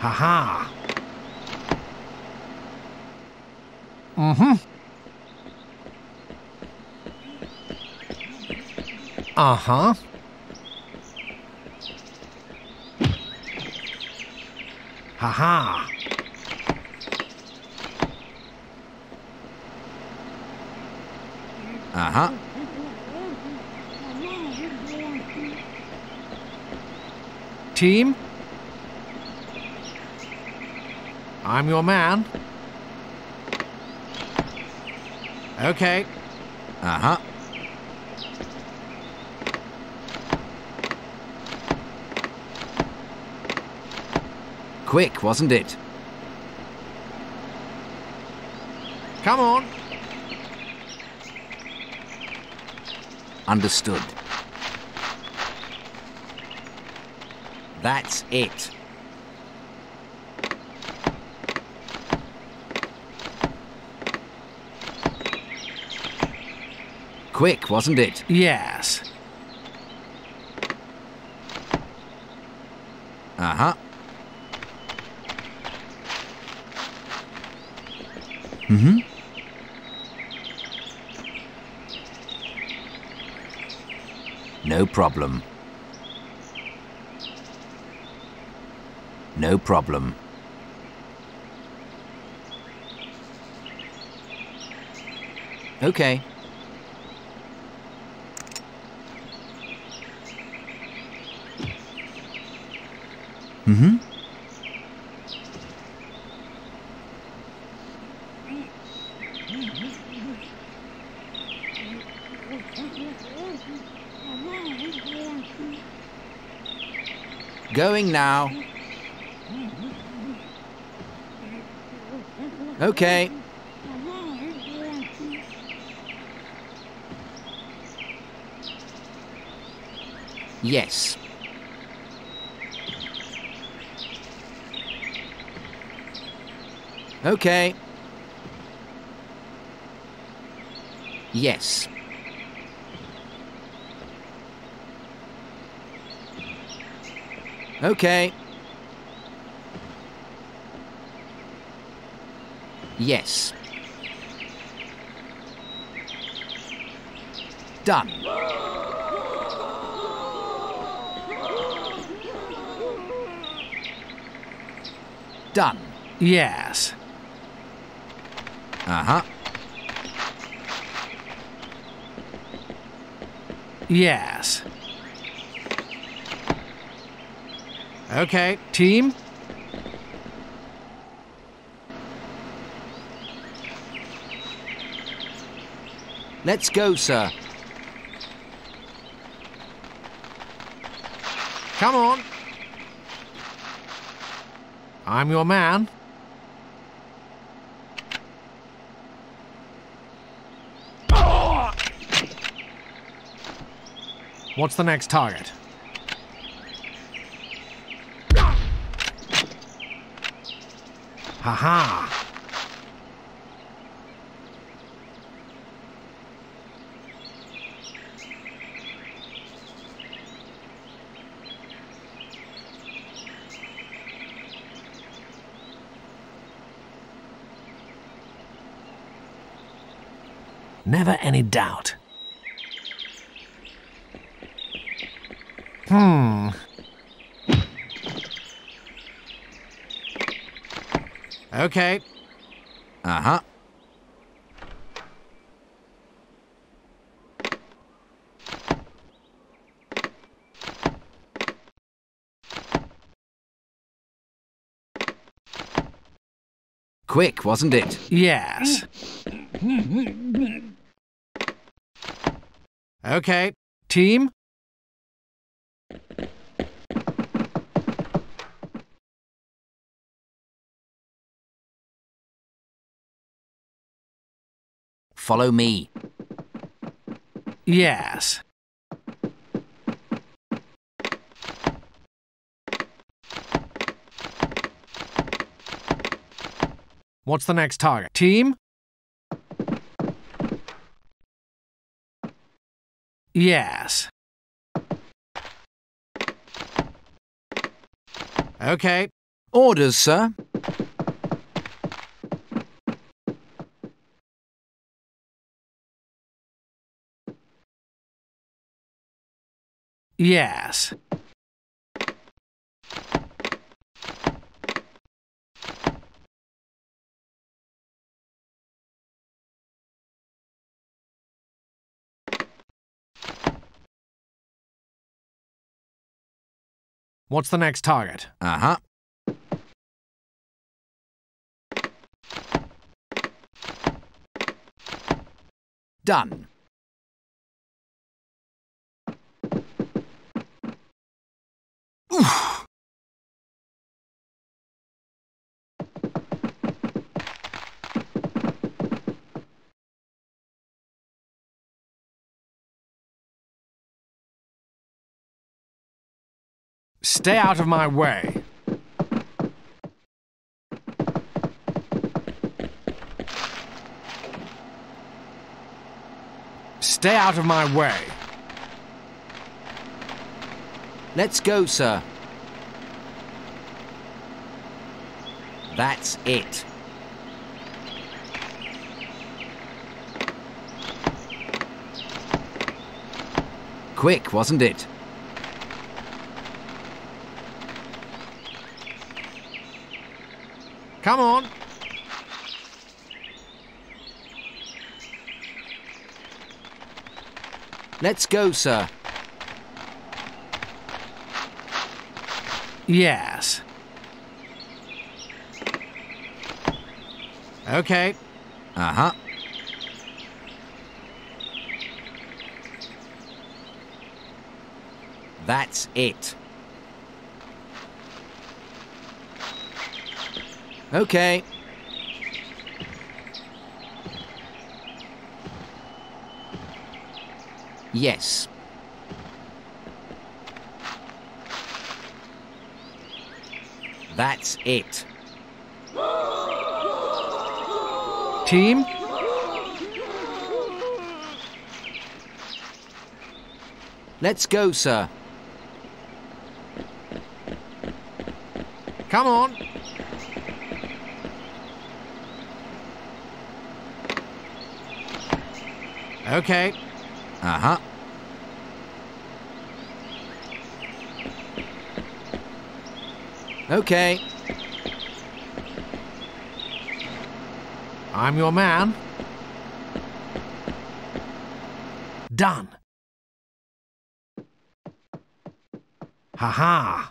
Haha. Mm-hmm. Uh-huh. Haha. Uh-huh. Team? I'm your man. Okay. Uh-huh. Quick, wasn't it? Come on. Understood. That's it. Quick, wasn't it? Yes. Uh-huh. Mm-hmm. No problem. No problem. Okay. Mm-hmm. Going now. Okay. Yes. Okay. Yes. Okay. Yes. Done. Done. Yes. Uh-huh. Yes. Okay, team. Let's go, sir. Come on. I'm your man. What's the next target? Haha. Never any doubt. Hmm. Okay. Uh-huh. Quick, wasn't it? Yes. Okay, team. Follow me. Yes. What's the next target? Team? Yes. Okay. Orders, sir. Yes. What's the next target? Uh-huh. Done. Oof. Stay out of my way. Stay out of my way. Let's go, sir. That's it. Quick, wasn't it? Come on. Let's go, sir. Yes. Okay. Uh-huh. That's it. Okay. Yes. That's it. team. Let's go, sir. Come on. Okay. Uh-huh. Okay. I'm your man. Done. Ha-ha.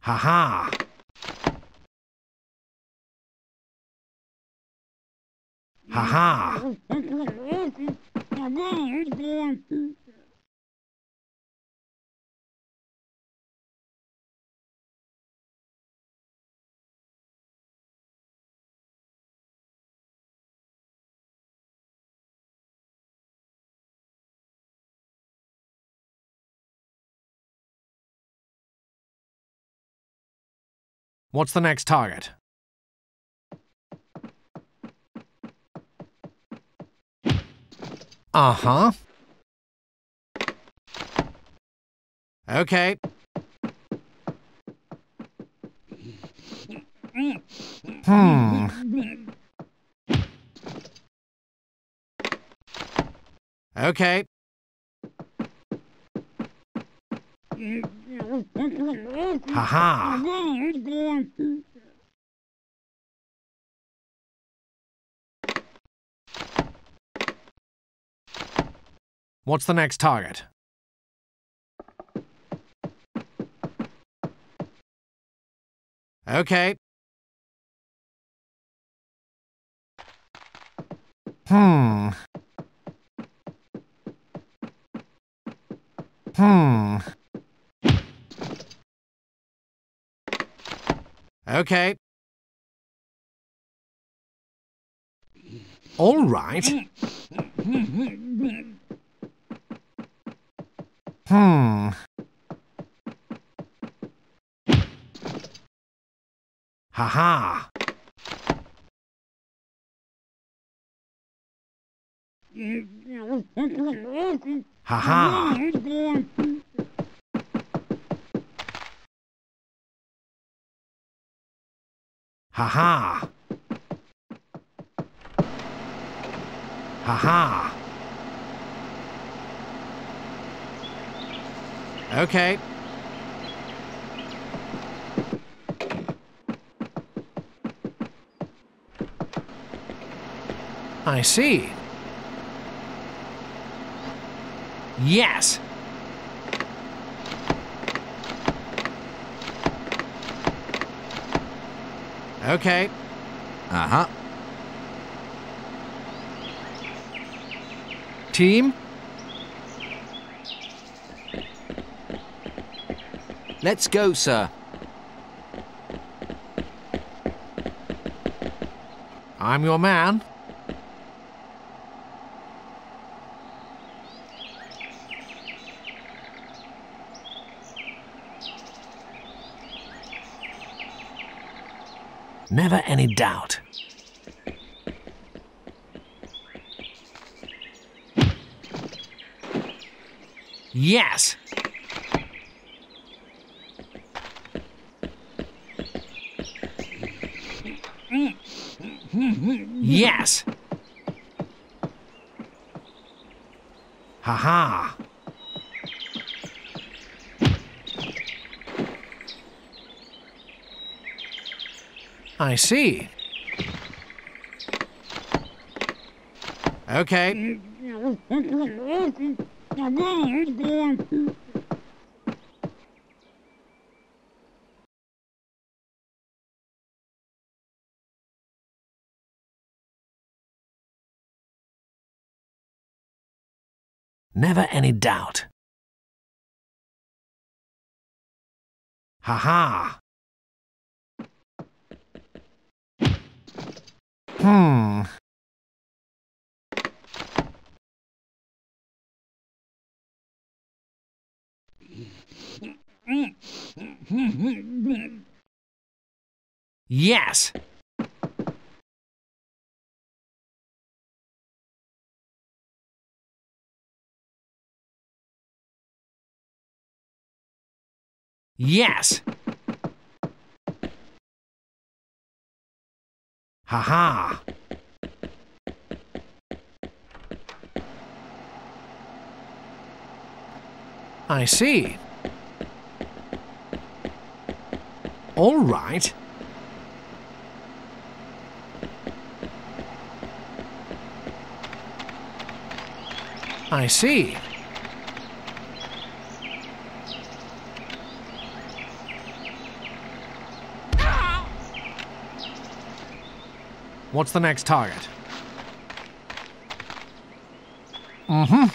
Ha-ha. Ha-ha. What's the next target? Uh-huh. Okay. Hmm. Okay. Ha-ha. What's the next target? Okay. Hmm. Hmm. Okay. All right. Hmm. Ha-ha. Ha-ha. Ha-ha. Ha-ha. Okay. I see. Yes. Okay. Uh-huh. Team? Let's go, sir. I'm your man. Never any doubt. Yes. Yes. Ha-ha. I see. Okay. Never any doubt. Ha-ha. Hmm. Yes. Yes! Haha! I see. All right. I see. What's the next target? Mm-hmm.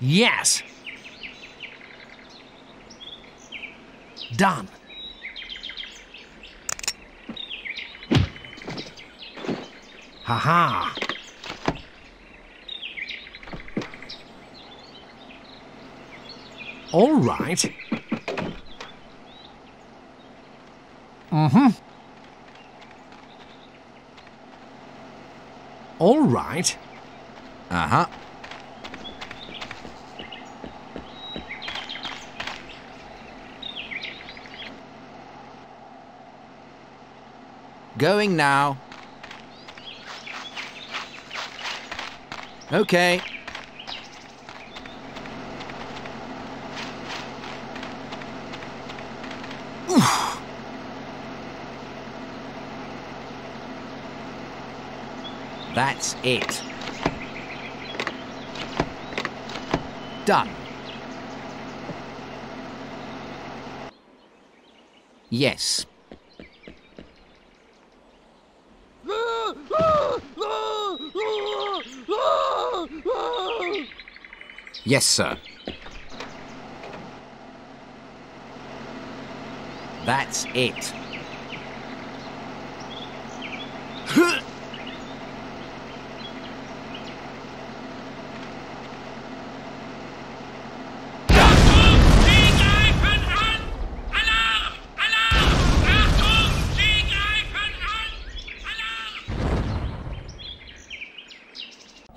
Yes! Done. Haha. All right. Mm-hmm. All right. Uh-huh. Going now. Okay. Oof. That's it. Done. Yes. Yes, sir. That's it.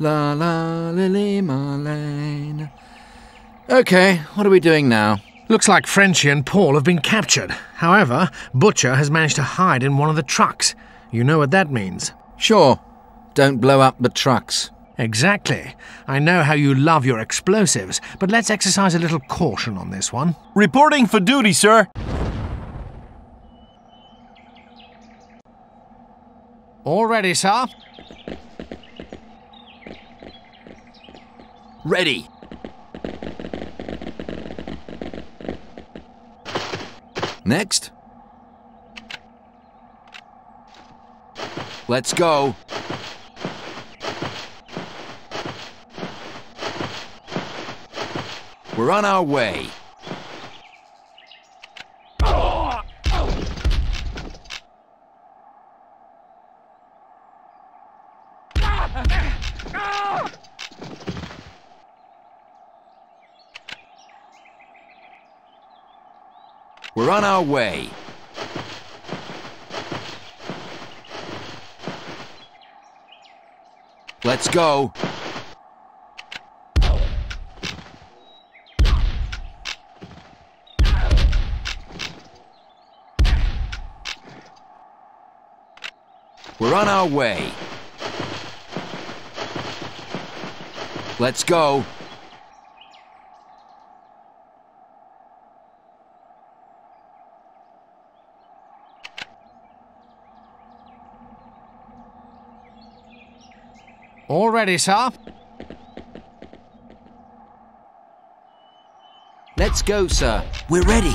La la lily Marlene. Okay, what are we doing now? Looks like Frenchie and Paul have been captured. However, Butcher has managed to hide in one of the trucks. You know what that means. Sure. Don't blow up the trucks. Exactly. I know how you love your explosives, but let's exercise a little caution on this one. Reporting for duty, sir. All ready, sir. Ready. Next. Let's go. We're on our way. We're on our way. Let's go. We're on our way. Let's go. All ready, sir. Let's go, sir. We're ready.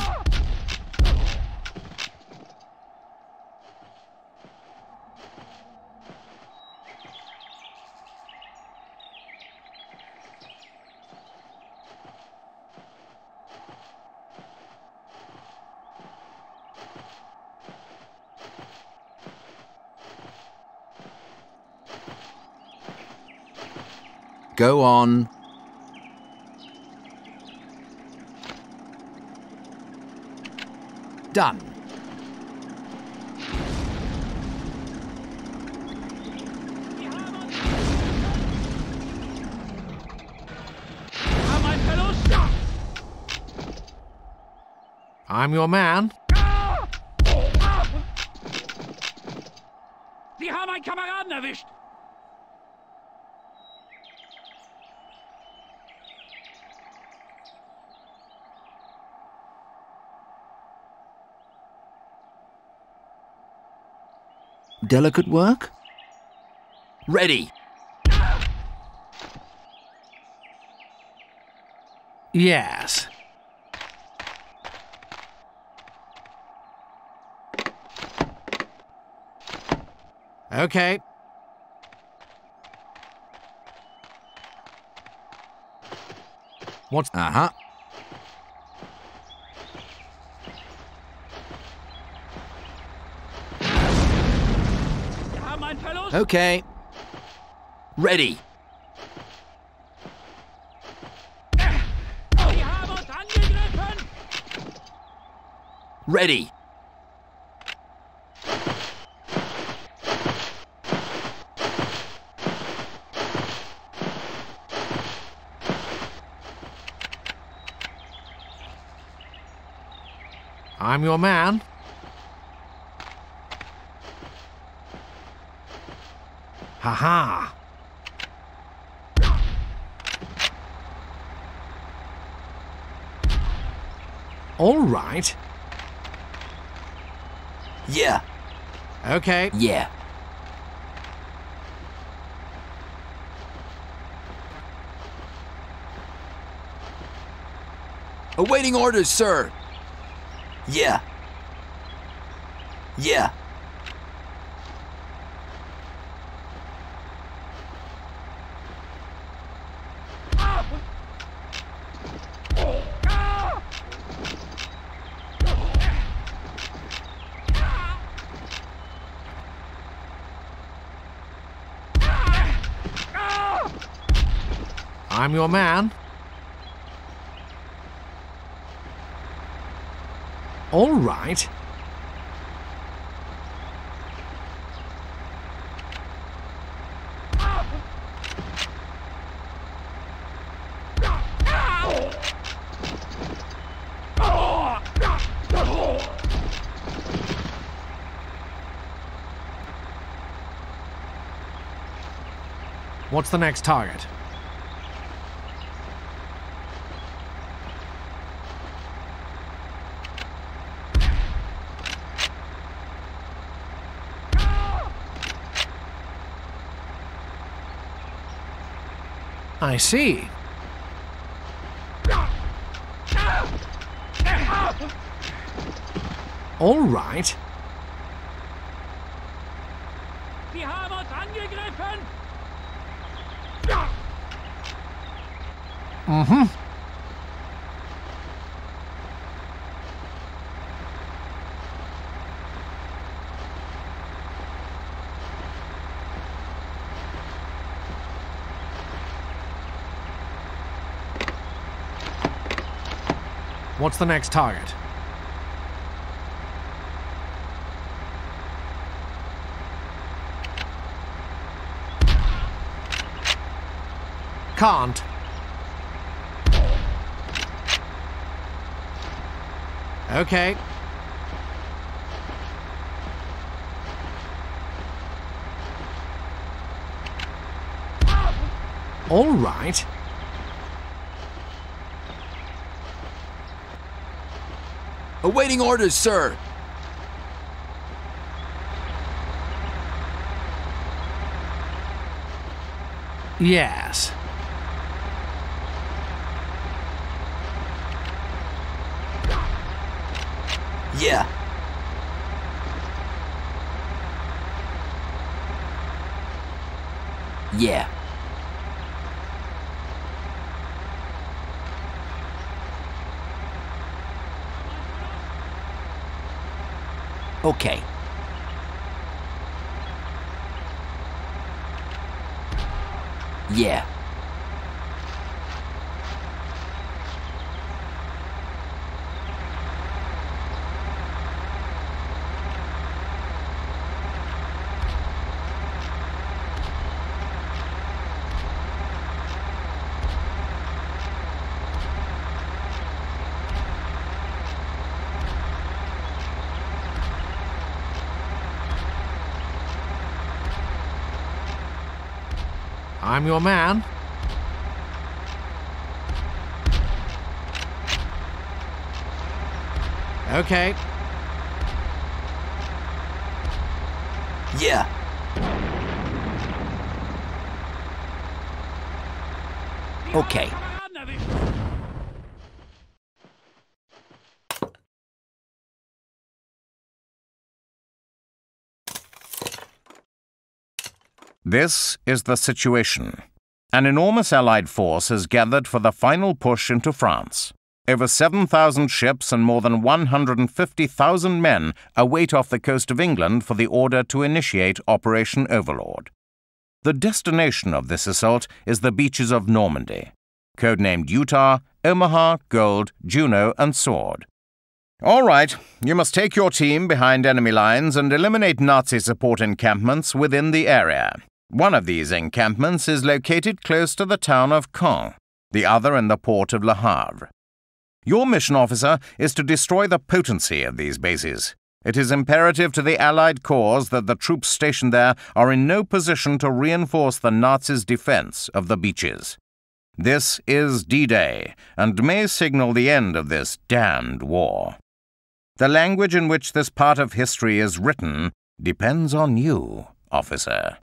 Go on. Done. I'm your man. Sie haben einen Kameraden erwischt! Delicate work? Ready! Yes. Okay. What's... Uh-huh. Okay. Ready. Ready. I'm your man. Haha. All right. Yeah. Okay. Yeah. Awaiting orders, sir. Yeah. Yeah. I'm your man. All right. What's the next target? I see. All right. Mm-hmm. What's the next target? Can't. Okay. All right. Awaiting orders, sir. Yes. Yeah. Yeah. Okay. Yeah. I'm your man. Okay. Yeah. Okay. This is the situation. An enormous Allied force has gathered for the final push into France. Over seven thousand ships and more than one hundred fifty thousand men await off the coast of England for the order to initiate Operation Overlord. The destination of this assault is the beaches of Normandy, codenamed Utah, Omaha, Gold, Juno, and Sword. All right, you must take your team behind enemy lines and eliminate Nazi support encampments within the area. One of these encampments is located close to the town of Caen, the other in the port of Le Havre. Your mission, officer, is to destroy the potency of these bases. It is imperative to the Allied cause that the troops stationed there are in no position to reinforce the Nazis' defense of the beaches. This is D-Day, and may signal the end of this damned war. The language in which this part of history is written depends on you, officer.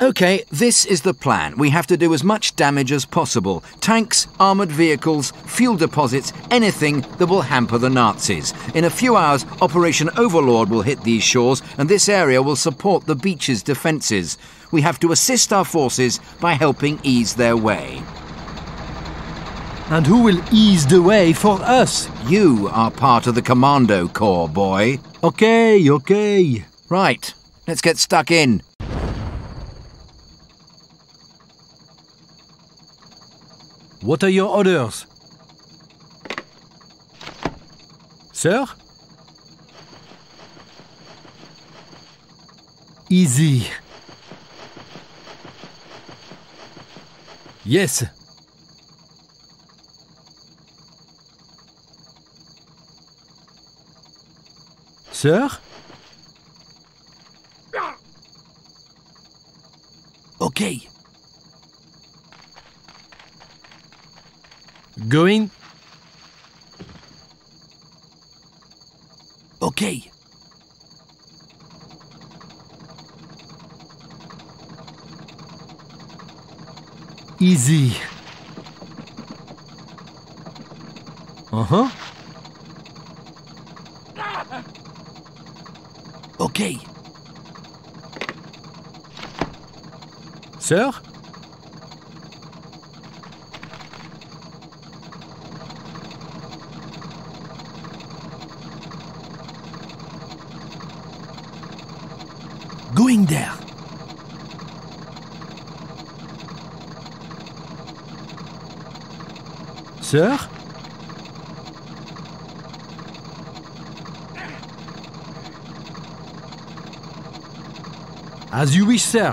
Okay, this is the plan. We have to do as much damage as possible. Tanks, armoured vehicles, fuel deposits, anything that will hamper the Nazis. In a few hours, Operation Overlord will hit these shores, and this area will support the beach's defences. We have to assist our forces by helping ease their way. And who will ease the way for us? You are part of the Commando Corps, boy. Okay, okay. Right, let's get stuck in. What are your orders? Sir? Easy. Yes. Sir? Okay. Going? Okay. Easy. Uh-huh. Okay. Sir? Going there. Sir? As you wish, sir.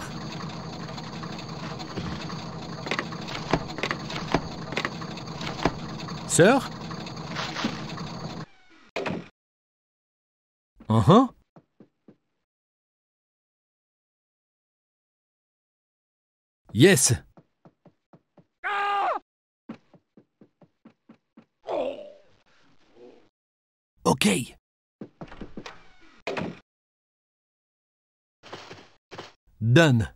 Sir? Uh-huh. Yes. Okay. Done.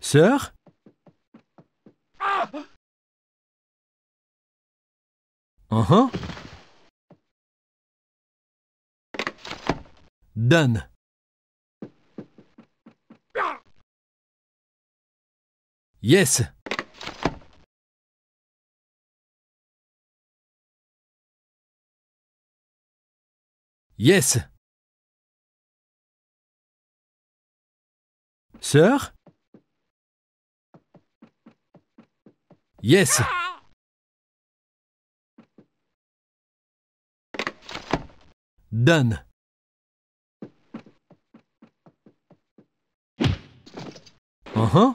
Sir? Uh-huh. Done. Yes. Yes. Sir? Yes. Done. Uh-huh.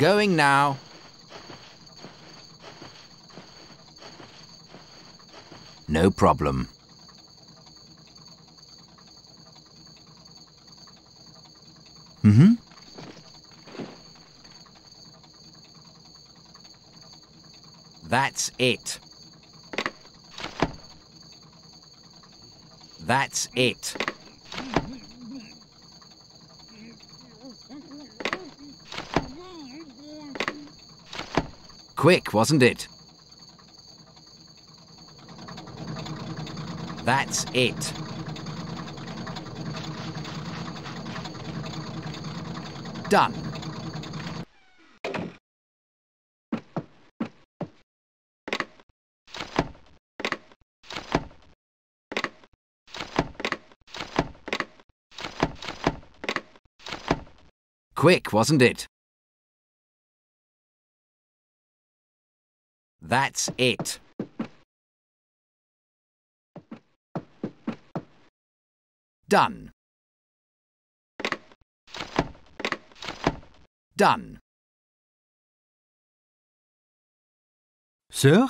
Going now. No problem. Mm-hmm. That's it. That's it. Quick, wasn't it? That's it. Done. Quick, wasn't it? That's it. Done. Done. Sir?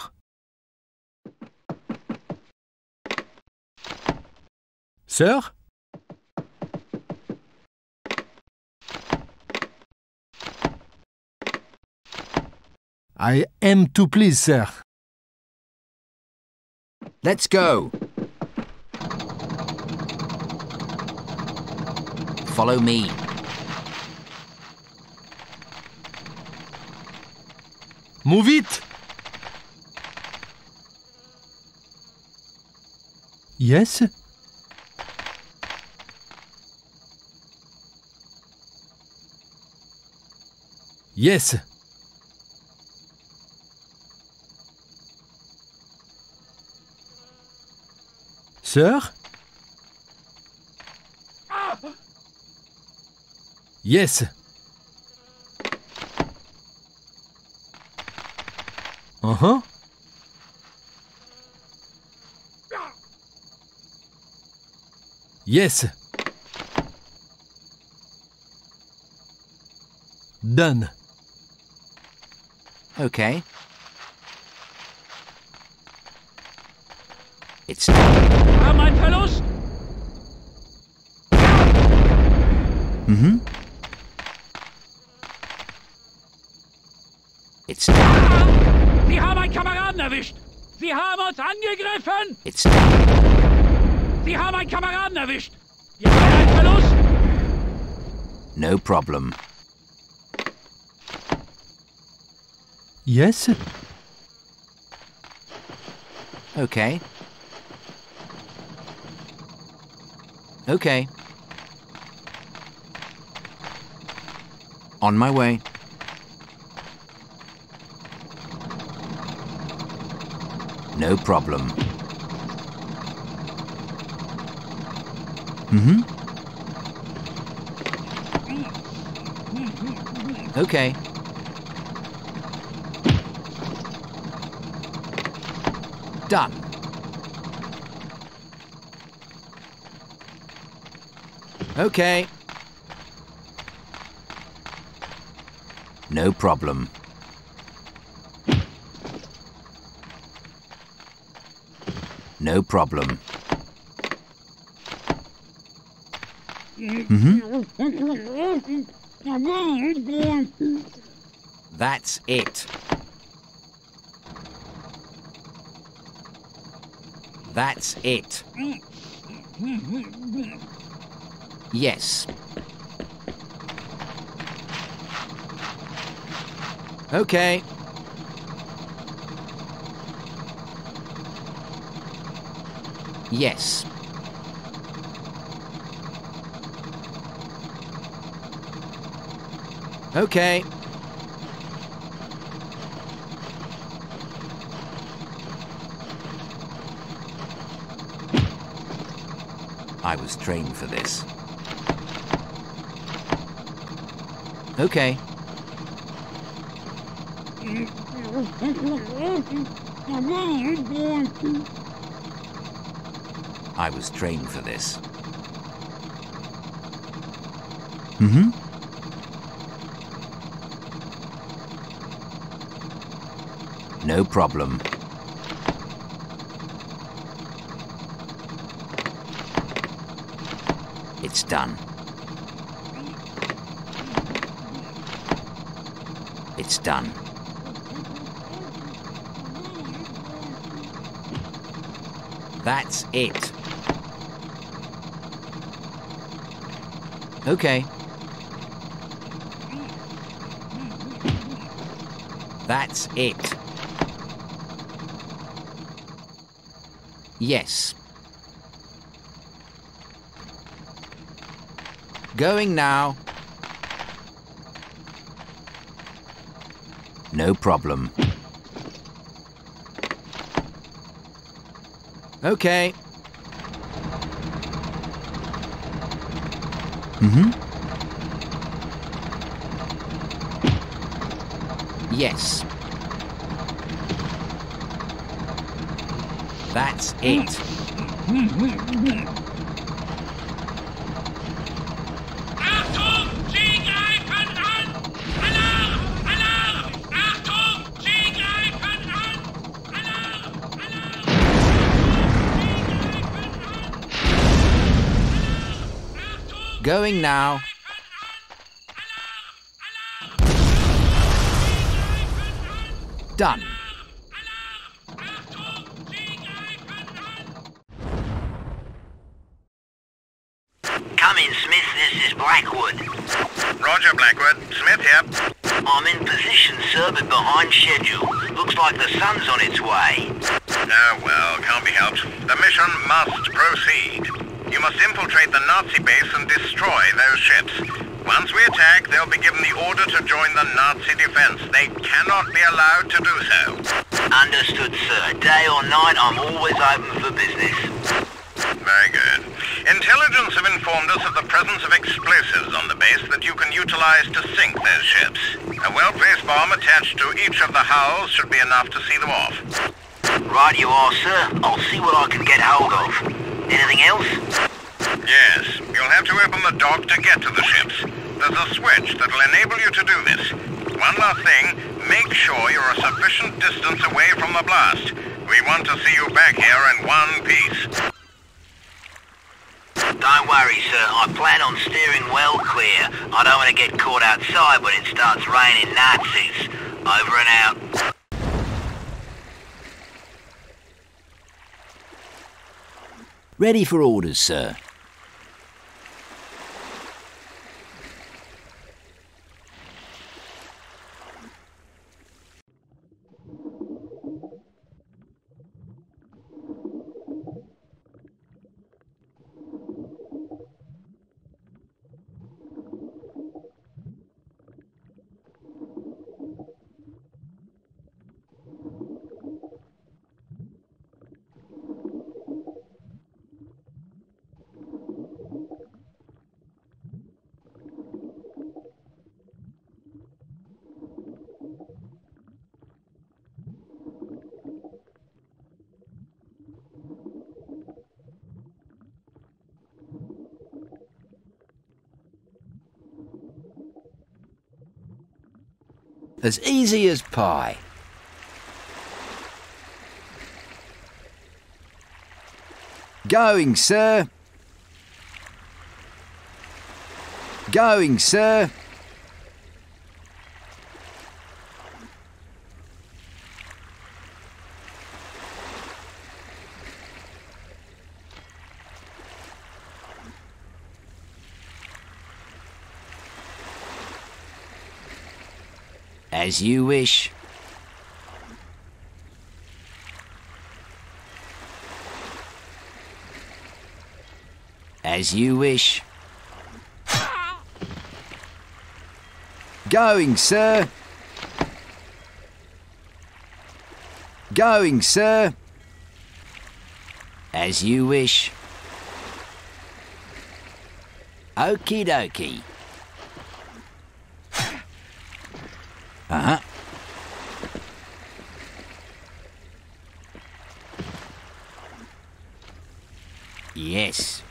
Sir? I am too pleased, sir. Let's go. Follow me. Move it. Yes? Yes. Sir? Yes. Uh-huh. Yes. Done. Okay. It's mein Verlust. Mhm. It's Sie haben einen Kameraden erwischt. Sie haben uns angegriffen. It's Sie haben einen Kameraden erwischt. Wir haben einen Verlust. No problem. Yes. Okay. Okay. On my way. No problem. Mm-hmm. Okay. Done. Okay. No problem. No problem. Mm-hmm. That's it. That's it. Yes. Okay. Yes. Okay. I was trained for this. Okay. I was trained for this. Mm-hmm. no problem. It's done. It's done. That's it. Okay. That's it. Yes. Going now. No problem. Okay. Mm-hmm. Yes. That's it. Going now. Done. Come in, Smith. This is Blackwood. Roger, Blackwood. Smith here. I'm in position, sir, but behind schedule. Looks like the sun's on its way. Oh, well, can't be helped. The mission must proceed. You must infiltrate the Nazi base and destroy those ships. Once we attack, they'll be given the order to join the Nazi defense. They cannot be allowed to do so. Understood, sir. Day or night, I'm always open for business. Very good. Intelligence have informed us of the presence of explosives on the base that you can utilize to sink those ships. A well-placed bomb attached to each of the hulls should be enough to see them off. Right you are, sir. I'll see what I can get hold of. Anything else? Yes. You'll have to open the dock to get to the ships. There's a switch that'll enable you to do this. One last thing, make sure you're a sufficient distance away from the blast. We want to see you back here in one piece. Don't worry, sir. I plan on steering well clear. I don't want to get caught outside when it starts raining Nazis. Over and out. Ready for orders, sir. As easy as pie. Going, sir. Going, sir. As you wish. As you wish. Going, sir. Going, sir. As you wish. Okie dokie. Uh-huh. Yes.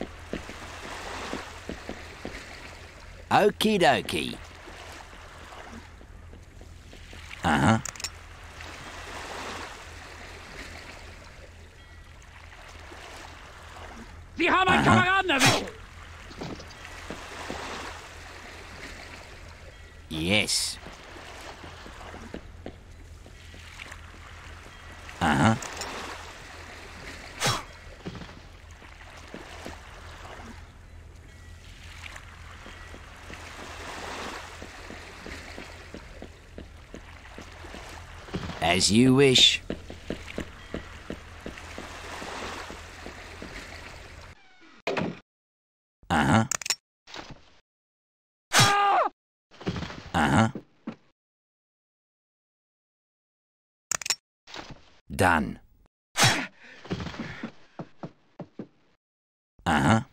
Okie dokie. Uh-huh. Sie haben einen Kameraden erwischt! Yes. Ajá. As you wish. Ajá. Ajá. Done. Ajá.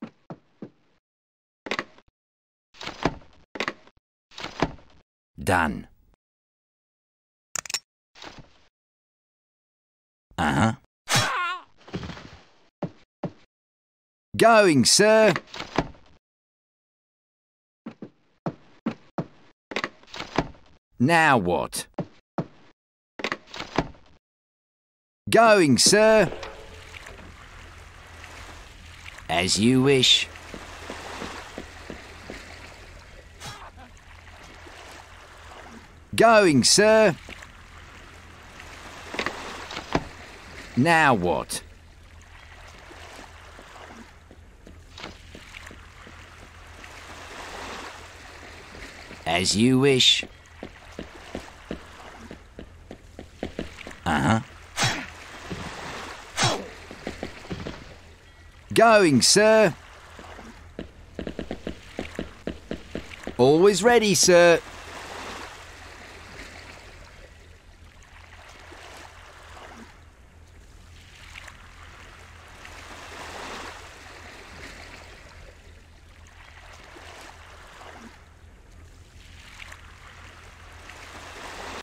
Done. Uh-huh. Going, sir. Now what? Going, sir. As you wish. Going, sir. Now what? As you wish. Uh-huh. Going, sir. Always ready, sir.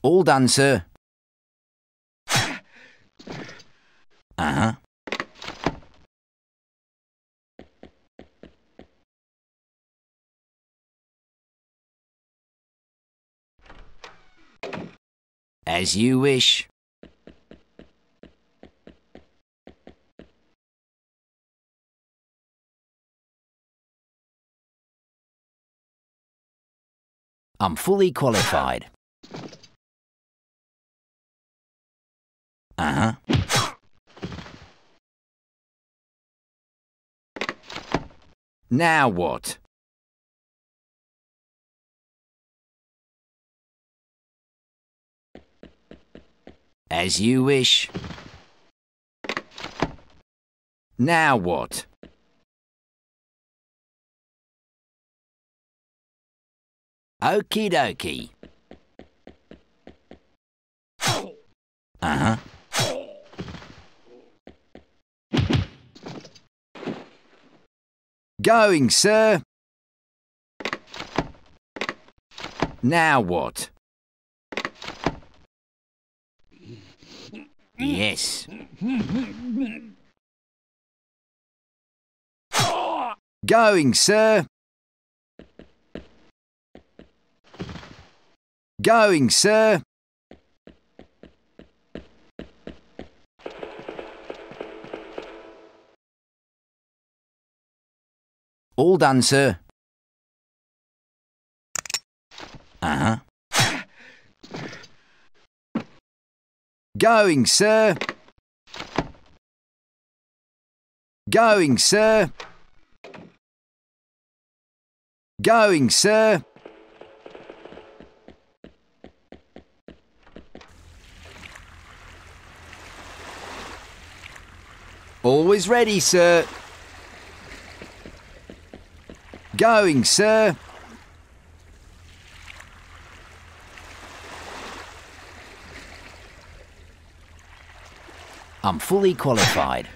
All done, sir. Uh-huh. As you wish. I'm fully qualified. Uh-huh. Now what? As you wish. Now what? Okie dokie. Uh-huh. Going, sir. Now what? Yes. Going, sir. Going, sir. All done, sir. Uh-huh. Going, sir. Going, sir. Going, sir. Always ready, sir. Going, sir. I'm fully qualified.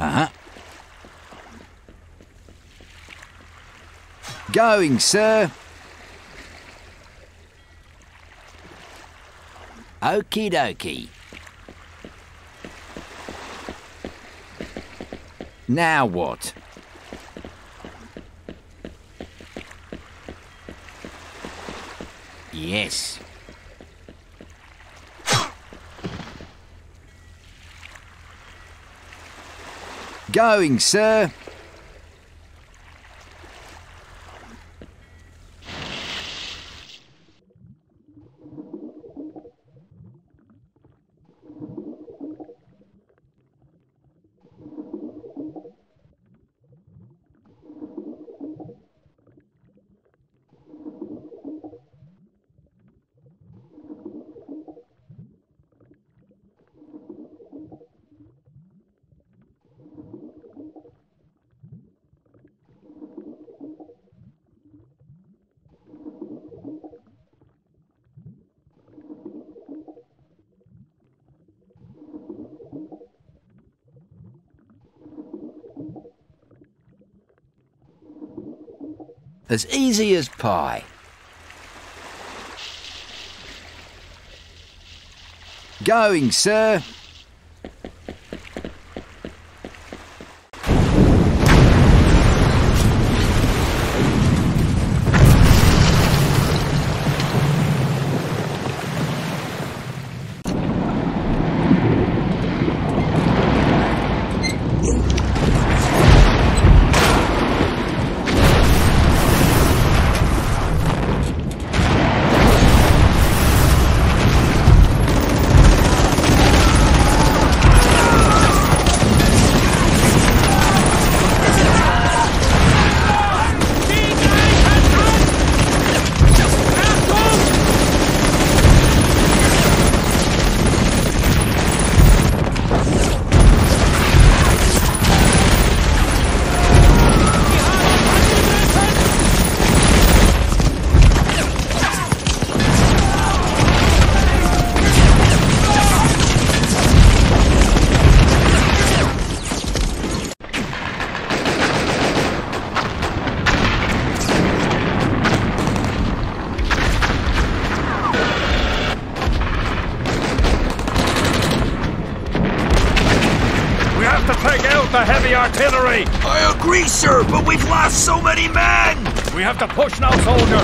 Uh-huh. Going, sir. Okie dokie. Now what? Yes. Going, sir. As easy as pie. Going, sir. Artillery! I agree, sir, but we've lost so many men! We have to push now, soldier!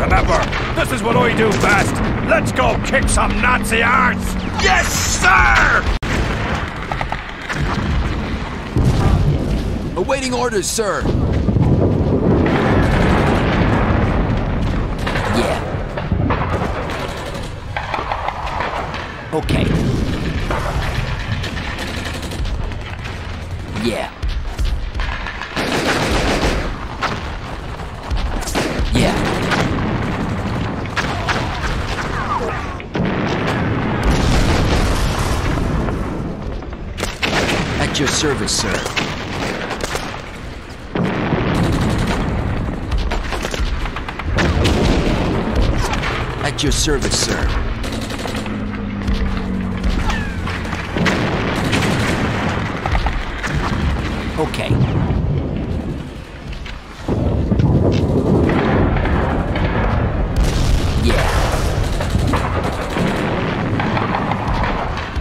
Remember, this is what I do best! Let's go kick some Nazi arse! Yes, sir! Awaiting orders, sir! Yeah. Okay. Yeah. Yeah. At your service, sir. At your service, sir. Okay. Yeah.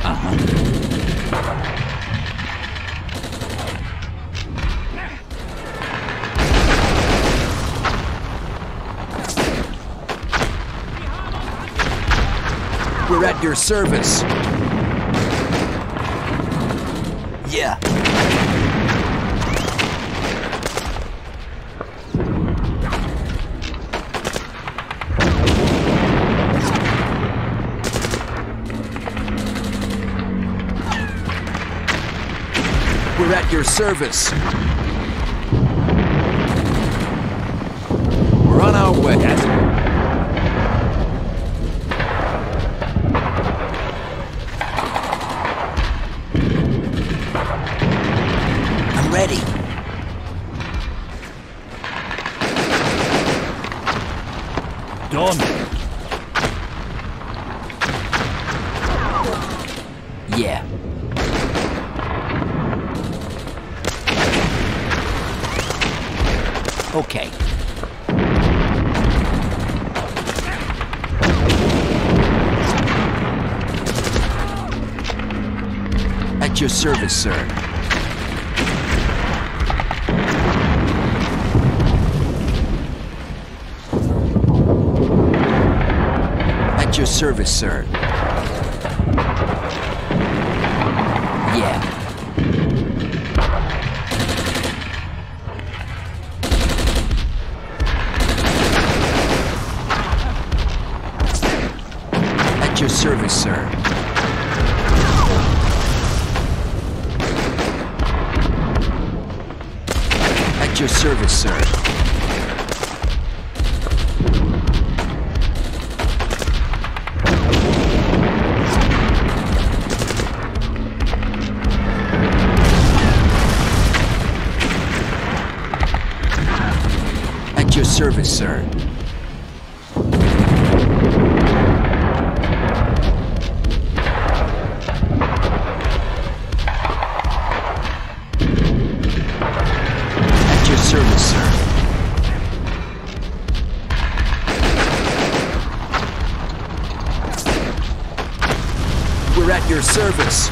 Uh-huh. We're at your service. Yeah. Your service. We're on our way. I'm ready. Done. Yeah. Okay. At your service, sir. At your service, sir. Yeah. your service, sir. At your service, sir. At your service, sir. Your service.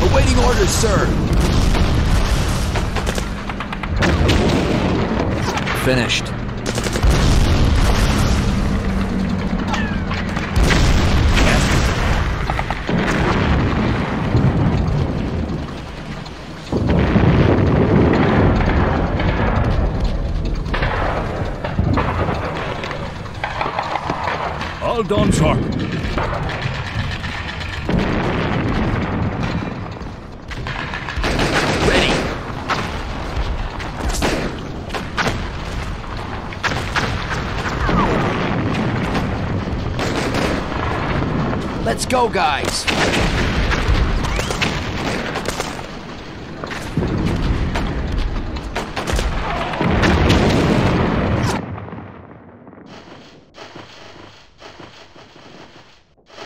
Awaiting orders, sir. Finished. All done, sir. Ready. Let's go, guys.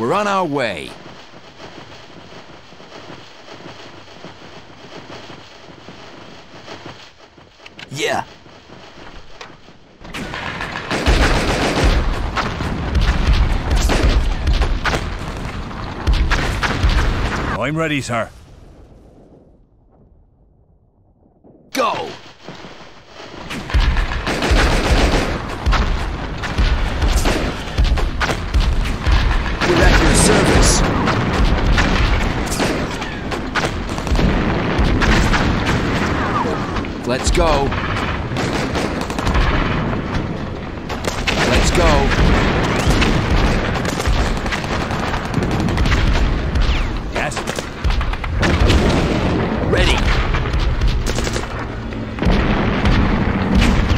We're on our way. Yeah. I'm ready, sir. Go! Let's go. Let's go. Yes. Ready.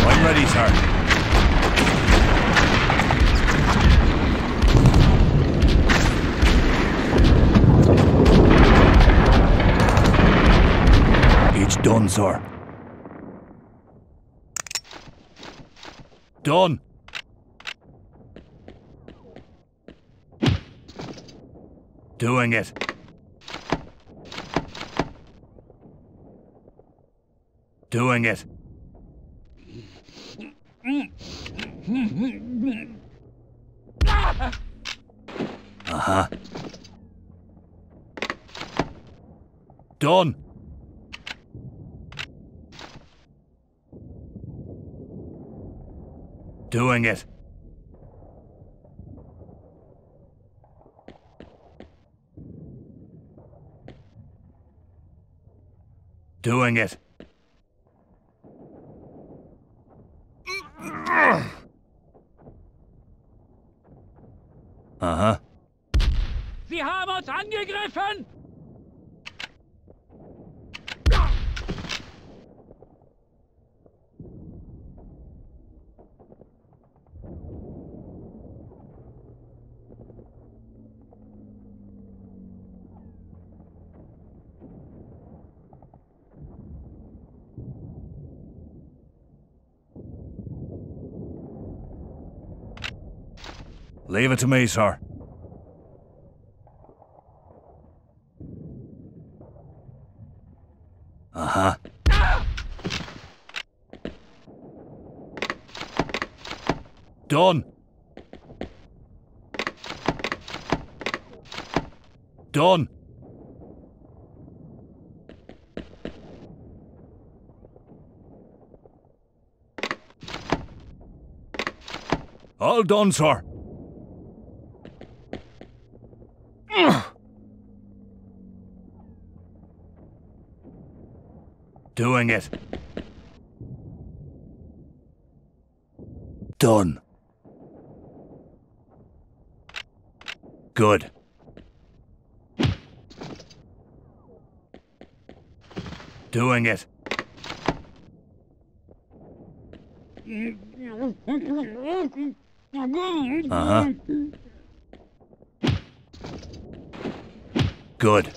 I'm ready, sir. Done, sir. Done. Doing it. Doing it. Uh-huh. Done. Doing it. Doing it. Uh-huh. Sie haben uns angegriffen! Leave it to me, sir. Uh-huh. Done. Done. All done, sir. Doing it. done. Good. Doing it. Uh-huh. Good.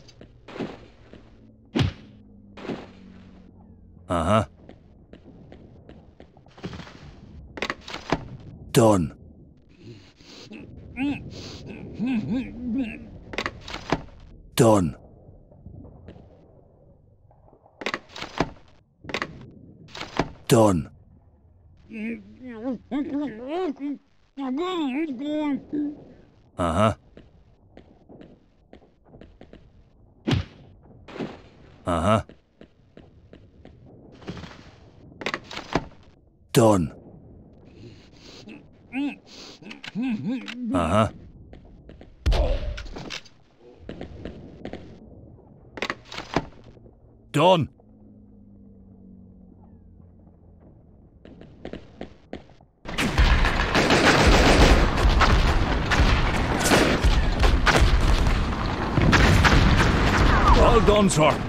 Uh-huh. Done. Done. Done. Uh-huh. Uh-huh. Done. Uh-huh. Done. Well done, sir.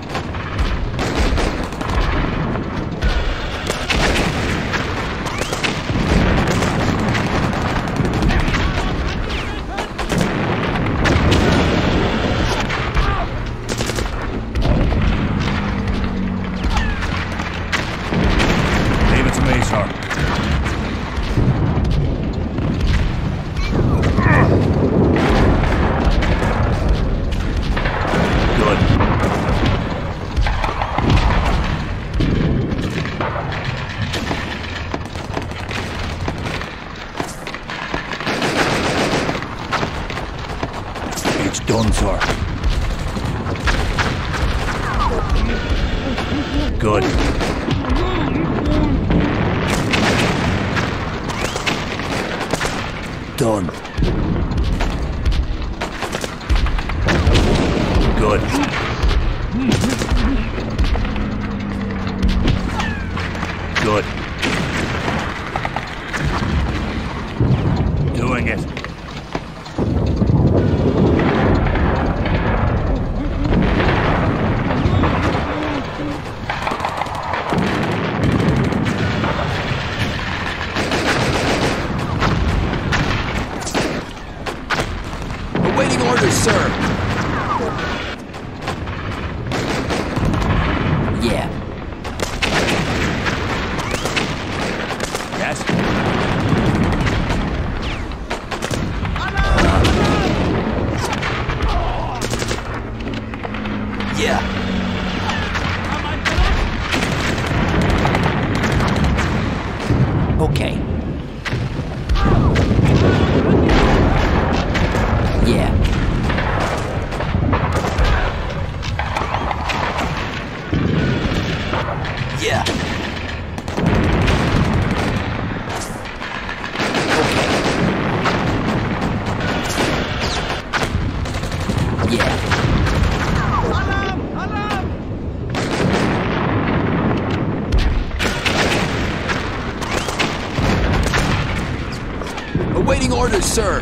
Sir.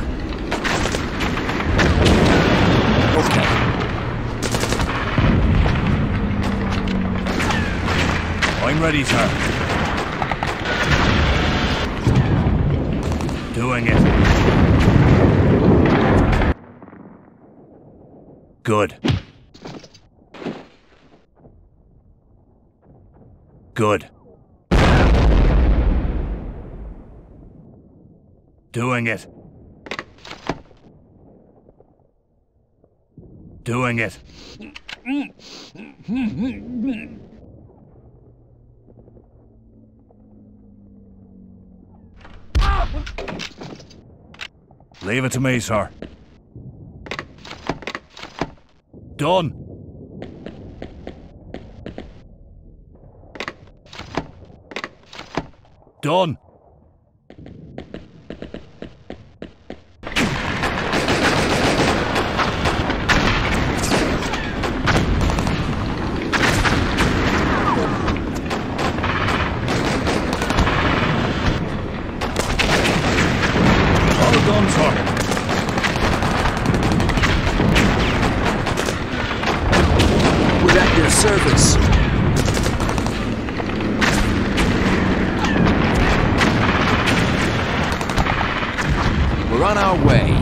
Okay. I'm ready, sir. Doing it. Good. Good. Doing it. Doing it. Leave it to me, sir. Done. Done. on target. We're at your service. We're on our way.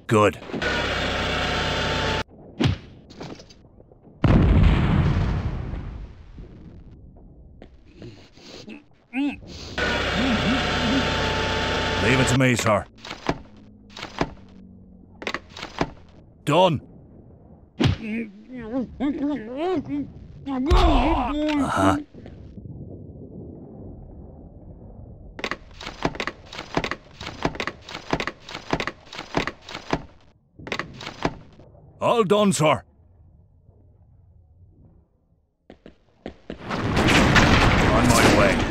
Good. Leave it to me, sir. Done. Uh-huh. All done, sir. On my way.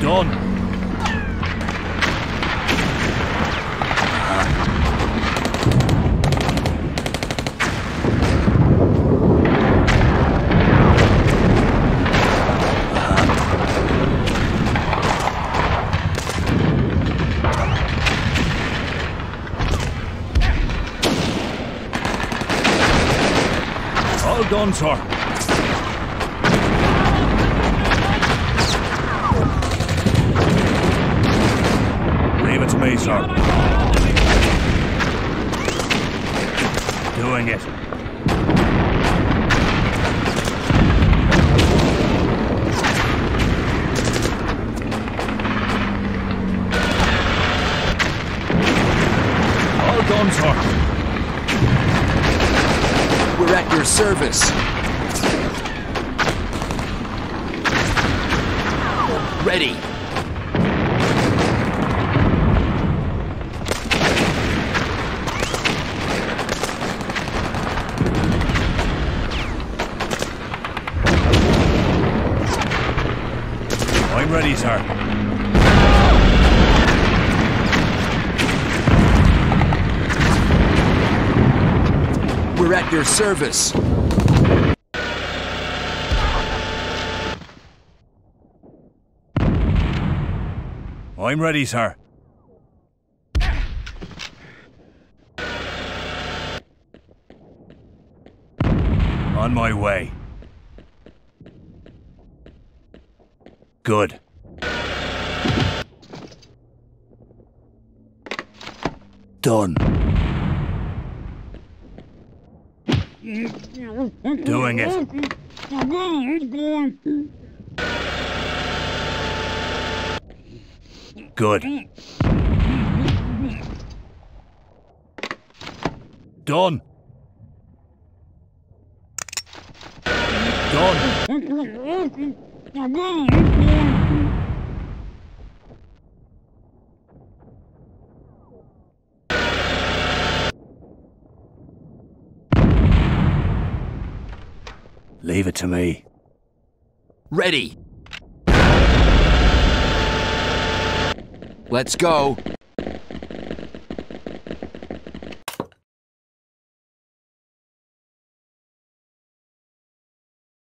Done. Done, sir. Leave it to me, sir. Doing it. All done, sir. We're at your service. Ready. I'm ready, sir. We're at your service. I'm ready, sir. On my way. Good. Done. Doing it. Good. Done. corazón. Leave it to me. Ready. Let's go.